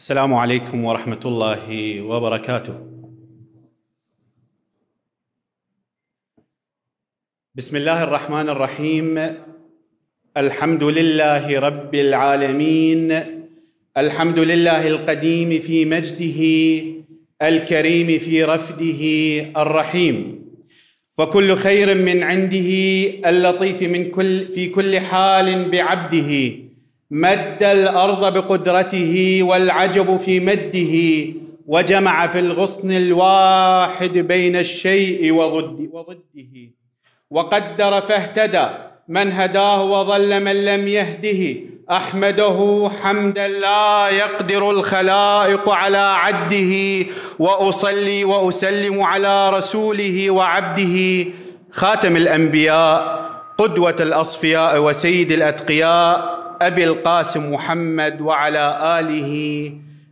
السلام عليكم ورحمة الله وبركاته. بسم الله الرحمن الرحيم. الحمد لله رب العالمين، الحمد لله القديم في مجده، الكريم في رفده، الرحيم، فكل خير من عنده، اللطيف في كل حال بعبده، مد الأرض بقدرته، والعجب في مده، وجمع في الغصن الواحد بين الشيء وضده، وقدر فاهتدى، من هداه وضل من لم يهده، أحمده حمدا لا يقدر الخلائق على عده، وأصلي وأسلم على رسوله وعبده، خاتم الأنبياء، قدوة الأصفياء وسيد الأتقياء، أبي القاسم محمد وعلى آله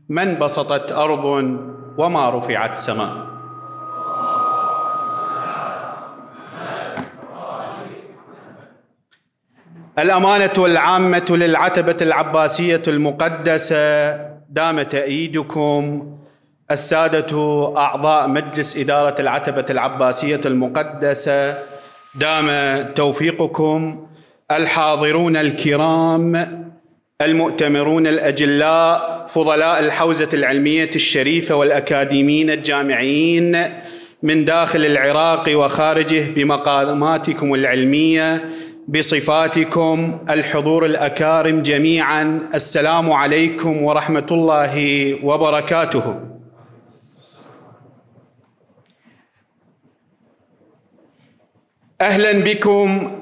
من بسطت أرض وما رفعت سماء. الأمانة العامة للعتبة العباسية المقدسة دام تأييدكم السادة أعضاء مجلس إدارة العتبة العباسية المقدسة، دام توفيقكم الحاضرون الكرام، المؤتمرون الأجلاء، فضلاء الحوزة العلمية الشريفة والأكاديميين الجامعيين من داخل العراق وخارجه بمقاماتكم العلمية بصفاتكم، الحضور الأكارم جميعاً، السلام عليكم ورحمة الله وبركاته. أهلاً بكم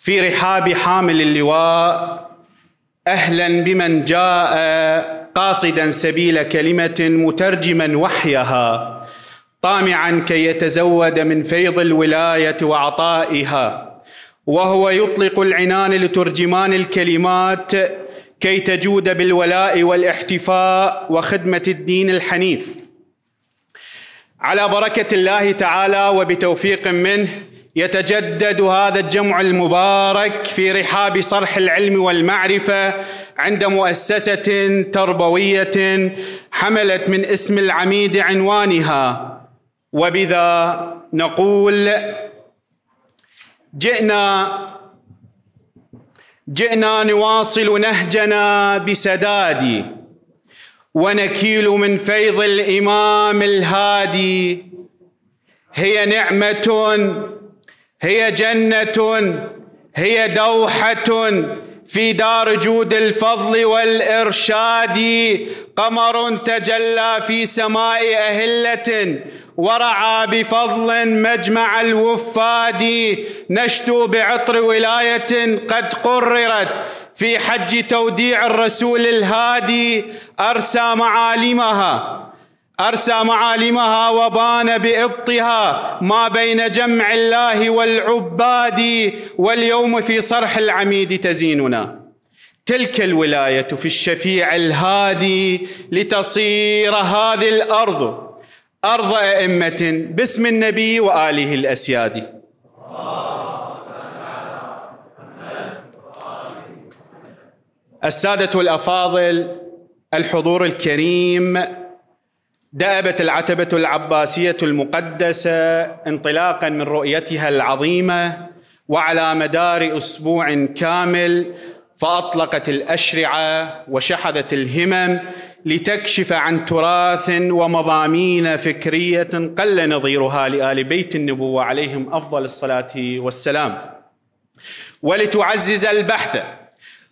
في رحاب حامل اللواء، أهلاً بمن جاء قاصداً سبيل كلمة، مترجماً وحيها، طامعاً كي يتزود من فيض الولاية وعطائها، وهو يطلق العنان لترجمان الكلمات كي تجود بالولاء والاحتفاء وخدمة الدين الحنيف. على بركة الله تعالى وبتوفيق منه يتجدد هذا الجمع المبارك في رحاب صرح العلم والمعرفة عند مؤسسة تربوية حملت من اسم العميد عنوانها، وبذا نقول: جئنا نواصل نهجنا بسداد، ونكيل من فيض الإمام الهادي، هي نعمة، هي جنة، هي دوحة في دار جود الفضل والإرشاد، قمر تجلى في سماء أهلة، ورعى بفضل مجمع الوفاد، نشتو بعطر ولاية قد قررت في حج توديع الرسول الهادي، أرسى معالمها وبان بإبطها ما بين جمع الله والعباد، واليوم في صرح العميد تزيننا تلك الولاية في الشفيع الهادي، لتصير هذه الأرض أرض أئمة باسم النبي وآله الأسياد. السادة الأفاضل، الحضور الكريم، دأبت العتبة العباسية المقدسة انطلاقاً من رؤيتها العظيمة، وعلى مدار أسبوع كامل فأطلقت الأشرعة وشحذت الهمم لتكشف عن تراث ومضامين فكرية قل نظيرها لآل بيت النبوة عليهم أفضل الصلاة والسلام، ولتعزز البحث،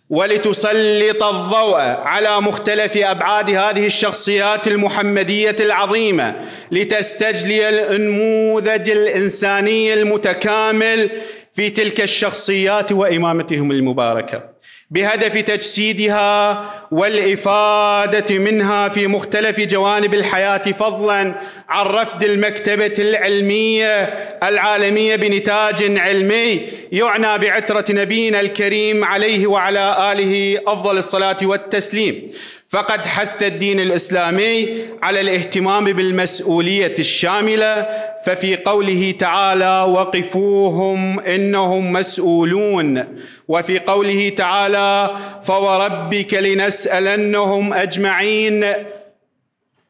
ولتسلط الضوء على مختلف أبعاد هذه الشخصيات المحمدية العظيمة، لتستجلي النموذج الإنساني المتكامل في تلك الشخصيات وإمامتهم المباركة، بهدف تجسيدها والإفادة منها في مختلف جوانب الحياة، فضلاً عن رفد المكتبة العلمية العالمية بنتاج علمي يعنى بعترة نبينا الكريم عليه وعلى آله أفضل الصلاة والتسليم. فقد حث الدين الإسلامي على الاهتمام بالمسؤولية الشاملة، ففي قوله تعالى: وقفوهم إنهم مسؤولون، وفي قوله تعالى: فوربك لنسألهم لأسألنهم أجمعين،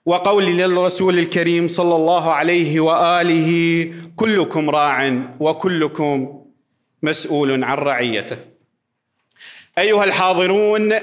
وقول للرسول الكريم صلى الله عليه وآله: كلكم راع وكلكم مسؤول عن رعيته. أيها الحاضرون،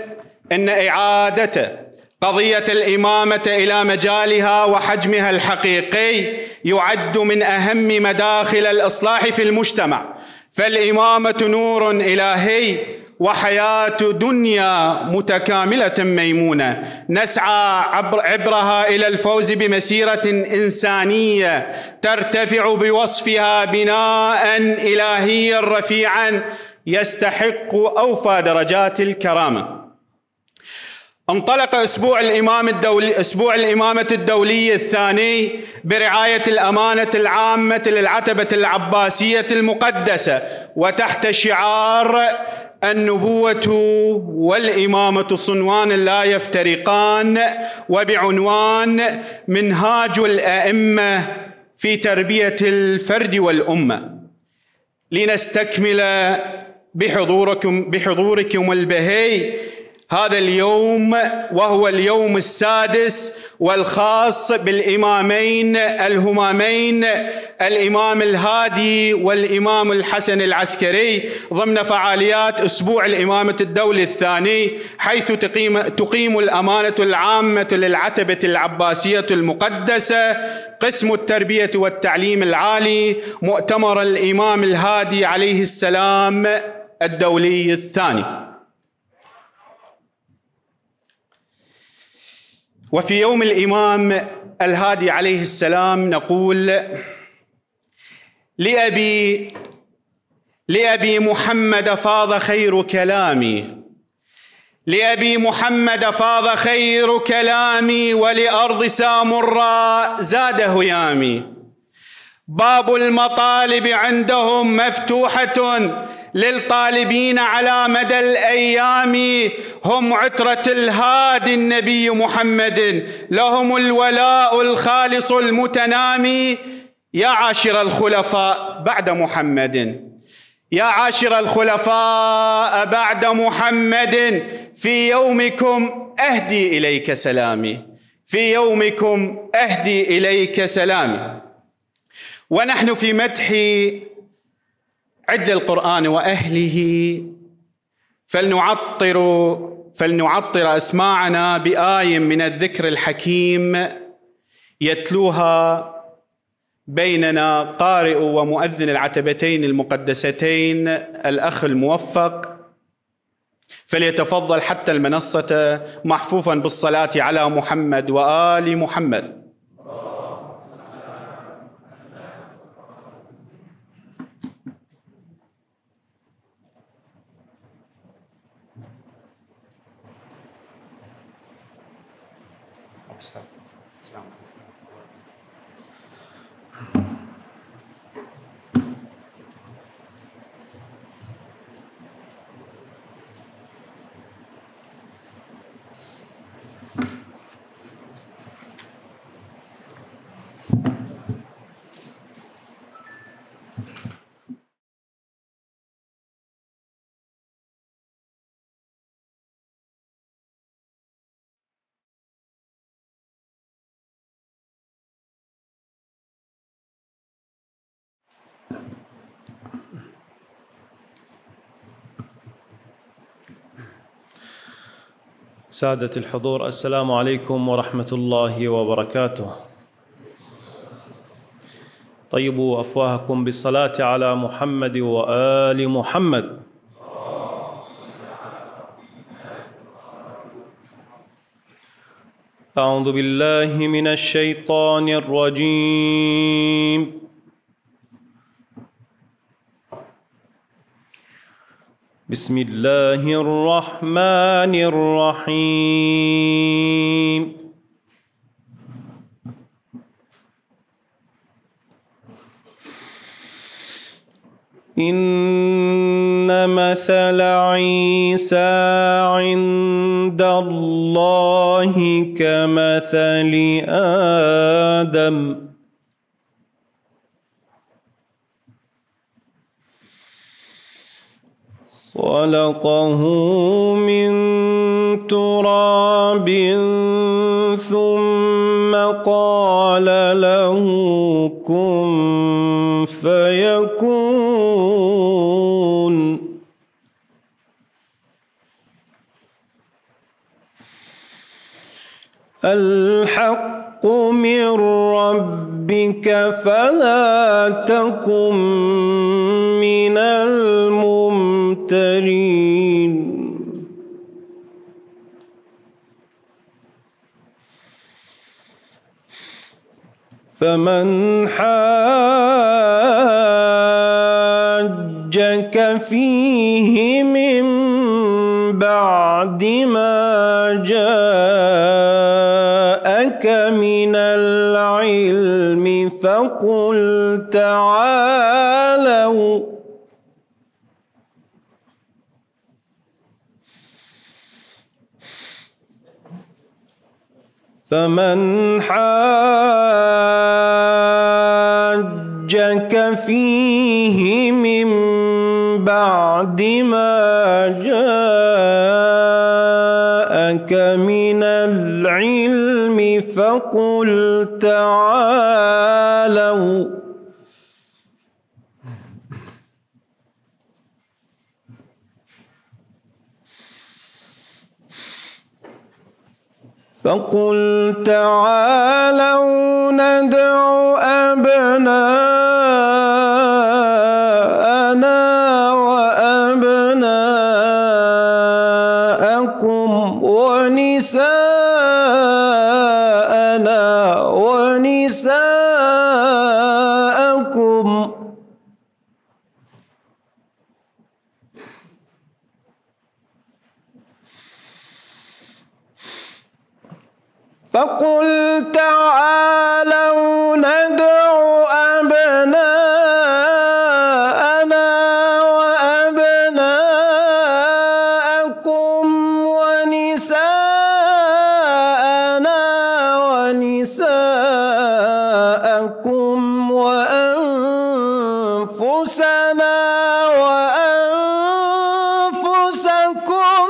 إن إعادة قضية الإمامة إلى مجالها وحجمها الحقيقي يعد من أهم مداخل الإصلاح في المجتمع، فالإمامة نور إلهي وحياة دنيا متكاملة ميمونة، نسعى عبرها إلى الفوز بمسيرة إنسانية ترتفع بوصفها بناء إلهيا رفيعا يستحق أوفى درجات الكرامة. انطلق أسبوع الإمامة الدولي الثاني برعاية الأمانة العامة للعتبة العباسية المقدسة، وتحت شعار: النبوة والإمامة صنوان لا يفترقان، وبعنوان: منهاج الأئمة في تربية الفرد والأمة. لنستكمل بحضوركم البهي هذا اليوم، وهو اليوم السادس والخاص بالإمامين الهمامين الإمام الهادي والإمام الحسن العسكري، ضمن فعاليات أسبوع الإمامة الدولي الثاني، حيث تقيم الأمانة العامة للعتبة العباسية المقدسة قسم التربية والتعليم العالي مؤتمر الإمام الهادي عليه السلام الدولي الثاني. وفي يوم الإمام الهادي عليه السلام نقول: لأبي محمد فاض خير كلامي، لأبي محمد فاض خير كلامي، ولأرض سامراء زاد هيامي. باب المطالب عندهم مفتوحة للطالبين على مدى الأيام، هم عترة الهادي النبي محمد، لهم الولاء الخالص المتنامي. يا عاشر الخلفاء بعد محمد، يا عاشر الخلفاء بعد محمد، في يومكم أهدي إليك سلامي، في يومكم أهدي إليك سلامي. ونحن في مدح عدل القرآن وأهله فلنعطر أسماعنا بآي من الذكر الحكيم يتلوها بيننا قارئ ومؤذن العتبتين المقدستين الأخ الموفق، فليتفضل حتى المنصة محفوفا بالصلاة على محمد وآل محمد. سادة الحضور، السلام عليكم ورحمة الله وبركاته. طيبوا أفواهكم بالصلاة على محمد وآل محمد. أعوذ بالله من الشيطان الرجيم، بسم الله الرحمن الرحيم. إن مثل عيسى عند الله كمثل آدم، خلقه من تراب ثم قال له كن فيكون الحق من ربك فلا تكن من الممترين فمن حاجك فيه من بعد ما جاءك من العلم فقل تعالوا فمن حاجك فيه من بعد ما جاءك من العلم فقل تعالوا ندع أبناءنا وأبناءكم ونساءنا ونساءكم فقل تعالوا ندع أبناءنا وأبناءكم ونساءنا ونساءكم وأنفسنا وأنفسكم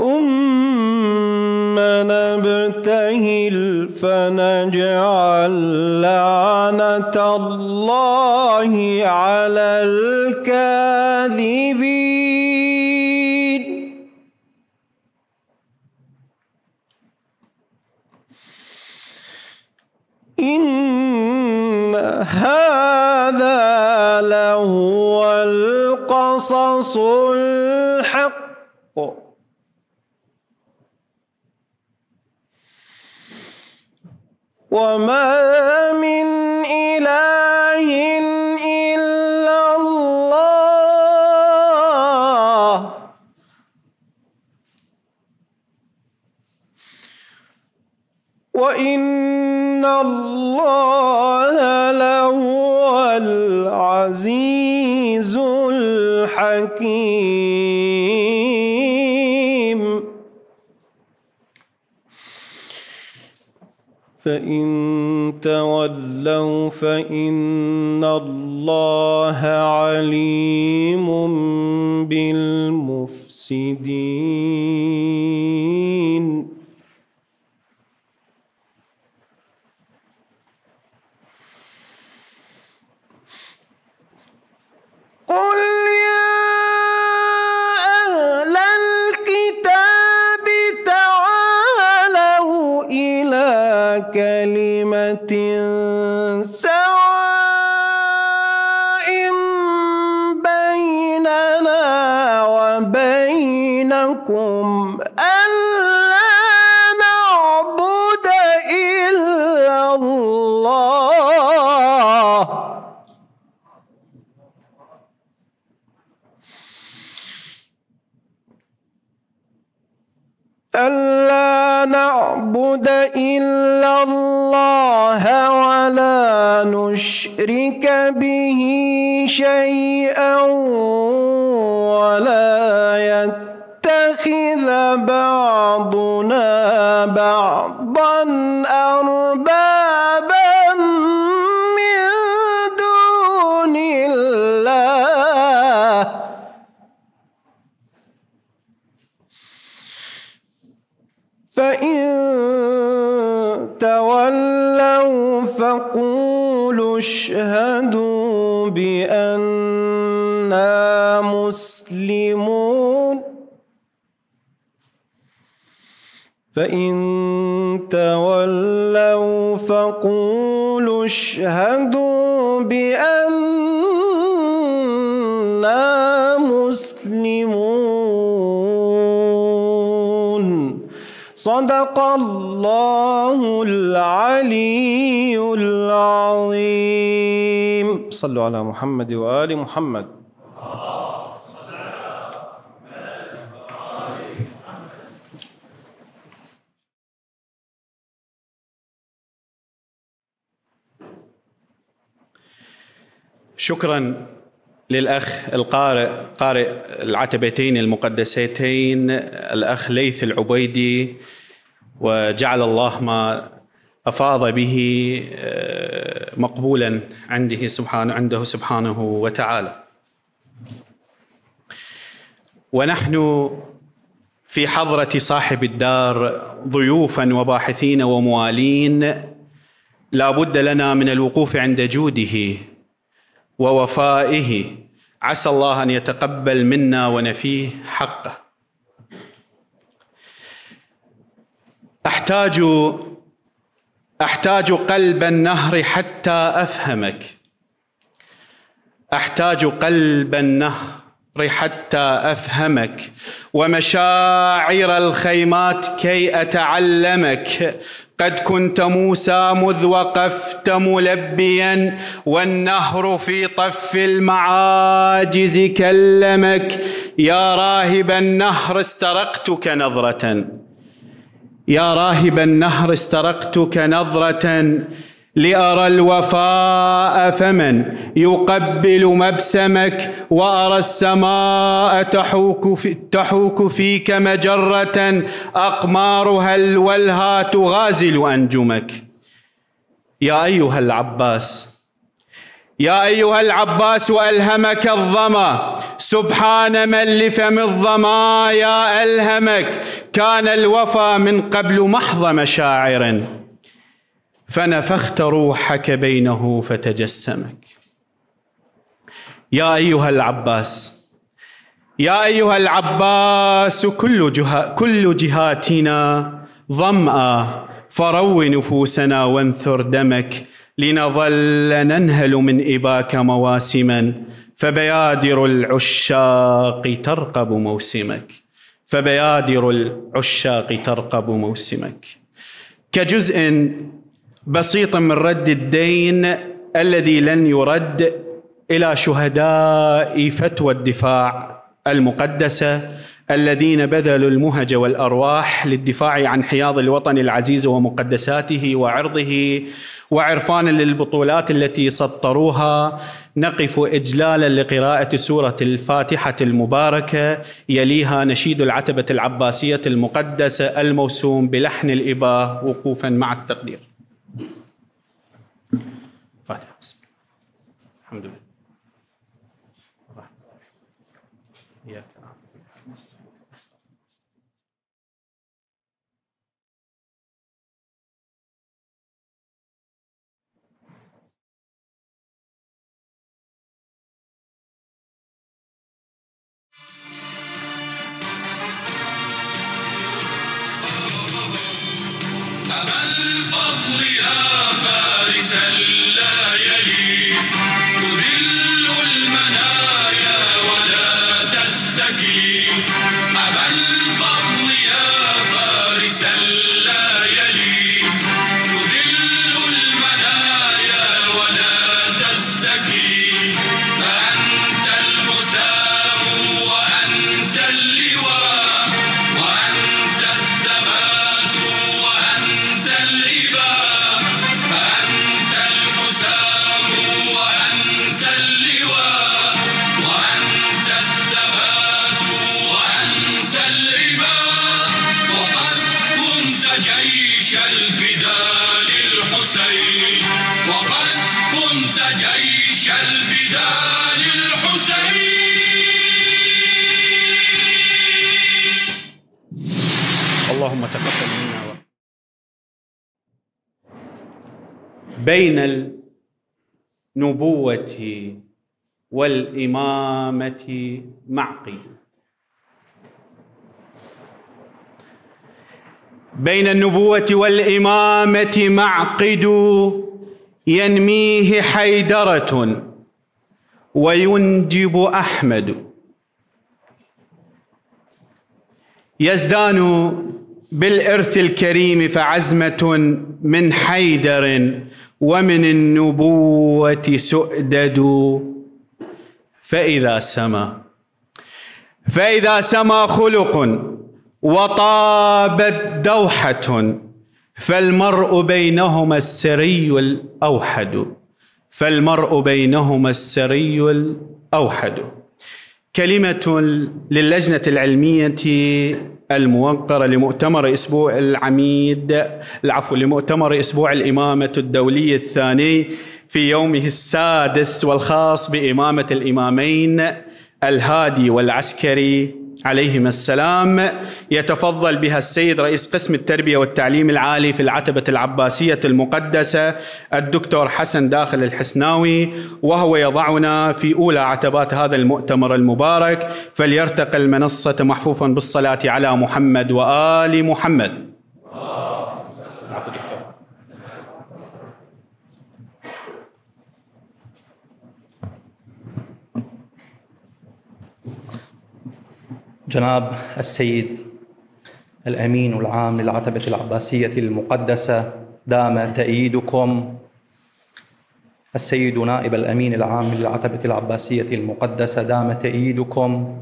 ثم نبتهل فنجعل لعنة الله على الكاذبين إن هذا لهو القصص الحق وما من إله إلا الله وإن الله لهو العزيز الحكيم فإن تولوا فإن الله عليم بالمفسدين كلمة سواء بيننا وبينكم ألا نعبد إلا الله إلا الله ولا نشرك به شيئا ولا يتخذ بعضنا بعضا أربابا من دون الله. فإن تولوا فقولوا اشهدوا بأننا مسلمون. فإن تولوا فقولوا اشهدوا بأننا مسلمون. صدق الله العلي العظيم. صلوا على محمد وآل محمد. شكراً للأخ القارئ قارئ العتبتين المقدستين الأخ ليث العبيدي، وجعل الله ما أفاض به مقبولاً عنده سبحانه وتعالى. ونحن في حضرة صاحب الدار ضيوفاً وباحثين وموالين، لا بد لنا من الوقوف عند جوده ووفائه، عسى الله أن يتقبل منا ونفيه حقه. أحتاج قلب النهر حتى أفهمك، أحتاج قلب النهر حتى أفهمك، ومشاعر الخيمات كي أتعلمك. قد كنت موسى مذ وقفت ملبيا، والنهر في طف المعاجز كلمك. يا راهب النهر استرقتك نظرة، يا راهب النهر استرقتك نظرة، لأرى الوفاء فمن يقبل مبسمك. وأرى السماء تحوك فيك مجرة، أقمارها الولهى تغازل أنجمك. يا أيها العباس، يا أيها العباس ألهمك الظما، سبحان من لفم الظما يا ألهمك. كان الوفا من قبل محض مشاعر، فنفخت روحك بينه فتجسمك. يا أيها العباس، يا أيها العباس كل جهاتنا ظمأ، فروِ نفوسنا وانثر دمك، لنظل ننهل من إباك مواسما، فبيادر العشاق ترقب موسمك، فبيادر العشاق ترقب موسمك. كجزء بسيط من رد الدين الذي لن يرد إلى شهداء فتوى الدفاع المقدسة، الذين بذلوا المهج والأرواح للدفاع عن حياض الوطن العزيز ومقدساته وعرضه، وعرفانا للبطولات التي سطروها. نقف إجلالا لقراءة سورة الفاتحة المباركة، يليها نشيد العتبة العباسية المقدسة الموسوم بلحن الإباء، وقوفا مع التقدير. فاتحة. الحمد لله. Thank you. كالبدال الحسين. اللهم تقبل منا. بين النبوة والإمامة معقي. بين النبوة والإمامة معقد ينميه حيدرة وينجب أحمد. يزدان بالإرث الكريم فعزمة من حيدر ومن النبوة سؤدد. فإذا سما خلق وطابت دوحة فالمرء بينهما السري الأوحد. كلمة للجنة العلمية الموقرة لمؤتمر أسبوع الإمامة الدولي الثاني في يومه السادس والخاص بإمامة الإمامين الهادي والعسكري عليهما السلام، يتفضل بها السيد رئيس قسم التربية والتعليم العالي في العتبة العباسية المقدسة الدكتور حسن داخل الحسناوي، وهو يضعنا في أولى عتبات هذا المؤتمر المبارك. فليرتقي المنصة محفوفا بالصلاة على محمد وآل محمد. جناب السيد الأمين العام للعتبة العباسية المقدسة، دام تأييدكم السيد نائب الأمين العام للعتبة العباسية المقدسة، دام تأييدكم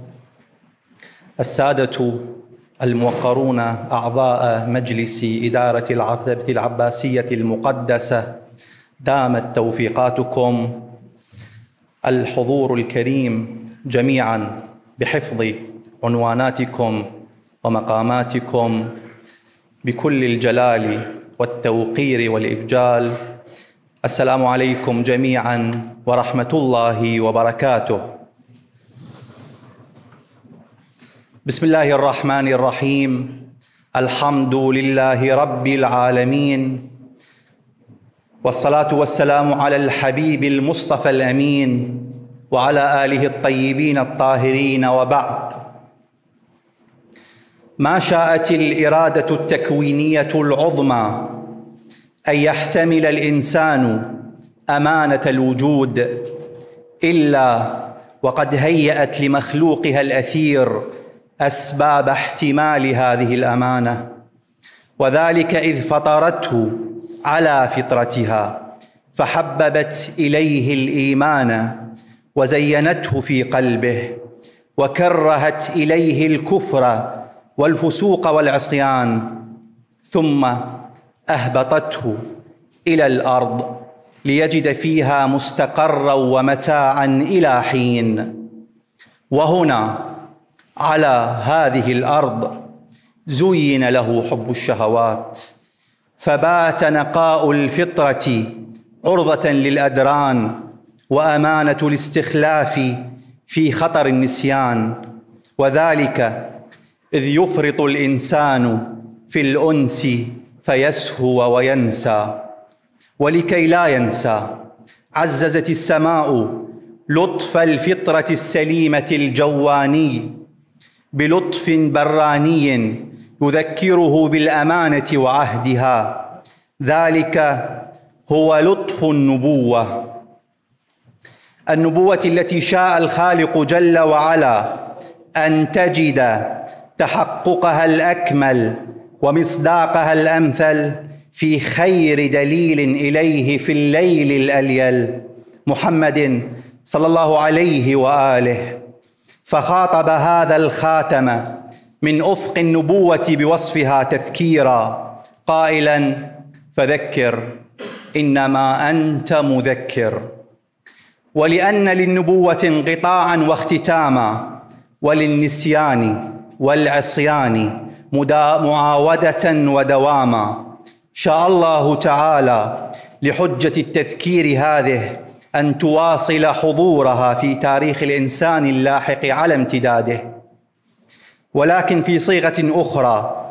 السادة الموقرون أعضاء مجلس إدارة العتبة العباسية المقدسة، دامت توفيقاتكم، الحضور الكريم جميعا بحفظ عنواناتكم ومقاماتكم بكل الجلال والتوقير والإبجال. السلام عليكم جميعا ورحمة الله وبركاته. بسم الله الرحمن الرحيم. الحمد لله رب العالمين، والصلاة والسلام على الحبيب المصطفى الأمين وعلى آله الطيبين الطاهرين، وبعد. ما شاءت الإرادة التكوينية العظمى أن يحتمل الإنسان أمانة الوجود إلا وقد هيأت لمخلوقها الأثير أسباب احتمال هذه الأمانة، وذلك إذ فطرته على فطرتها فحببت إليه الإيمان وزينته في قلبه، وكرهت إليه الكفر والفسوق والعصيان، ثم أهبطته إلى الأرض ليجد فيها مستقرا ومتاعا إلى حين. وهنا على هذه الأرض زين له حب الشهوات، فبات نقاء الفطرة عرضة للأدران وأمانة الاستخلاف في خطر النسيان، وذلك إذ يفرط الإنسان في الأنس فيسهو وينسى. ولكي لا ينسى عززت السماء لطف الفطرة السليمة الجواني بلطف براني يذكره بالأمانة وعهدها، ذلك هو لطف النبوة التي شاء الخالق جل وعلا أن تجد تحققها الأكمل ومصداقها الأمثل في خير دليل إليه في الليل الأليل، محمد صلى الله عليه وآله. فخاطب هذا الخاتم من أفق النبوة بوصفها تذكيرا قائلا: فذكر إنما أنت مذكر. ولأن للنبوة انقطاعا واختتاما، وللنسيان والعصيان معاودة ودواما، شاء الله تعالى لحجة التذكير هذه أن تواصل حضورها في تاريخ الإنسان اللاحق على امتداده، ولكن في صيغة أخرى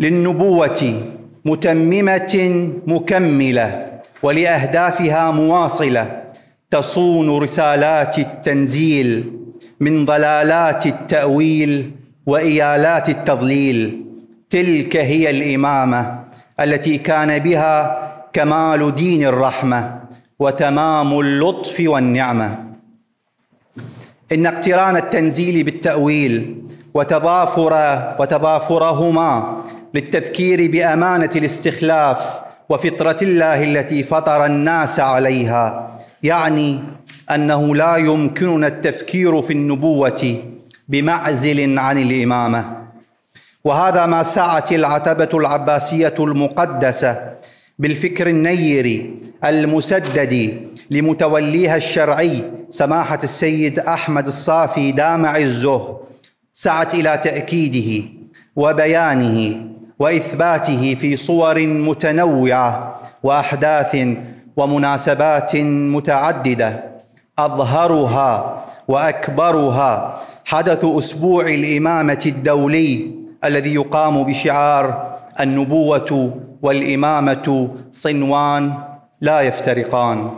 للنبوة متممة مكملة، ولأهدافها مواصلة تصون رسالات التنزيل من ضلالات التأويل وإيالات التضليل. تلك هي الإمامة التي كان بها كمال دين الرحمة وتمام اللطف والنعمة. إن اقتران التنزيل بالتأويل وتضافرهما للتذكير بأمانة الاستخلاف وفطرة الله التي فطر الناس عليها، يعني أنه لا يمكننا التفكير في النبوة بمعزل عن الإمامة. وهذا ما سعت العتبة العباسية المقدسة بالفكر النير المسدد لمتوليها الشرعي سماحة السيد أحمد الصافي دامع الزه، سعت إلى تأكيده وبيانه وإثباته في صور متنوعة وأحداث ومناسبات متعددة. أظهرها وأكبرها حدث أسبوع الإمامة الدولي الذي يقام بشعار النبوة والإمامة صنوان لا يفترقان،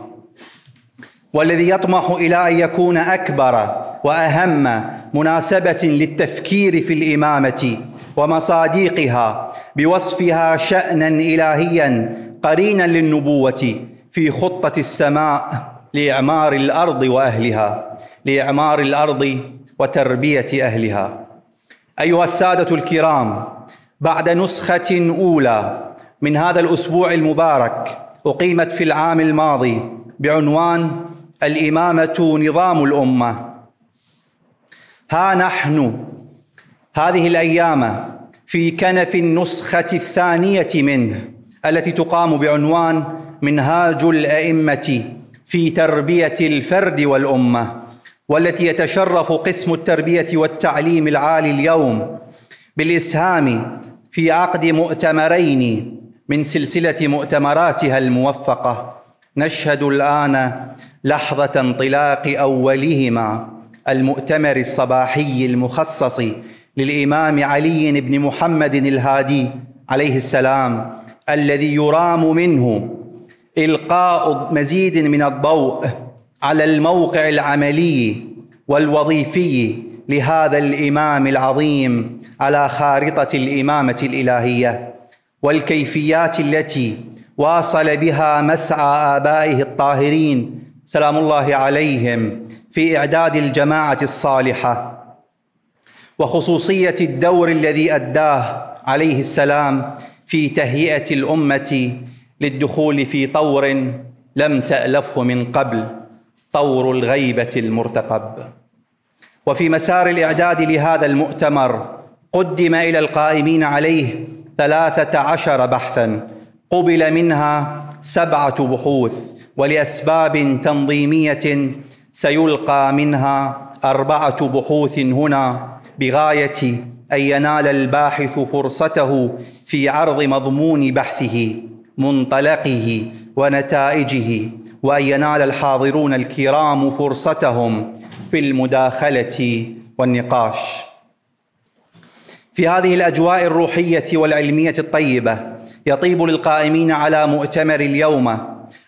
والذي يطمح إلى أن يكون أكبر وأهم مناسبة للتفكير في الإمامة ومصادقها بوصفها شأناً إلهياً قريناً للنبوة في خطة السماء لإعمار الأرض وأهلها، لإعمار الأرض وتربية أهلها. أيها السادة الكرام، بعد نسخة أولى من هذا الأسبوع المبارك أقيمت في العام الماضي بعنوان الإمامة نظام الأمة، ها نحن هذه الأيام في كنف النسخة الثانية منه التي تقام بعنوان منهاج الأئمة في تربية الفرد والأمة، والتي يتشرف قسم التربية والتعليم العالي اليوم بالإسهام في عقد مؤتمرين من سلسلة مؤتمراتها الموفقة. نشهد الآن لحظة انطلاق أولهما، المؤتمر الصباحي المخصص للإمام علي بن محمد الهادي عليه السلام، الذي يرام منه إلقاء مزيد من الضوء على الموقع العملي والوظيفي لهذا الإمام العظيم على خارطة الإمامة الإلهية، والكيفيات التي واصل بها مسعى آبائه الطاهرين سلام الله عليهم في إعداد الجماعة الصالحة، وخصوصية الدور الذي أداه عليه السلام في تهيئة الأمة للدخول في طور لم تألفه من قبل، طور الغيبة المرتقب. وفي مسار الإعداد لهذا المؤتمر قدم إلى القائمين عليه 13 بحثاً، قبل منها 7 بحوث، ولأسباب تنظيمية سيلقى منها 4 بحوث هنا، بغاية أن ينال الباحث فرصته في عرض مضمون بحثه، منطلقه ونتائجه، وأن ينال الحاضرون الكرام فرصتهم في المداخلة والنقاش. في هذه الأجواء الروحية والعلمية الطيبة يطيب للقائمين على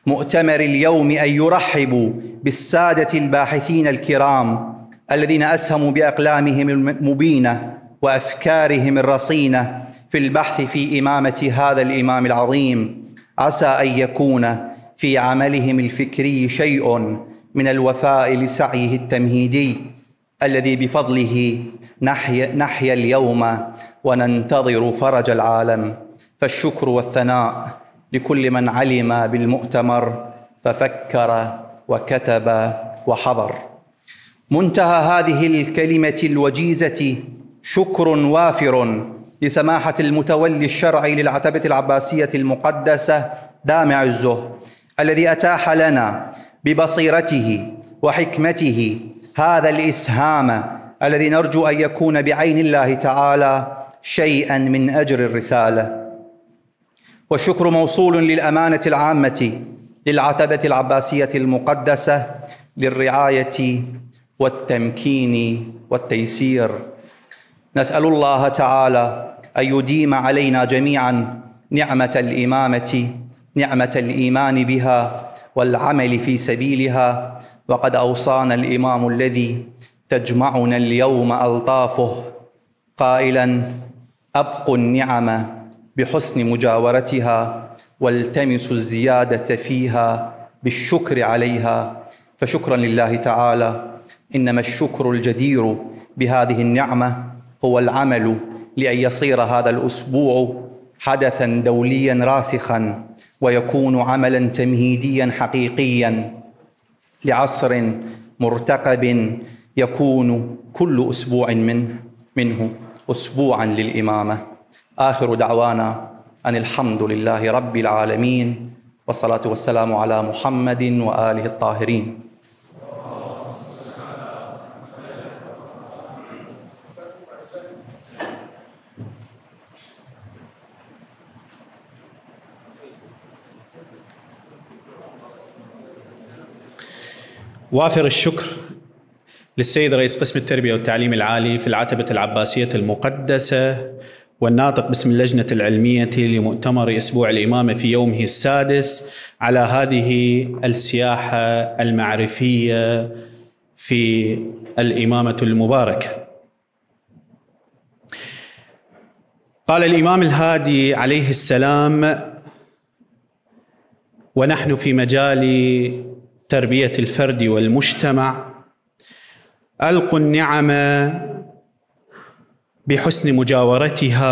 مؤتمر اليوم أن يرحبوا بالسادة الباحثين الكرام الذين أسهموا بأقلامهم المبينة وأفكارهم الرصينة في البحث في إمامة هذا الإمام العظيم، عسى أن يكون في عملهم الفكري شيء من الوفاء لسعيه التمهيدي الذي بفضله نحيا اليوم وننتظر فرج العالم. فالشكر والثناء لكل من علم بالمؤتمر ففكر وكتب وحضر. منتهى هذه الكلمة الوجيزة شكر وافر لسماحة المتولي الشرعي للعتبة العباسية المقدسة دامع الزه، الذي أتاح لنا ببصيرته وحكمته هذا الإسهام الذي نرجو أن يكون بعين الله تعالى شيئاً من أجر الرسالة. والشكر موصول للأمانة العامة للعتبة العباسية المقدسة للرعاية والتمكين والتيسير. نسأل الله تعالى أن يديم علينا جميعا نعمة الإمامة، نعمة الإيمان بها والعمل في سبيلها. وقد أوصانا الإمام الذي تجمعنا اليوم ألطافه قائلا: أبقوا النعم بحسن مجاورتها، والتمسوا الزيادة فيها بالشكر عليها. فشكرا لله تعالى، إنما الشكر الجدير بهذه النعمة هو العمل لأن يصير هذا الأسبوع حدثا دوليا راسخا، ويكون عملا تمهيديا حقيقيا لعصر مرتقب يكون كل أسبوع منه أسبوعا للإمامة. آخر دعوانا أن الحمد لله رب العالمين، والصلاة والسلام على محمد وآله الطاهرين. وافر الشكر للسيد رئيس قسم التربية والتعليم العالي في العتبة العباسية المقدسة والناطق باسم اللجنة العلمية لمؤتمر أسبوع الإمامة في يومه السادس على هذه السياحة المعرفية في الإمامة المباركة. قال الإمام الهادي عليه السلام ونحن في مجال تربية الفرد والمجتمع: ألقوا النعم بحسن مجاورتها،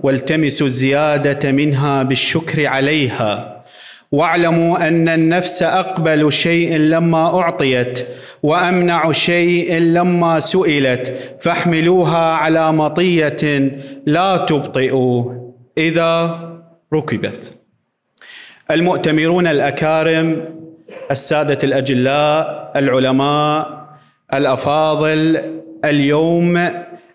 والتمسوا الزيادة منها بالشكر عليها، واعلموا أن النفس أقبل شيء لما أعطيت، وأمنع شيء لما سئلت، فاحملوها على مطية لا تبطئ إذا ركبت. المؤتمرون الأكارم، السادة الأجلاء، العلماء الأفاضل، اليوم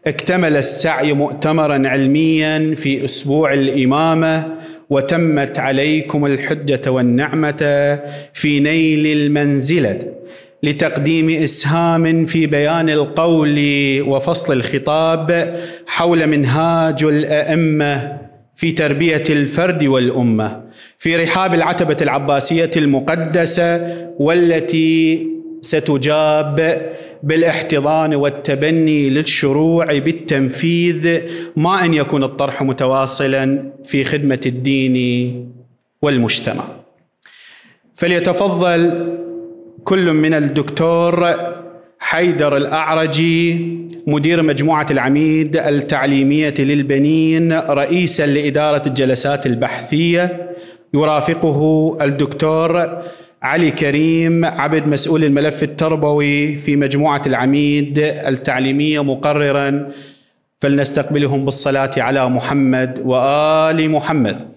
اكتمل السعي مؤتمراً علمياً في أسبوع الإمامة، وتمت عليكم الحجة والنعمة في نيل المنزلة لتقديم إسهام في بيان القول وفصل الخطاب حول منهاج الأئمة في تربية الفرد والأمة في رحاب العتبة العباسية المقدسة، والتي ستجاب بالاحتضان والتبني للشروع بالتنفيذ، ما أن يكون الطرح متواصلا في خدمة الدين والمجتمع. فليتفضل كل من الدكتور حيدر الأعرجي مدير مجموعة العميد التعليمية للبنين رئيساً لإدارة الجلسات البحثية، يرافقه الدكتور علي كريم عبد مسؤول الملف التربوي في مجموعة العميد التعليمية مقرراً، فلنستقبلهم بالصلاة على محمد وآل محمد.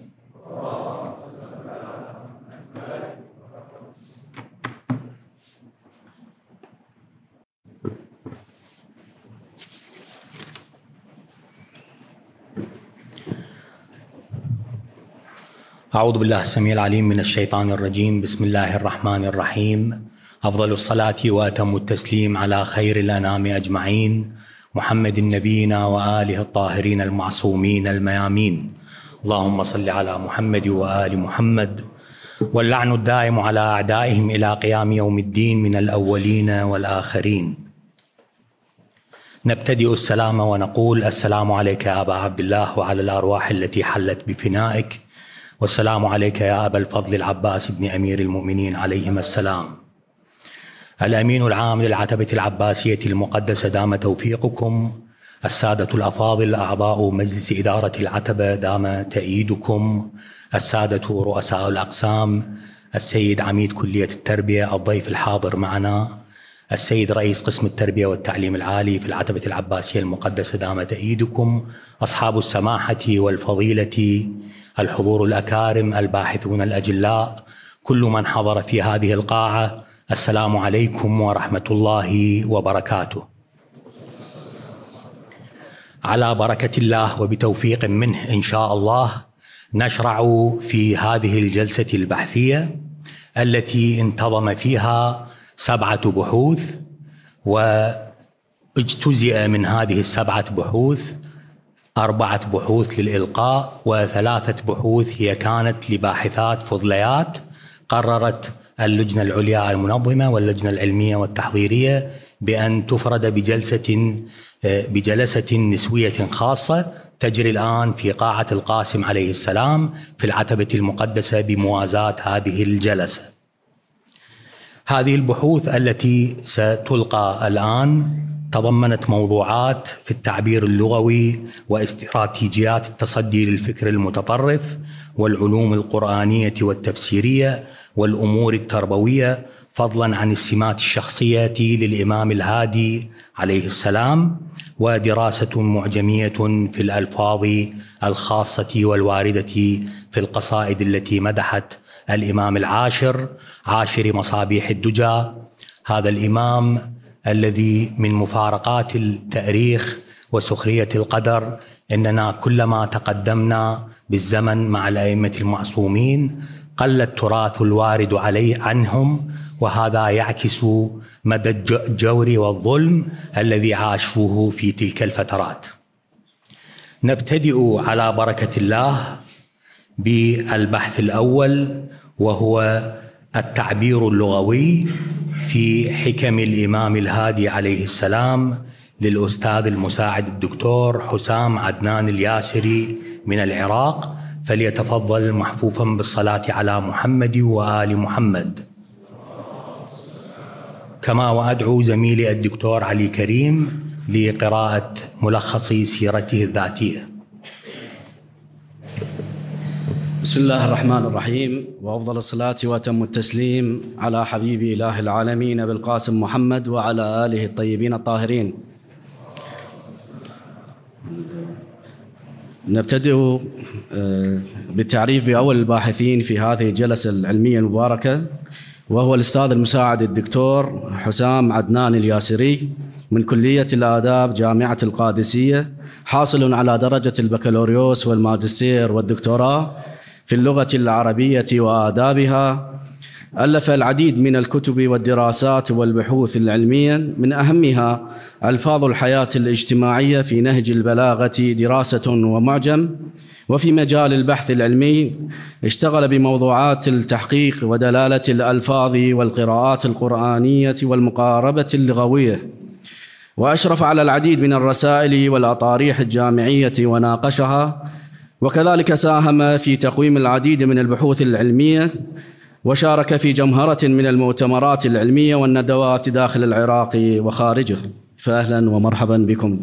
أعوذ بالله السميع العليم من الشيطان الرجيم، بسم الله الرحمن الرحيم. أفضل الصلاة وأتم التسليم على خير الأنام أجمعين، محمد نبينا وآله الطاهرين المعصومين الميامين. اللهم صل على محمد وآل محمد، واللعن الدائم على أعدائهم إلى قيام يوم الدين من الأولين والآخرين. نبتدئ السلام ونقول: السلام عليك يا أبا عبد الله وعلى الأرواح التي حلت بفنائك، والسلام عليك يا أبا الفضل العباس بن أمير المؤمنين عليهما السلام. الأمين العام للعتبة العباسية المقدسة دام توفيقكم، السادة الأفاضل أعضاء مجلس إدارة العتبة دام تأييدكم، السادة رؤساء الأقسام، السيد عميد كلية التربية الضيف الحاضر معنا، السيد رئيس قسم التربية والتعليم العالي في العتبة العباسية المقدسة دام تأييدكم، أصحاب السماحة والفضيلة، الحضور الأكارم، الباحثون الأجلاء، كل من حضر في هذه القاعة، السلام عليكم ورحمة الله وبركاته. على بركة الله وبتوفيق منه إن شاء الله، نشرع في هذه الجلسة البحثية التي انتظم فيها 7 بحوث، واجتزئ من هذه ال7 بحوث 4 بحوث للإلقاء و3 بحوث هي كانت لباحثات فضليات قررت اللجنة العليا المنظمة واللجنة العلمية والتحضيرية بأن تفرد بجلسة نسوية خاصة تجري الآن في قاعة القاسم عليه السلام في العتبة المقدسة بموازاة هذه الجلسة. هذه البحوث التي ستلقى الآن تضمنت موضوعات في التعبير اللغوي واستراتيجيات التصدي للفكر المتطرف والعلوم القرآنية والتفسيرية والأمور التربوية، فضلا عن السمات الشخصية للإمام الهادي عليه السلام، ودراسة معجمية في الألفاظ الخاصة والواردة في القصائد التي مدحت الإمام العاشر عاشر مصابيح الدجى، هذا الإمام الذي من مفارقات التاريخ وسخرية القدر إننا كلما تقدمنا بالزمن مع الأئمة المعصومين قل التراث الوارد عليه عنهم، وهذا يعكس مدى الجور والظلم الذي عاشوه في تلك الفترات. نبتدئ على بركة الله بالبحث الأول وهو التعبير اللغوي في حكم الإمام الهادي عليه السلام للأستاذ المساعد الدكتور حسام عدنان الياسري من العراق، فليتفضل محفوفا بالصلاة على محمد وآل محمد. كما وأدعو زميلي الدكتور علي كريم لقراءة ملخص سيرته الذاتية. بسم الله الرحمن الرحيم، وأفضل الصلاة وأتم التسليم على حبيب إله العالمين أبي القاسم محمد وعلى آله الطيبين الطاهرين. نبتدئ بالتعريف بأول الباحثين في هذه الجلسة العلمية المباركة، وهو الأستاذ المساعد الدكتور حسام عدنان الياسري من كلية الآداب جامعة القادسية، حاصل على درجة البكالوريوس والماجستير والدكتوراه في اللغة العربية وآدابها. ألف العديد من الكتب والدراسات والبحوث العلمية، من أهمها ألفاظ الحياة الاجتماعية في نهج البلاغة دراسة ومعجم. وفي مجال البحث العلمي اشتغل بموضوعات التحقيق ودلالة الألفاظ والقراءات القرآنية والمقاربة اللغوية، وأشرف على العديد من الرسائل والأطاريح الجامعية وناقشها، وكذلك ساهم في تقويم العديد من البحوث العلمية، وشارك في جمهرة من المؤتمرات العلمية والندوات داخل العراق وخارجه. فأهلا ومرحبا بكم.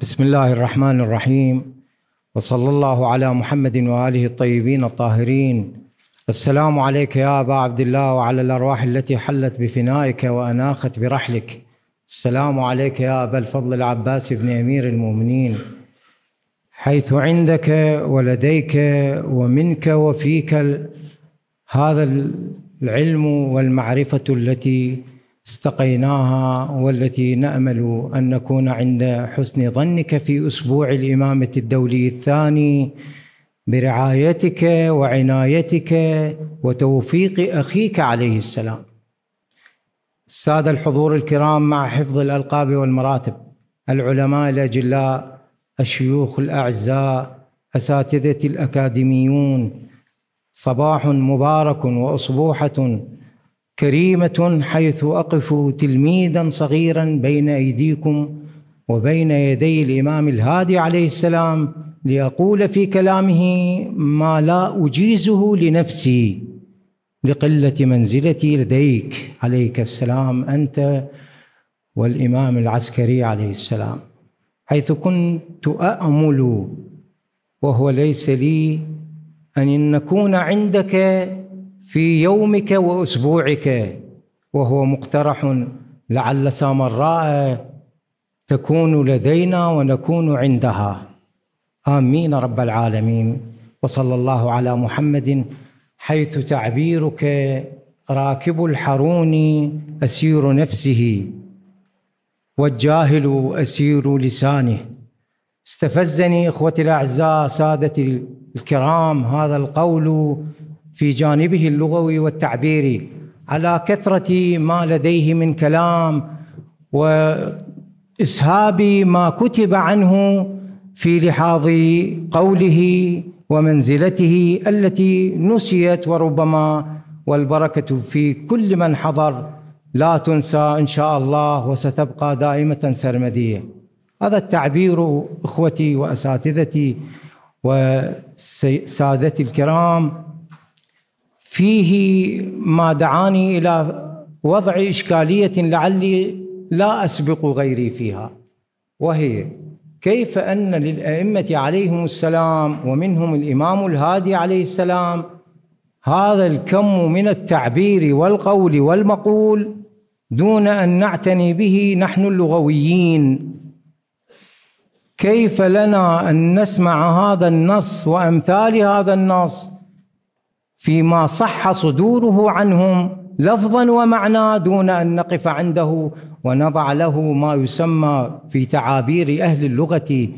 بسم الله الرحمن الرحيم، وصلى الله على محمد وآله الطيبين الطاهرين. السلام عليك يا أبا عبد الله وعلى الأرواح التي حلت بفنائك وأناخت برحلك. السلام عليك يا أبا الفضل العباس بن أمير المؤمنين، حيث عندك ولديك ومنك وفيك هذا العلم والمعرفة التي استقيناها، والتي نأمل أن نكون عند حسن ظنك في أسبوع الإمامة الدولي الثاني برعايتك وعنايتك وتوفيق أخيك عليه السلام. السادة الحضور الكرام، مع حفظ الألقاب والمراتب، العلماء الأجلاء، الشيوخ الأعزاء، أساتذة الأكاديميون، صباح مبارك وأصبوحة كريمة، حيث أقف تلميذا صغيرا بين أيديكم وبين يدي الإمام الهادي عليه السلام لأقول في كلامه ما لا أجيزه لنفسي لقلة منزلتي لديك. عليك السلام أنت والإمام العسكري عليه السلام، حيث كنت أأمل وهو ليس لي أن نكون عندك في يومك وأسبوعك، وهو مقترح لعل سامراء تكون لدينا ونكون عندها. آمين رب العالمين، وصلى الله على محمد، حيث تعبيرك راكب الحرون أسير نفسه والجاهل أسير لسانه، استفزني إخوتي الأعزاء سادتي الكرام هذا القول في جانبه اللغوي والتعبيري على كثرة ما لديه من كلام وإسهاب ما كتب عنه في لحاظ قوله ومنزلته التي نسيت، وربما والبركة في كل من حضر لا تنسى إن شاء الله وستبقى دائمة سرمدية. هذا التعبير إخوتي وأساتذتي وسادتي الكرام فيه ما دعاني إلى وضع إشكالية لعلي لا أسبق غيري فيها، وهي كيف أن للأئمة عليهم السلام ومنهم الإمام الهادي عليه السلام هذا الكم من التعبير والقول والمقول دون أن نعتني به نحن اللغويين؟ كيف لنا أن نسمع هذا النص وأمثال هذا النص فيما صح صدوره عنهم لفظاً ومعنى دون أن نقف عنده ونضع له ما يسمى في تعابير أهل اللغة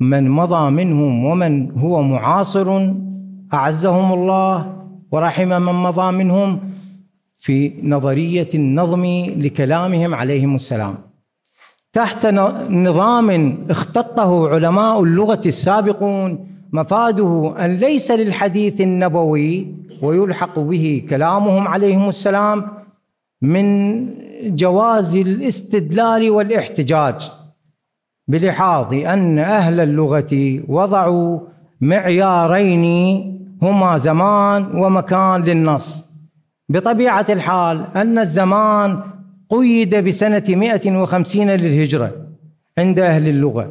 من مضى منهم ومن هو معاصر أعزهم الله ورحم من مضى منهم في نظرية النظم لكلامهم عليهم السلام تحت نظام اختطه علماء اللغة السابقون، مفاده أن ليس للحديث النبوي ويلحق به كلامهم عليهم السلام من جواز الاستدلال والاحتجاج، بلحاظ أن أهل اللغة وضعوا معيارين هما زمان ومكان للنص. بطبيعة الحال أن الزمان قيد بسنة 150 للهجرة عند أهل اللغة،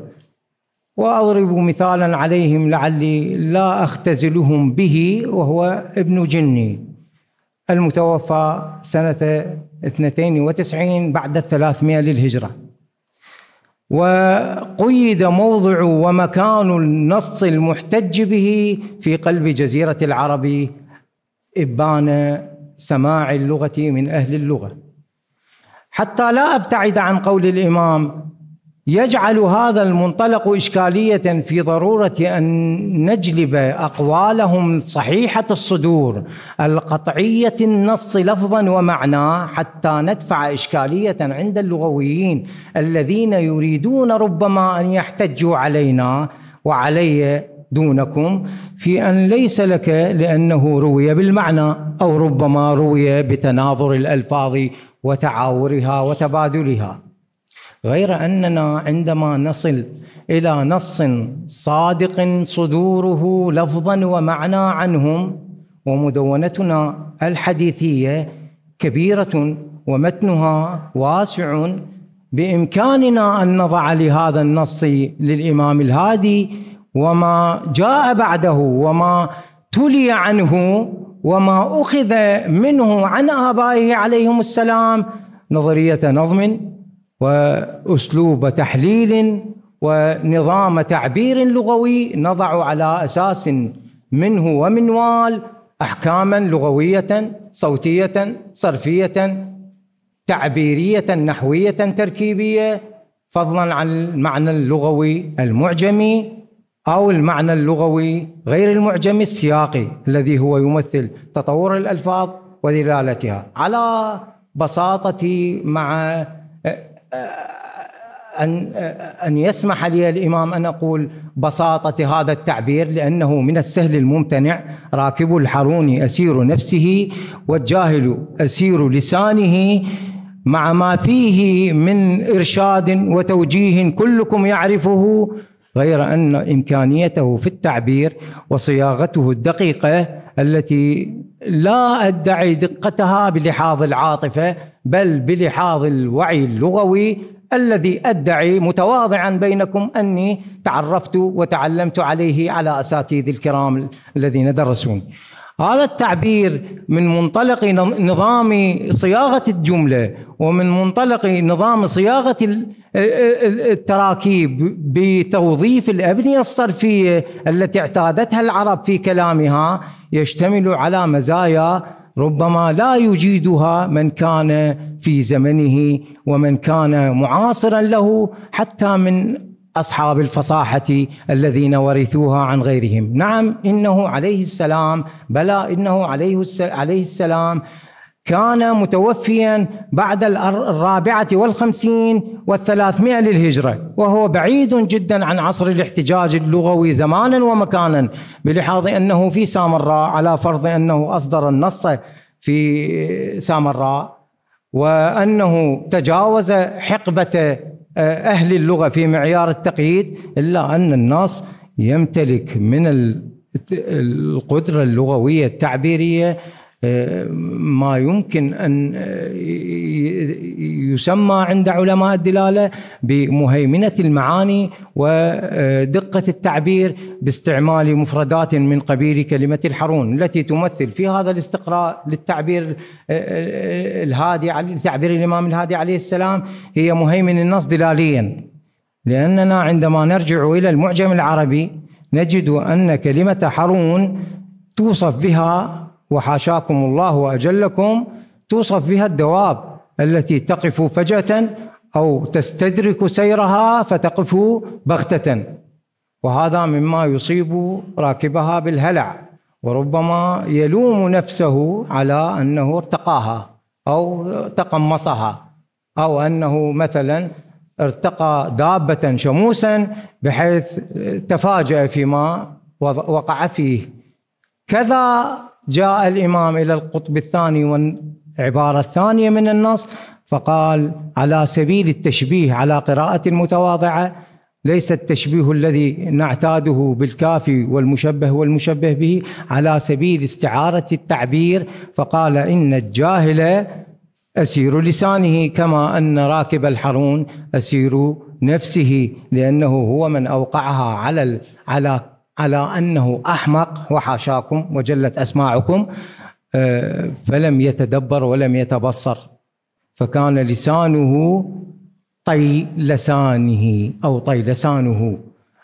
وأضرب مثالا عليهم لعلي لا أختزلهم به، وهو ابن جني المتوفى سنة 92 بعد 300 للهجرة. وقيد موضع ومكان النص المحتج به في قلب جزيرة العرب إبان سماع اللغة من أهل اللغة. حتى لا أبتعد عن قول الإمام، يجعل هذا المنطلق إشكالية في ضرورة أن نجلب أقوالهم صحيحة الصدور القطعية النص لفظاً ومعنى حتى ندفع إشكالية عند اللغويين الذين يريدون ربما أن يحتجوا علينا وعلي دونكم في أن ليس لك لأنه روي بالمعنى، أو ربما روي بتناظر الألفاظ وتعاورها وتبادلها. غير أننا عندما نصل إلى نص صادق صدوره لفظاً ومعنى عنهم، ومدونتنا الحديثية كبيرة ومتنها واسع، بإمكاننا أن نضع لهذا النص للإمام الهادي وما جاء بعده وما تلي عنه وما أخذ منه عن آبائه عليهم السلام نظرية نظم وأسلوب تحليل ونظام تعبير لغوي نضع على أساس منه ومنوال أحكاماً لغوية صوتية صرفية تعبيرية نحوية تركيبية، فضلاً عن المعنى اللغوي المعجمي أو المعنى اللغوي غير المعجمي السياقي الذي هو يمثل تطور الألفاظ ودلالتها على بساطة، مع أن يسمح لي الإمام أن أقول بساطة هذا التعبير، لأنه من السهل الممتنع. راكب الحرون أسير نفسه والجاهل أسير لسانه، مع ما فيه من إرشاد وتوجيه كلكم يعرفه، غير أن إمكانيته في التعبير وصياغته الدقيقة التي لا أدعي دقتها بلحاظ العاطفة بل بلحاظ الوعي اللغوي الذي أدعي متواضعا بينكم أني تعرفت وتعلمت عليه على أساتذتي الكرام الذين درسوني. هذا التعبير من منطلق نظام صياغة الجملة ومن منطلق نظام صياغة التراكيب بتوظيف الأبنية الصرفية التي اعتادتها العرب في كلامها يشتمل على مزايا ربما لا يجيدها من كان في زمنه ومن كان معاصرا له، حتى من أصحاب الفصاحة الذين ورثوها عن غيرهم. نعم إنه عليه السلام، بلى إنه عليه السلام كان متوفيا بعد 54 و300 للهجرة، وهو بعيد جدا عن عصر الاحتجاج اللغوي زمانا ومكانا، بلحاظ أنه في سامراء، على فرض أنه أصدر النص في سامراء، وأنه تجاوز حقبة أهل اللغة في معيار التقييد، إلا أن النص يمتلك من القدرة اللغوية التعبيرية ما يمكن أن يسمى عند علماء الدلالة بمهيمنة المعاني ودقة التعبير، باستعمال مفردات من قبيل كلمة الحرون التي تمثل في هذا الاستقراء للتعبير الهادي، تعبير الإمام الهادي عليه السلام، هي مهيمن النص دلاليا. لأننا عندما نرجع إلى المعجم العربي نجد أن كلمة حرون توصف بها، وحاشاكم الله وأجلكم، توصف بها الدواب التي تقف فجأة أو تستدرك سيرها فتقف بغتة، وهذا مما يصيب راكبها بالهلع، وربما يلوم نفسه على أنه ارتقاها أو تقمصها، أو أنه مثلا ارتقى دابة شموسا بحيث تفاجأ فيما وقع فيه. كذا جاء الإمام إلى القطب الثاني والعبارة الثانية من النص فقال على سبيل التشبيه على قراءة متواضعة، ليس التشبيه الذي نعتاده بالكافي والمشبه والمشبه به، على سبيل استعارة التعبير، فقال إن الجاهل أسير لسانه كما أن راكب الحرون أسير نفسه، لأنه هو من أوقعها على أنه أحمق، وحاشاكم وجلت أسماعكم، فلم يتدبر ولم يتبصر، فكان لسانه طي لسانه أو طي لسانه.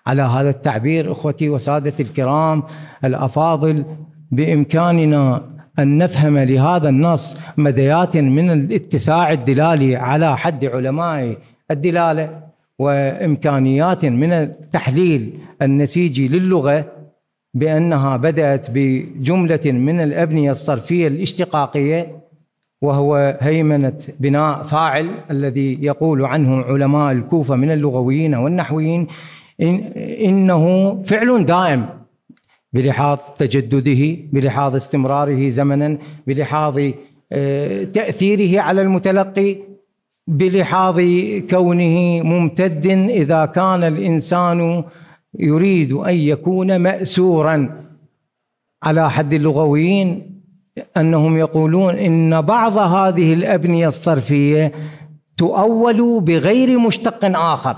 على هذا التعبير أخوتي وسادة الكرام الأفاضل، بإمكاننا أن نفهم لهذا النص مديات من الاتساع الدلالي على حد علماء الدلالة، وإمكانيات من التحليل النسيجي للغة، بأنها بدأت بجملة من الأبنية الصرفية الاشتقاقية، وهو هيمنة بناء فاعل الذي يقول عنه علماء الكوفة من اللغويين والنحويين إنه فعل دائم، بلحاظ تجدده، بلحاظ استمراره زمنا، بلحاظ تأثيره على المتلقي، بلحاظ كونه ممتد إذا كان الإنسان يريد أن يكون مأسورا. على حد اللغويين أنهم يقولون إن بعض هذه الأبنية الصرفية تؤول بغير مشتق آخر،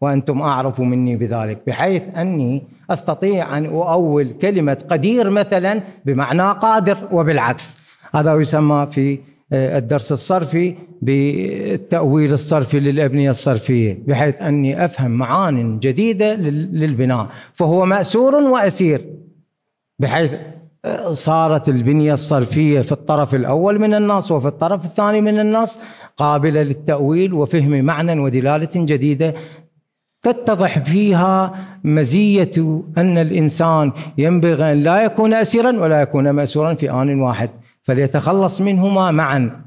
وأنتم أعرف مني بذلك، بحيث أني أستطيع أن أؤول كلمة قدير مثلا بمعنى قادر وبالعكس. هذا يسمى في الدرس الصرفي بالتأويل الصرفي للأبنية الصرفية، بحيث أني أفهم معان جديدة للبناء، فهو مأسور وأسير، بحيث صارت البنية الصرفية في الطرف الأول من النص وفي الطرف الثاني من النص قابلة للتأويل وفهم معنى ودلالة جديدة، تتضح فيها مزية أن الإنسان ينبغي أن لا يكون أسيرا ولا يكون مأسورا في آن واحد، فليتخلص منهما معا.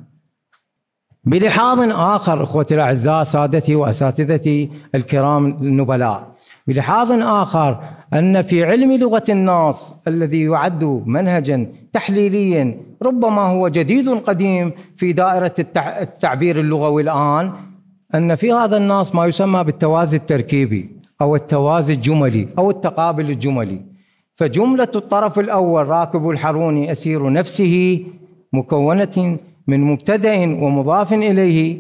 بلحاظ آخر أخوتي الأعزاء، سادتي وأساتذتي الكرام النبلاء، بلحاظ آخر أن في علم لغة الناس الذي يعد منهجا تحليليا ربما هو جديد قديم في دائرة التعبير اللغوي الآن، أن في هذا النص ما يسمى بالتوازي التركيبي أو التوازي الجملي أو التقابل الجملي. فجملة الطرف الأول راكب الحرون أسير نفسه مكونة من مبتدأ ومضاف إليه،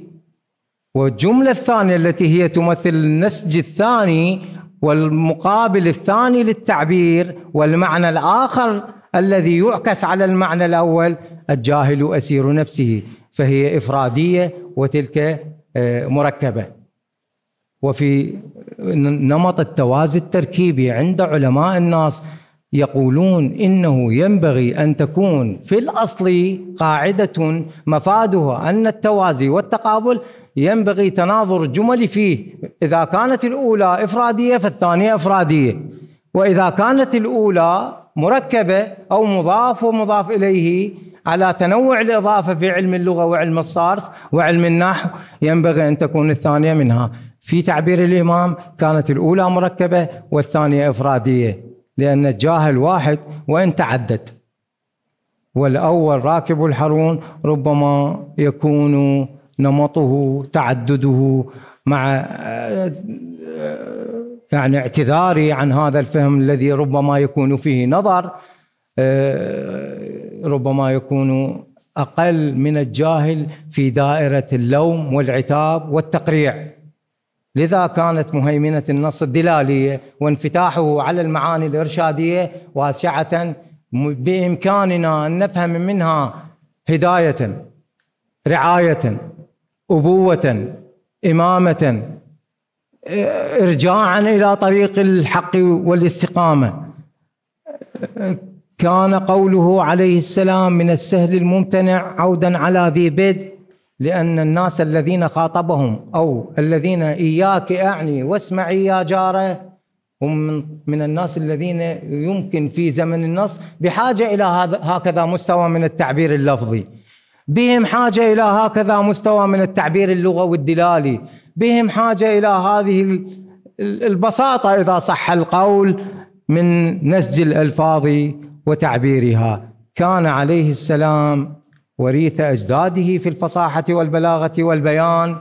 والجملة الثانية التي هي تمثل النسج الثاني والمقابل الثاني للتعبير والمعنى الآخر الذي يعكس على المعنى الأول، الجاهل أسير نفسه، فهي إفرادية وتلك مركبة. وفي نمط التوازي التركيبي عند علماء الناس يقولون إنه ينبغي أن تكون في الأصل قاعدة مفادها أن التوازي والتقابل ينبغي تناظر جمل فيه، إذا كانت الأولى إفرادية فالثانية إفرادية، وإذا كانت الأولى مركبة أو مضاف ومضاف إليه على تنوع الإضافة في علم اللغة وعلم الصرف وعلم النحو ينبغي أن تكون الثانية منها. في تعبير الإمام كانت الأولى مركبة والثانية إفرادية، لأن الجاهل واحد وإن تعدد، والأول راكب الحرون ربما يكون نمطه تعدده، مع يعني اعتذاري عن هذا الفهم الذي ربما يكون فيه نظر، ربما يكون أقل من الجاهل في دائرة اللوم والعتاب والتقريع. لذا كانت مهيمنة النص الدلالية وانفتاحه على المعاني الإرشادية واسعة بإمكاننا أن نفهم منها هداية، رعاية، أبوة، إمامة، إرجاعا إلى طريق الحق والاستقامة. كان قوله عليه السلام من السهل الممتنع عودا على ذي بدء، لأن الناس الذين خاطبهم أو الذين إياك أعني واسمعي يا جارة هم من الناس الذين يمكن في زمن النص بحاجة إلى هكذا مستوى من التعبير اللفظي، بهم حاجة إلى هكذا مستوى من التعبير اللغوي الدلالي، بهم حاجة إلى هذه البساطة إذا صح القول من نسج الألفاظ وتعبيرها. كان عليه السلام وريث أجداده في الفصاحة والبلاغة والبيان،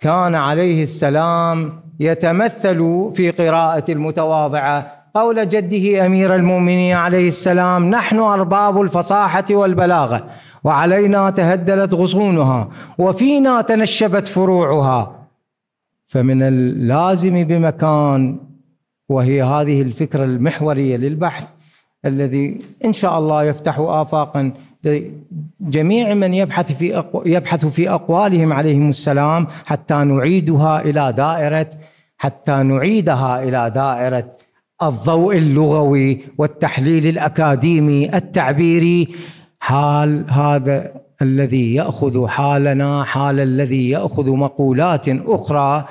كان عليه السلام يتمثل في قراءة المتواضعة قول جده أمير المؤمنين عليه السلام: نحن أرباب الفصاحة والبلاغة، وعلينا تهدلت غصونها، وفينا تنشبت فروعها. فمن اللازم بمكان، وهي هذه الفكرة المحورية للبحث الذي إن شاء الله يفتح آفاقا لجميع من يبحث في أقوالهم عليهم السلام، حتى نعيدها إلى دائرة الضوء اللغوي والتحليل الأكاديمي التعبيري. حال هذا الذي يأخذ حالنا حال الذي يأخذ مقولات أخرى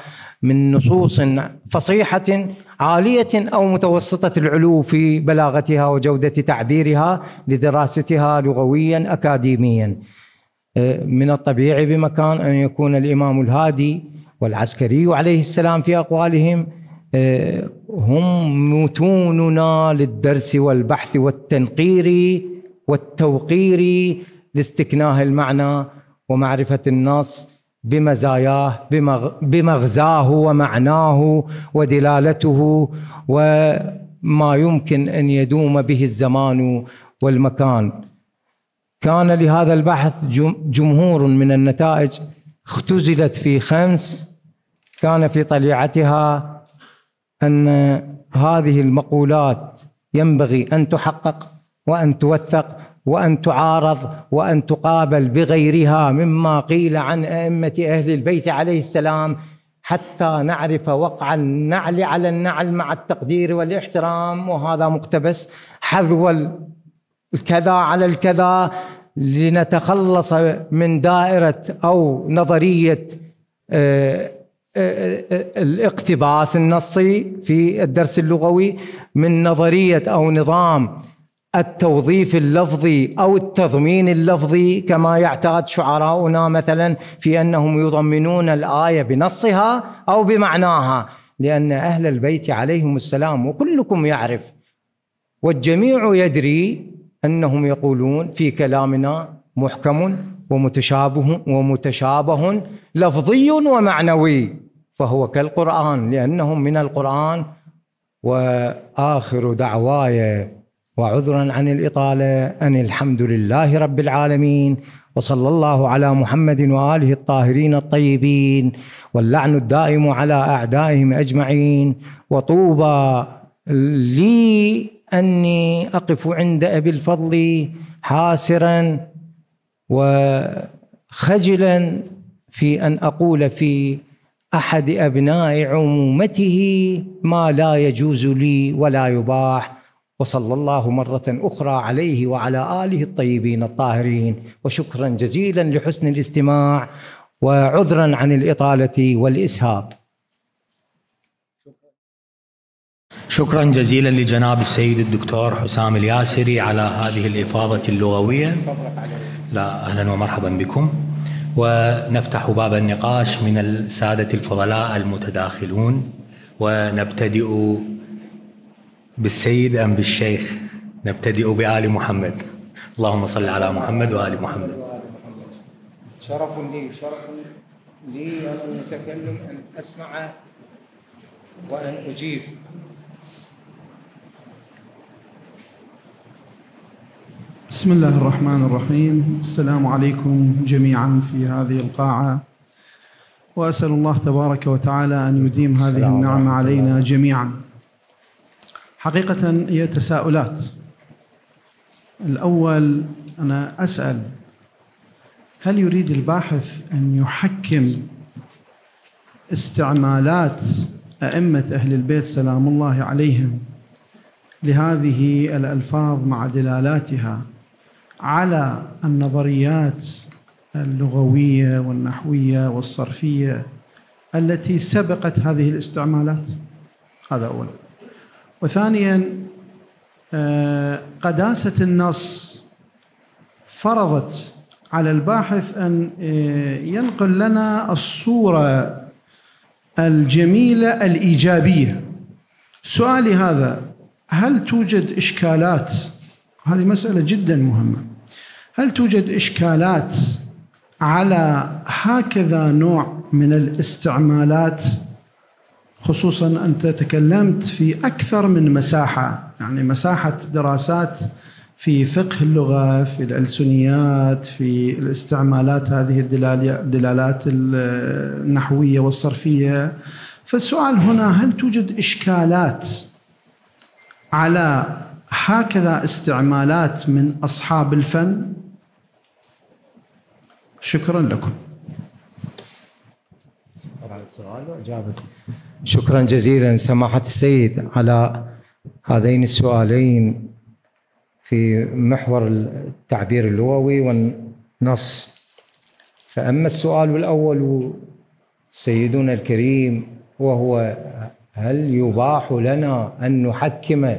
من نصوص فصيحة عالية أو متوسطة العلو في بلاغتها وجودة تعبيرها لدراستها لغويا أكاديميا. من الطبيعي بمكان أن يكون الإمام الهادي والعسكري عليه السلام في أقوالهم هم متوننا للدرس والبحث والتنقير والتوقير لاستكناه المعنى ومعرفة النص بمزاياه بمغزاه ومعناه ودلالته وما يمكن أن يدوم به الزمان والمكان. كان لهذا البحث جمهور من النتائج اختزلت في 5، كان في طليعتها أن هذه المقولات ينبغي أن تحقق وأن توثق وأن تعارض وأن تقابل بغيرها مما قيل عن أئمة أهل البيت عليه السلام، حتى نعرف وقع النعل على النعل مع التقدير والاحترام، وهذا مقتبس، حذو الكذا على الكذا، لنتخلص من دائرة أو نظرية الاقتباس النصي في الدرس اللغوي من نظرية أو نظام التوظيف اللفظي أو التضمين اللفظي كما يعتاد شعراؤنا مثلا في أنهم يضمنون الآية بنصها أو بمعناها، لأن أهل البيت عليهم السلام وكلكم يعرف والجميع يدري أنهم يقولون في كلامنا محكم ومتشابه لفظي ومعنوي، فهو كالقرآن لأنهم من القرآن. وآخر دعواي وعذرا عن الإطالة أن الحمد لله رب العالمين، وصلى الله على محمد وآله الطاهرين الطيبين، واللعن الدائم على أعدائهم أجمعين، وطوبى لي أني أقف عند أبي الفضل حاسرا وخجلا في أن أقول في أحد أبناء عمومته ما لا يجوز لي ولا يباح. وصلى الله مرة أخرى عليه وعلى آله الطيبين الطاهرين، وشكرا جزيلا لحسن الاستماع، وعذرا عن الإطالة والإسهاب. شكرا جزيلا لجناب السيد الدكتور حسام الياسري على هذه الإفاضة اللغوية. لا أهلا ومرحبا بكم. ونفتح باب النقاش من السادة الفضلاء المتداخلون، ونبتدئ بالسيد أم بالشيخ؟ نبتدئ بآل محمد. اللهم صل على محمد وآل محمد. شرف لي أن المتكلم أن أسمع وأن أجيب. بسم الله الرحمن الرحيم. السلام عليكم جميعا في هذه القاعة، وأسأل الله تبارك وتعالى أن يديم هذه النعمة علينا جميعا. حقيقة هي تساؤلات. الأول أنا أسأل، هل يريد الباحث أن يحكم استعمالات أئمة أهل البيت سلام الله عليهم لهذه الألفاظ مع دلالاتها على النظريات اللغوية والنحوية والصرفية التي سبقت هذه الاستعمالات؟ هذا أولا. وثانيا، قداسة النص فرضت على الباحث أن ينقل لنا الصورة الجميلة الإيجابية. سؤالي هذا، هل توجد إشكالات؟ هذه مسألة جدا مهمة. هل توجد إشكالات على هكذا نوع من الاستعمالات، خصوصا أنت تكلمت في أكثر من مساحة، يعني مساحة دراسات في فقه اللغة، في الألسنيات، في الاستعمالات هذه الدلالات النحوية والصرفية. فالسؤال هنا، هل توجد إشكالات على هكذا استعمالات من أصحاب الفن؟ شكرا لكم. شكرا جزيلا سماحة السيد على هذين السؤالين في محور التعبير اللغوي والنص. فأما السؤال الأول سيدنا الكريم، وهو هل يباح لنا أن نحكم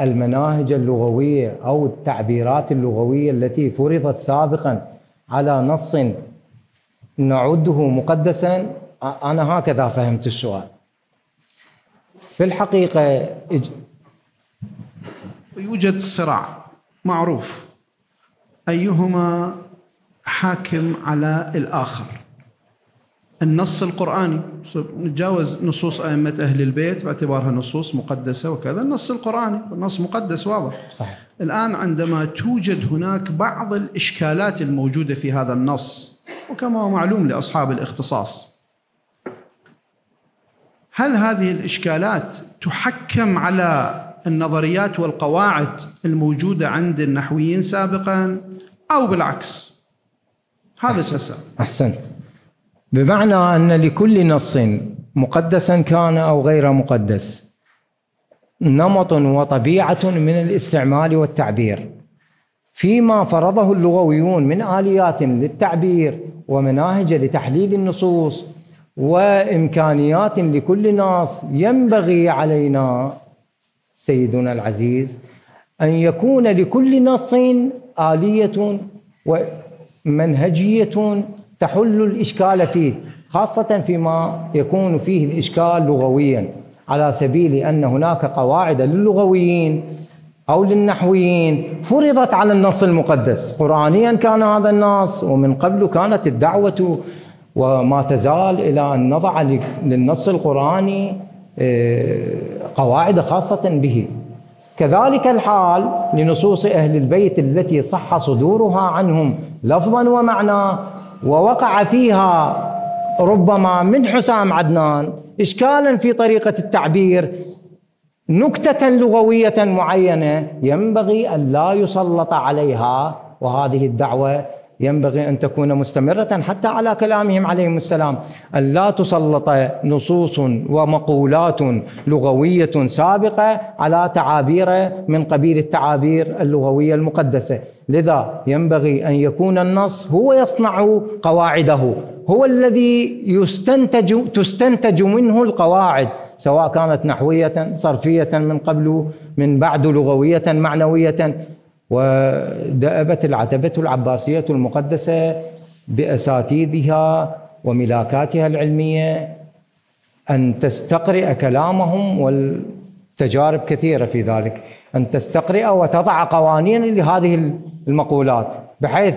المناهج اللغوية أو التعبيرات اللغوية التي فرضت سابقاً على نص نعده مقدساً؟ أنا هكذا فهمت السؤال. في الحقيقة يوجد صراع معروف أيهما حاكم على الآخر، النص القرآني. نتجاوز نصوص أئمة أهل البيت باعتبارها نصوص مقدسة وكذا، النص القرآني النص مقدس واضح صحيح. الآن عندما توجد هناك بعض الإشكالات الموجودة في هذا النص، وكما هو معلوم لأصحاب الاختصاص، هل هذه الإشكالات تحكم على النظريات والقواعد الموجودة عند النحويين سابقاً أو بالعكس؟ هذا التساؤل. أحسنت. بمعنى أن لكل نص مقدساً كان أو غير مقدس نمط وطبيعة من الاستعمال والتعبير، فيما فرضه اللغويون من آليات للتعبير ومناهج لتحليل النصوص وإمكانيات لكل نص. ينبغي علينا سيدنا العزيز أن يكون لكل نص آلية ومنهجية تحل الإشكال فيه، خاصة فيما يكون فيه الإشكال لغويا، على سبيل أن هناك قواعد للغويين أو للنحويين فرضت على النص المقدس. قرآنيا كان هذا النص، ومن قبل كانت الدعوة وما تزال إلى أن نضع للنص القرآني قواعد خاصة به. كذلك الحال لنصوص أهل البيت التي صح صدورها عنهم لفظاً ومعنى، ووقع فيها ربما من حسام عدنان إشكالاً في طريقة التعبير، نكتة لغوية معينة ينبغي أن لا يسلط عليها. وهذه الدعوة ينبغي أن تكون مستمرة حتى على كلامهم عليهم السلام، أن لا تسلط نصوص ومقولات لغوية سابقة على تعابير من قبيل التعابير اللغوية المقدسة. لذا ينبغي أن يكون النص هو يصنع قواعده، هو الذي تستنتج منه القواعد، سواء كانت نحوية صرفية من قبل من بعد، لغوية معنوية. ودأبت العتبة العباسية المقدسة بأساتيدها وملاكاتها العلمية أن تستقرئ كلامهم، والتجارب كثيرة في ذلك، أن تستقرئ وتضع قوانين لهذه المقولات، بحيث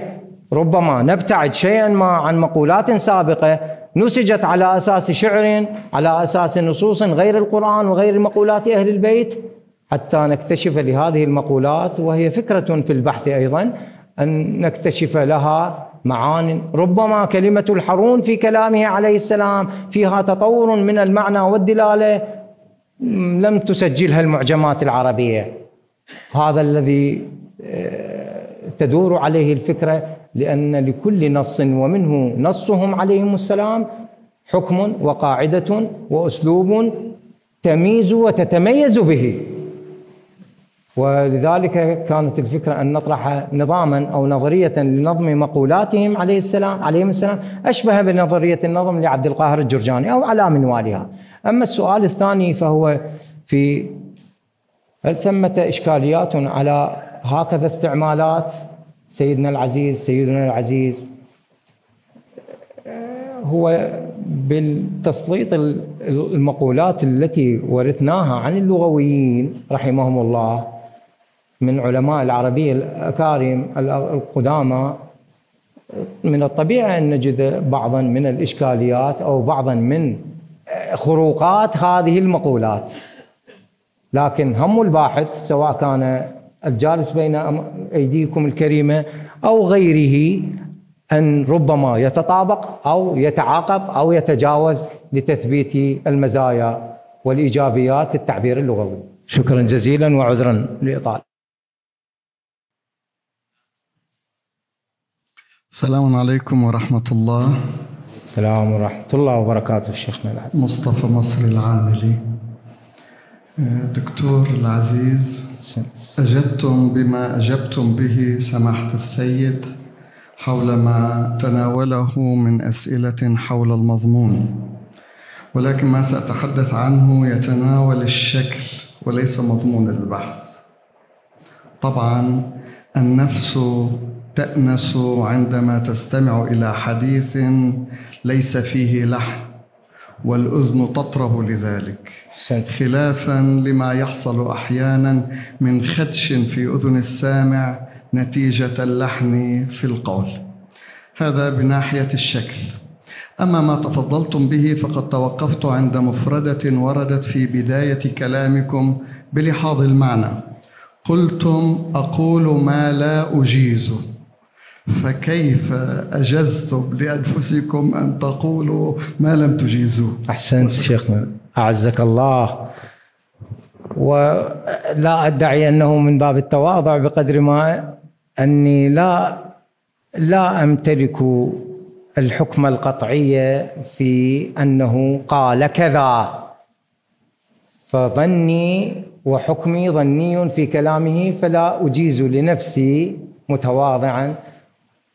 ربما نبتعد شيئا ما عن مقولات سابقة نسجت على أساس شعر، على أساس نصوص غير القرآن وغير مقولات أهل البيت، حتى نكتشف لهذه المقولات، وهي فكرة في البحث أيضا، أن نكتشف لها معان. ربما كلمة الحرون في كلامه عليه السلام فيها تطور من المعنى والدلالة لم تسجلها المعجمات العربية. هذا الذي تدور عليه الفكرة، لأن لكل نص ومنه نصهم عليهم السلام حكم وقاعدة وأسلوب تميز وتتميز به. ولذلك كانت الفكرة أن نطرح نظاما أو نظرية لنظم مقولاتهم عليهم السلام أشبه بنظرية النظم لعبد القاهر الجرجاني أو على منوالها. أما السؤال الثاني فهو في هل ثمة إشكاليات على هكذا استعمالات سيدنا العزيز؟ هو بالتسليط المقولات التي ورثناها عن اللغويين رحمهم الله من علماء العربية الأكارم القدامى، من الطبيعي أن نجد بعضا من الإشكاليات أو بعضا من خروقات هذه المقولات. لكن هم الباحث، سواء كان الجالس بين أيديكم الكريمة أو غيره، أن ربما يتطابق أو يتعاقب أو يتجاوز لتثبيت المزايا والإيجابيات التعبير اللغوي. شكرا جزيلا وعذرا لإطالة. السلام عليكم ورحمة الله. السلام ورحمة الله وبركاته. الشيخنا العزيز مصطفى مصر العاملي. دكتور العزيز، أجبتم بما أجبتم به سماحة السيد حول ما تناوله من أسئلة حول المضمون، ولكن ما سأتحدث عنه يتناول الشكل وليس مضمون البحث. طبعا النفس تأنس عندما تستمع إلى حديث ليس فيه لحن، والأذن تطرب لذلك، خلافا لما يحصل أحيانا من خدش في أذن السامع نتيجة اللحن في القول. هذا بناحية الشكل. أما ما تفضلتم به فقد توقفت عند مفردة وردت في بداية كلامكم بلحاظ المعنى. قلتم أقول ما لا أجيزه، فكيف أجزتم لأنفسكم أن تقولوا ما لم تجيزوا؟ أحسنت شيخنا، أعزك الله. ولا أدعي أنه من باب التواضع بقدر ما أني لا أمتلك الحكم القطعي في أنه قال كذا، فظني وحكمي ظني في كلامه، فلا أجيز لنفسي متواضعا.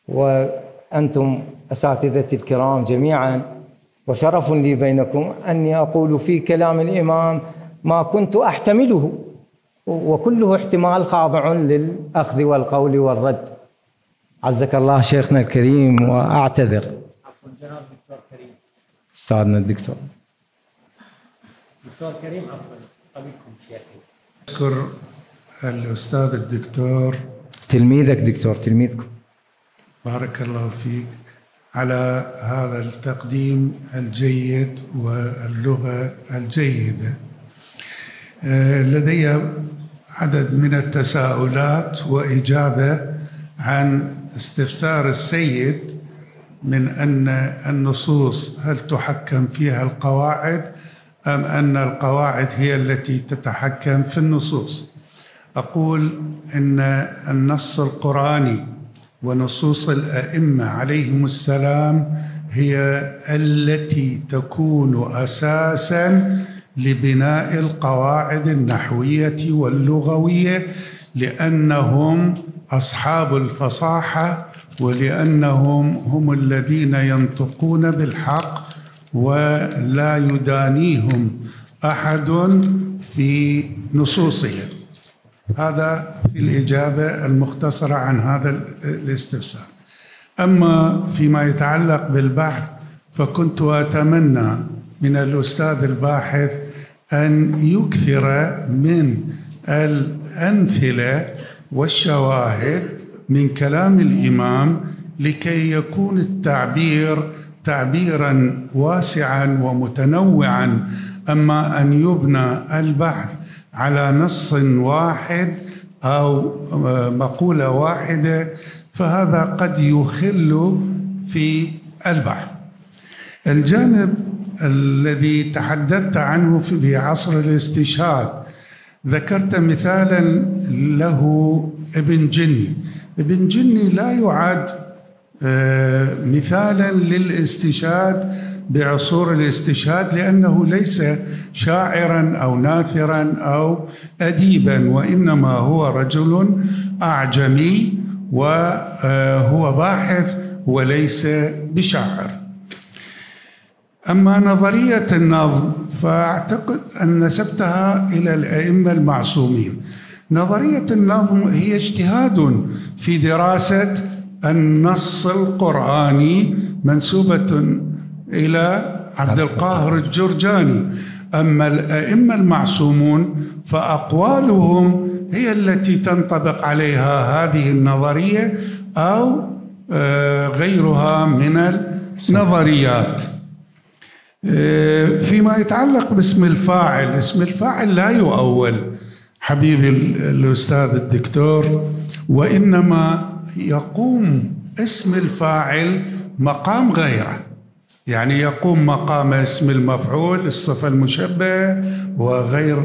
وأنتم أساتذتي الكرام جميعا، وشرف لي بينكم أني أقول في كلام الإمام ما كنت أحتمله، وكله احتمال خاضع للأخذ والقول والرد. عزك الله شيخنا الكريم. وأعتذر. عفوا جناب دكتور كريم. أستاذنا الدكتور كريم، عفوا قبلكم شيخي. أشكر الأستاذ الدكتور تلميذك دكتور، تلميذكم بارك الله فيك على هذا التقديم الجيد واللغة الجيدة. لدي عدد من التساؤلات وإجابة عن استفسار السيد من أن النصوص هل تحكم فيها القواعد أم أن القواعد هي التي تتحكم في النصوص. أقول إن النص القرآني ونصوص الأئمة عليهم السلام هي التي تكون أساساً لبناء القواعد النحوية واللغوية، لأنهم أصحاب الفصاحة ولأنهم هم الذين ينطقون بالحق ولا يدانيهم أحد في نصوصهم. هذا في الإجابة المختصرة عن هذا الاستفسار. أما فيما يتعلق بالبحث فكنت أتمنى من الأستاذ الباحث أن يكثر من الأمثلة والشواهد من كلام الإمام لكي يكون التعبير تعبيراً واسعاً ومتنوعاً، أما أن يبنى البحث على نص واحد أو مقولة واحدة فهذا قد يخل في البحث. الجانب الذي تحدثت عنه في عصر الاستشهاد ذكرت مثالاً له ابن جني. ابن جني لا يعد مثالاً للاستشهاد بعصور الاستشهاد لأنه ليس شاعراً أو ناثراً أو أديباً، وإنما هو رجل أعجمي وهو باحث وليس بشاعر. أما نظرية النظم فأعتقد أن نسبتها إلى الأئمة المعصومين. نظرية النظم هي اجتهاد في دراسة النص القرآني منسوبة إلى عبد القاهر الجرجاني. أما الأئمة المعصومون فأقوالهم هي التي تنطبق عليها هذه النظرية أو غيرها من النظريات. فيما يتعلق باسم الفاعل، اسم الفاعل لا يؤول حبيبي الأستاذ الدكتور، وإنما يقوم اسم الفاعل مقام غيره، يعني يقوم مقام اسم المفعول، الصفة المشبهة وغير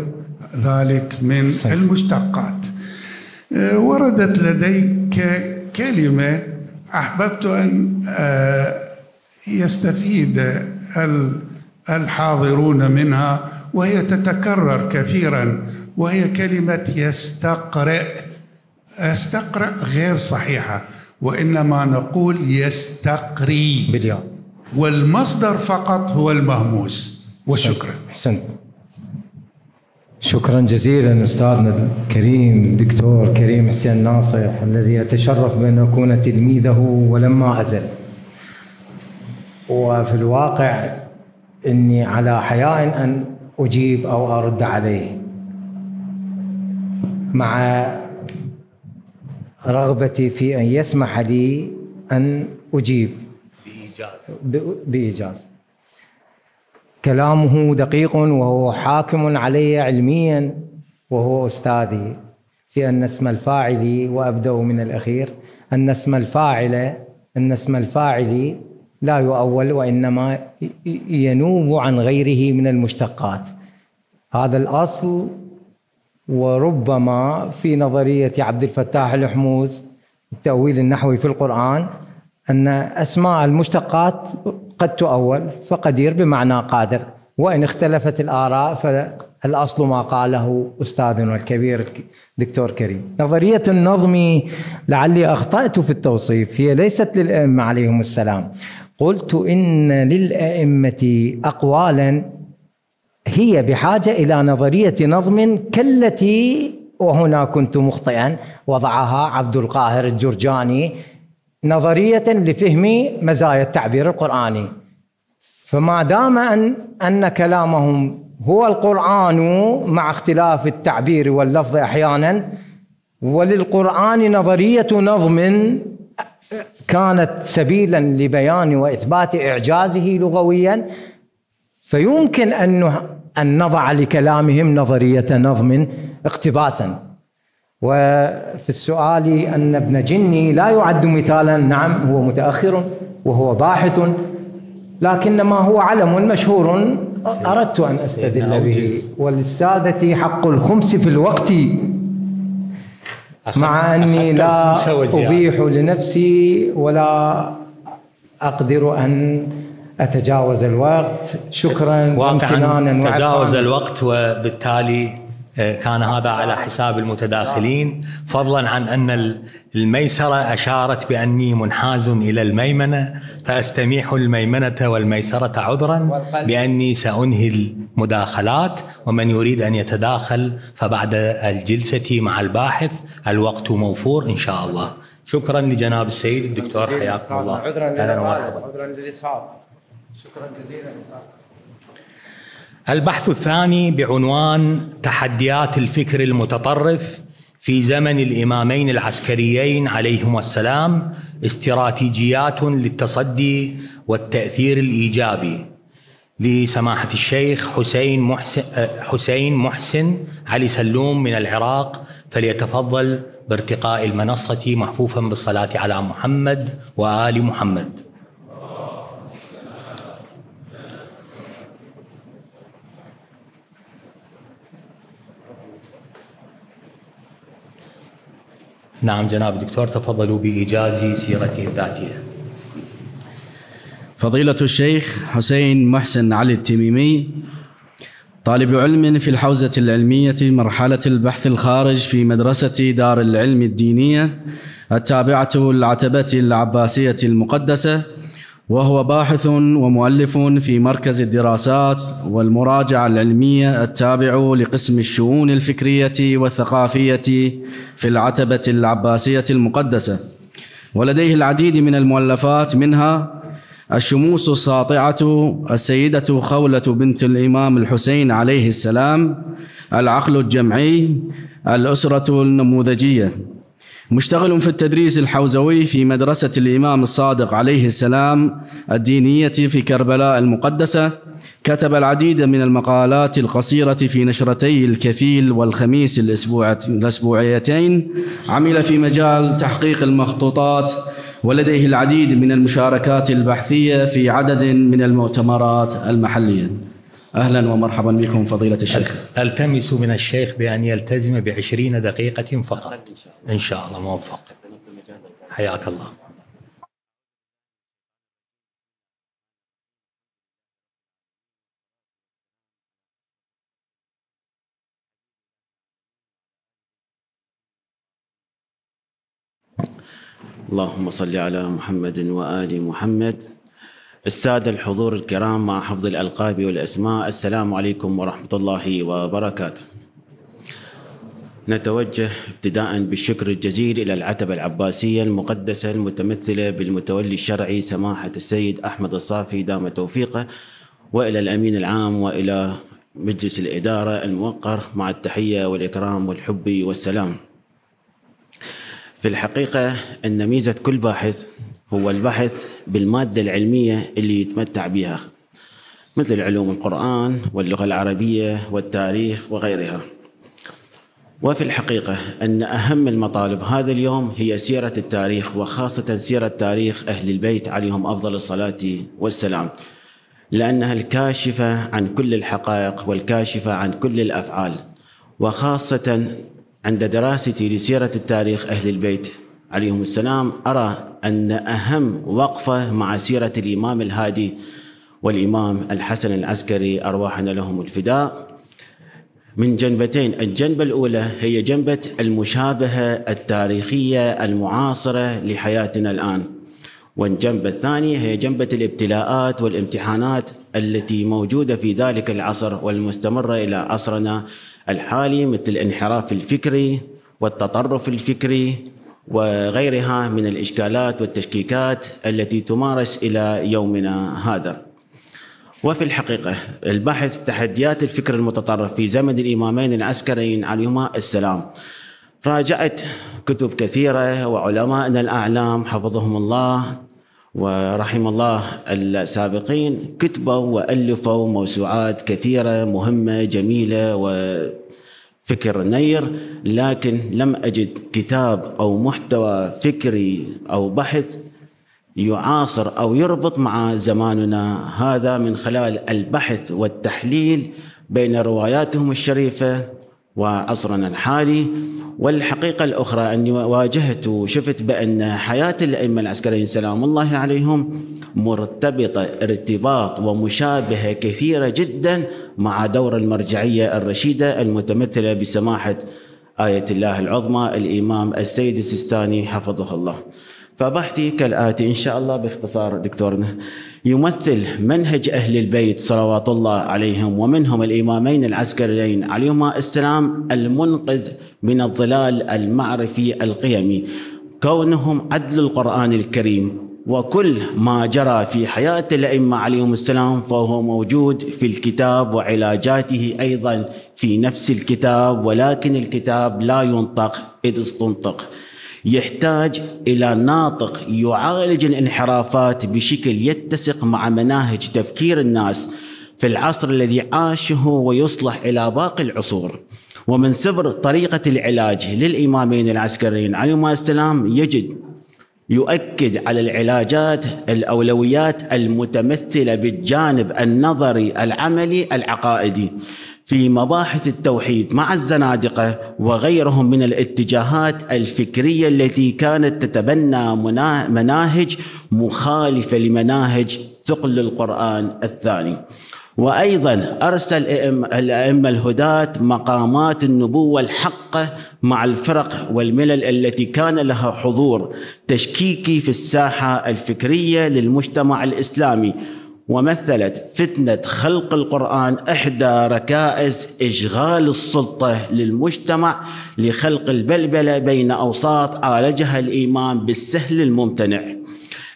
ذلك من المشتقات. وردت لديك كلمة أحببت أن يستفيد الحاضرون منها وهي تتكرر كثيرا، وهي كلمة يستقرئ. استقرئ غير صحيحة، وإنما نقول يستقري بالياء، والمصدر فقط هو المهموس. وشكرا. حسنت. شكرا جزيلا أستاذنا الكريم دكتور كريم حسين ناصح الذي أتشرف بأن أكون تلميذه ولما أزل، وفي الواقع إني على حياء أن أجيب أو أرد عليه مع رغبتي في أن يسمح لي أن أجيب بإيجاز. كلامه دقيق وهو حاكم علي علمياً، وهو أستاذي في أن اسم الفاعل، وأبدأ من الأخير، أن اسم الفاعل لا يؤول وإنما ينوب عن غيره من المشتقات. هذا الأصل. وربما في نظرية عبد الفتاح الحموز التأويل النحوي في القرآن أن أسماء المشتقات قد تؤول، فقدير بمعنى قادر، وإن اختلفت الآراء فالأصل ما قاله أستاذنا الكبير دكتور كريم. نظرية النظم لعلي أخطأت في التوصيف، هي ليست للأئمة عليهم السلام. قلت إن للأئمة أقوالا هي بحاجة إلى نظرية نظم كالتي، وهنا كنت مخطئا، وضعها عبد القاهر الجرجاني نظرية لفهم مزايا التعبير القرآني. فما دام أن كلامهم هو القرآن مع اختلاف التعبير واللفظ أحيانا، وللقرآن نظرية نظم كانت سبيلا لبيان وإثبات إعجازه لغويا، فيمكن أن نضع لكلامهم نظرية نظم اقتباسا. وفي السؤال أن ابن جني لا يعد مثالا، نعم هو متأخر وهو باحث، لكن ما هو علم مشهور أردت أن أستدل به. وللسادة حق الخمس في الوقت، مع أني لا أبيح لنفسي ولا أقدر أن أتجاوز الوقت. شكرا وامتنانا. تجاوز الوقت وبالتالي كان هذا على حساب المتداخلين، فضلا عن أن الميسرة أشارت بأني منحاز إلى الميمنة فأستميح الميمنة والميسرة عذرا بأني سأنهي المداخلات، ومن يريد أن يتداخل فبعد الجلسة مع الباحث الوقت موفور إن شاء الله. شكرا لجناب السيد الدكتور، حياكم الله. عذرا للإسهاب. شكرا جزيلا. البحث الثاني بعنوان تحديات الفكر المتطرف في زمن الإمامين العسكريين عليهما السلام، استراتيجيات للتصدي والتأثير الإيجابي، لسماحة الشيخ حسين محسن علي سلوم من العراق، فليتفضل بارتقاء المنصة محفوفا بالصلاة على محمد وآل محمد. نعم جناب الدكتور، تفضلوا بإيجاز سيرته الذاتية. فضيلة الشيخ حسين محسن علي التميمي، طالب علم في الحوزة العلمية مرحلة البحث الخارج في مدرسة دار العلم الدينية التابعة العتبة العباسية المقدسة، وهو باحث ومؤلف في مركز الدراسات والمراجعة العلمية التابع لقسم الشؤون الفكرية والثقافية في العتبة العباسية المقدسة، ولديه العديد من المؤلفات، منها الشموس الساطعة، السيدة خولة بنت الإمام الحسين عليه السلام، العقل الجمعي، الأسرة النموذجية. مشتغل في التدريس الحوزوي في مدرسة الإمام الصادق عليه السلام الدينية في كربلاء المقدسة، كتب العديد من المقالات القصيرة في نشرتي الكفيل والخميس الأسبوعيتين، عمل في مجال تحقيق المخطوطات، ولديه العديد من المشاركات البحثية في عدد من المؤتمرات المحلية. أهلا ومرحبا بكم فضيلة الشيخ. ألتمس من الشيخ بأن يلتزم ب20 دقيقة فقط إن شاء الله. موفق، حياك الله. اللهم صل على محمد وآل محمد. السادة الحضور الكرام، مع حفظ الألقاب والأسماء، السلام عليكم ورحمة الله وبركاته. نتوجه ابتداء بالشكر الجزيل إلى العتبة العباسية المقدسة المتمثلة بالمتولي الشرعي سماحة السيد أحمد الصافي دام توفيقه، وإلى الأمين العام، وإلى مجلس الإدارة الموقر، مع التحية والإكرام والحب والسلام. في الحقيقة أن ميزة كل باحث هو البحث بالمادة العلمية اللي يتمتع بها، مثل علوم القرآن واللغة العربية والتاريخ وغيرها. وفي الحقيقة أن أهم المطالب هذا اليوم هي سيرة التاريخ، وخاصة سيرة تاريخ أهل البيت عليهم أفضل الصلاة والسلام، لأنها الكاشفة عن كل الحقائق والكاشفة عن كل الأفعال. وخاصة عند دراستي لسيرة التاريخ أهل البيت عليهم السلام، أرى أن أهم وقفة مع سيرة الإمام الهادي والإمام الحسن العسكري أرواحنا لهم الفداء، من جنبتين. الجنبة الأولى هي جنبة المشابهة التاريخية المعاصرة لحياتنا الآن، والجنبة الثانية هي جنبة الابتلاءات والامتحانات التي موجودة في ذلك العصر والمستمرة إلى عصرنا الحالي، مثل الانحراف الفكري والتطرف الفكري وغيرها من الإشكالات والتشكيكات التي تمارس إلى يومنا هذا. وفي الحقيقة البحث تحديات الفكر المتطرف في زمن الإمامين العسكريين عليهما السلام، راجعت كتب كثيرة وعلماءنا الأعلام حفظهم الله ورحم الله السابقين كتبوا وألفوا موسوعات كثيرة مهمة جميلة فكر نير، لكن لم أجد كتاب أو محتوى فكري أو بحث يعاصر أو يربط مع زماننا هذا من خلال البحث والتحليل بين رواياتهم الشريفة وعصرنا الحالي. والحقيقة الأخرى أني واجهت وشفت بأن حياة الأئمة العسكريين سلام الله عليهم مرتبطة ارتباط ومشابهة كثيرة جدا مع دور المرجعية الرشيدة المتمثلة بسماحة آية الله العظمى الإمام السيد السيستاني حفظه الله. فبحثي كالآتي إن شاء الله باختصار دكتورنا. يمثل منهج أهل البيت صلوات الله عليهم ومنهم الإمامين العسكريين عليهما السلام المنقذ من الظلال المعرفي القيمي، كونهم عدل القرآن الكريم، وكل ما جرى في حياة الأئمة عليهم السلام فهو موجود في الكتاب وعلاجاته أيضا في نفس الكتاب، ولكن الكتاب لا ينطق إذ استنطق، يحتاج إلى ناطق يعالج الانحرافات بشكل يتسق مع مناهج تفكير الناس في العصر الذي عاشه ويصلح إلى باقي العصور. ومن سبر طريقة العلاج للإمامين العسكريين عليهما السلام يؤكد على العلاجات الأولويات المتمثلة بالجانب النظري العملي العقائدي في مباحث التوحيد مع الزنادقة وغيرهم من الاتجاهات الفكرية التي كانت تتبنى مناهج مخالفة لمناهج ثقل القرآن الثاني. وأيضا أرسل الأئمة الهداة مقامات النبوة الحقة مع الفرق والملل التي كان لها حضور تشكيكي في الساحة الفكرية للمجتمع الإسلامي، ومثلت فتنة خلق القرآن إحدى ركائز إشغال السلطة للمجتمع لخلق البلبلة بين أوساط عالجها الإمام بالسهل الممتنع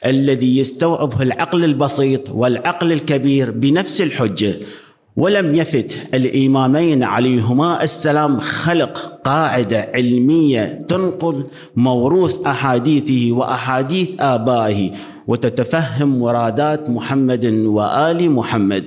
الذي يستوعبه العقل البسيط والعقل الكبير بنفس الحجة. ولم يفت الإمامين عليهما السلام خلق قاعدة علمية تنقل موروث أحاديثه وأحاديث آبائه وتتفهم مرادات محمد وآل محمد.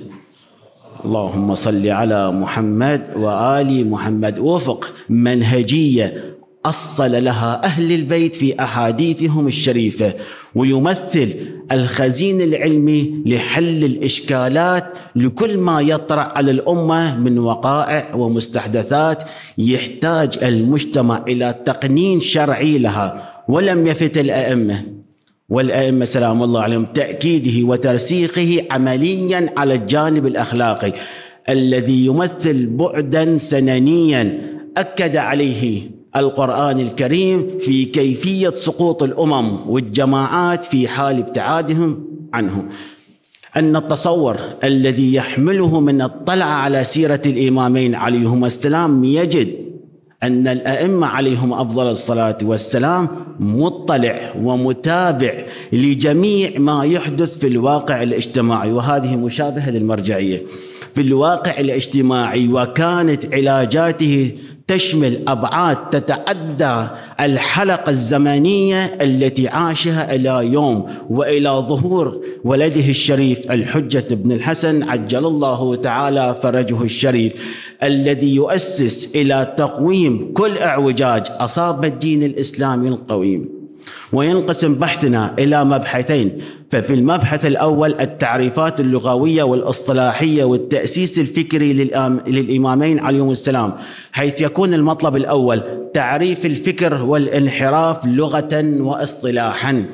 اللهم صل على محمد وآل محمد. وفق منهجية أصل لها أهل البيت في أحاديثهم الشريفة، ويمثل الخزين العلمي لحل الإشكالات لكل ما يطرأ على الأمة من وقائع ومستحدثات يحتاج المجتمع إلى تقنين شرعي لها. ولم يفت الأئمة سلام الله عليهم تأكيده وترسيخه عمليا على الجانب الأخلاقي الذي يمثل بعدا سننيا أكد عليه القرآن الكريم في كيفية سقوط الأمم والجماعات في حال ابتعادهم عنه. أن التصور الذي يحمله من الطلعة على سيرة الإمامين عليهم السلام يجد أن الأئمة عليهم أفضل الصلاة والسلام مطلع ومتابع لجميع ما يحدث في الواقع الاجتماعي، وهذه مشابهة للمرجعية في الواقع الاجتماعي، وكانت علاجاته تشمل أبعاد تتعدى الحلقة الزمنية التي عاشها إلى يوم وإلى ظهور ولده الشريف الحجة بن الحسن عجل الله تعالى فرجه الشريف، الذي يؤسس إلى تقويم كل اعوجاج أصاب الدين الإسلامي القويم. وينقسم بحثنا إلى مبحثين، ففي المبحث الأول التعريفات اللغوية والاصطلاحية والتأسيس الفكري للإمامين عليهم السلام، حيث يكون المطلب الأول تعريف الفكر والانحراف لغة واصطلاحا،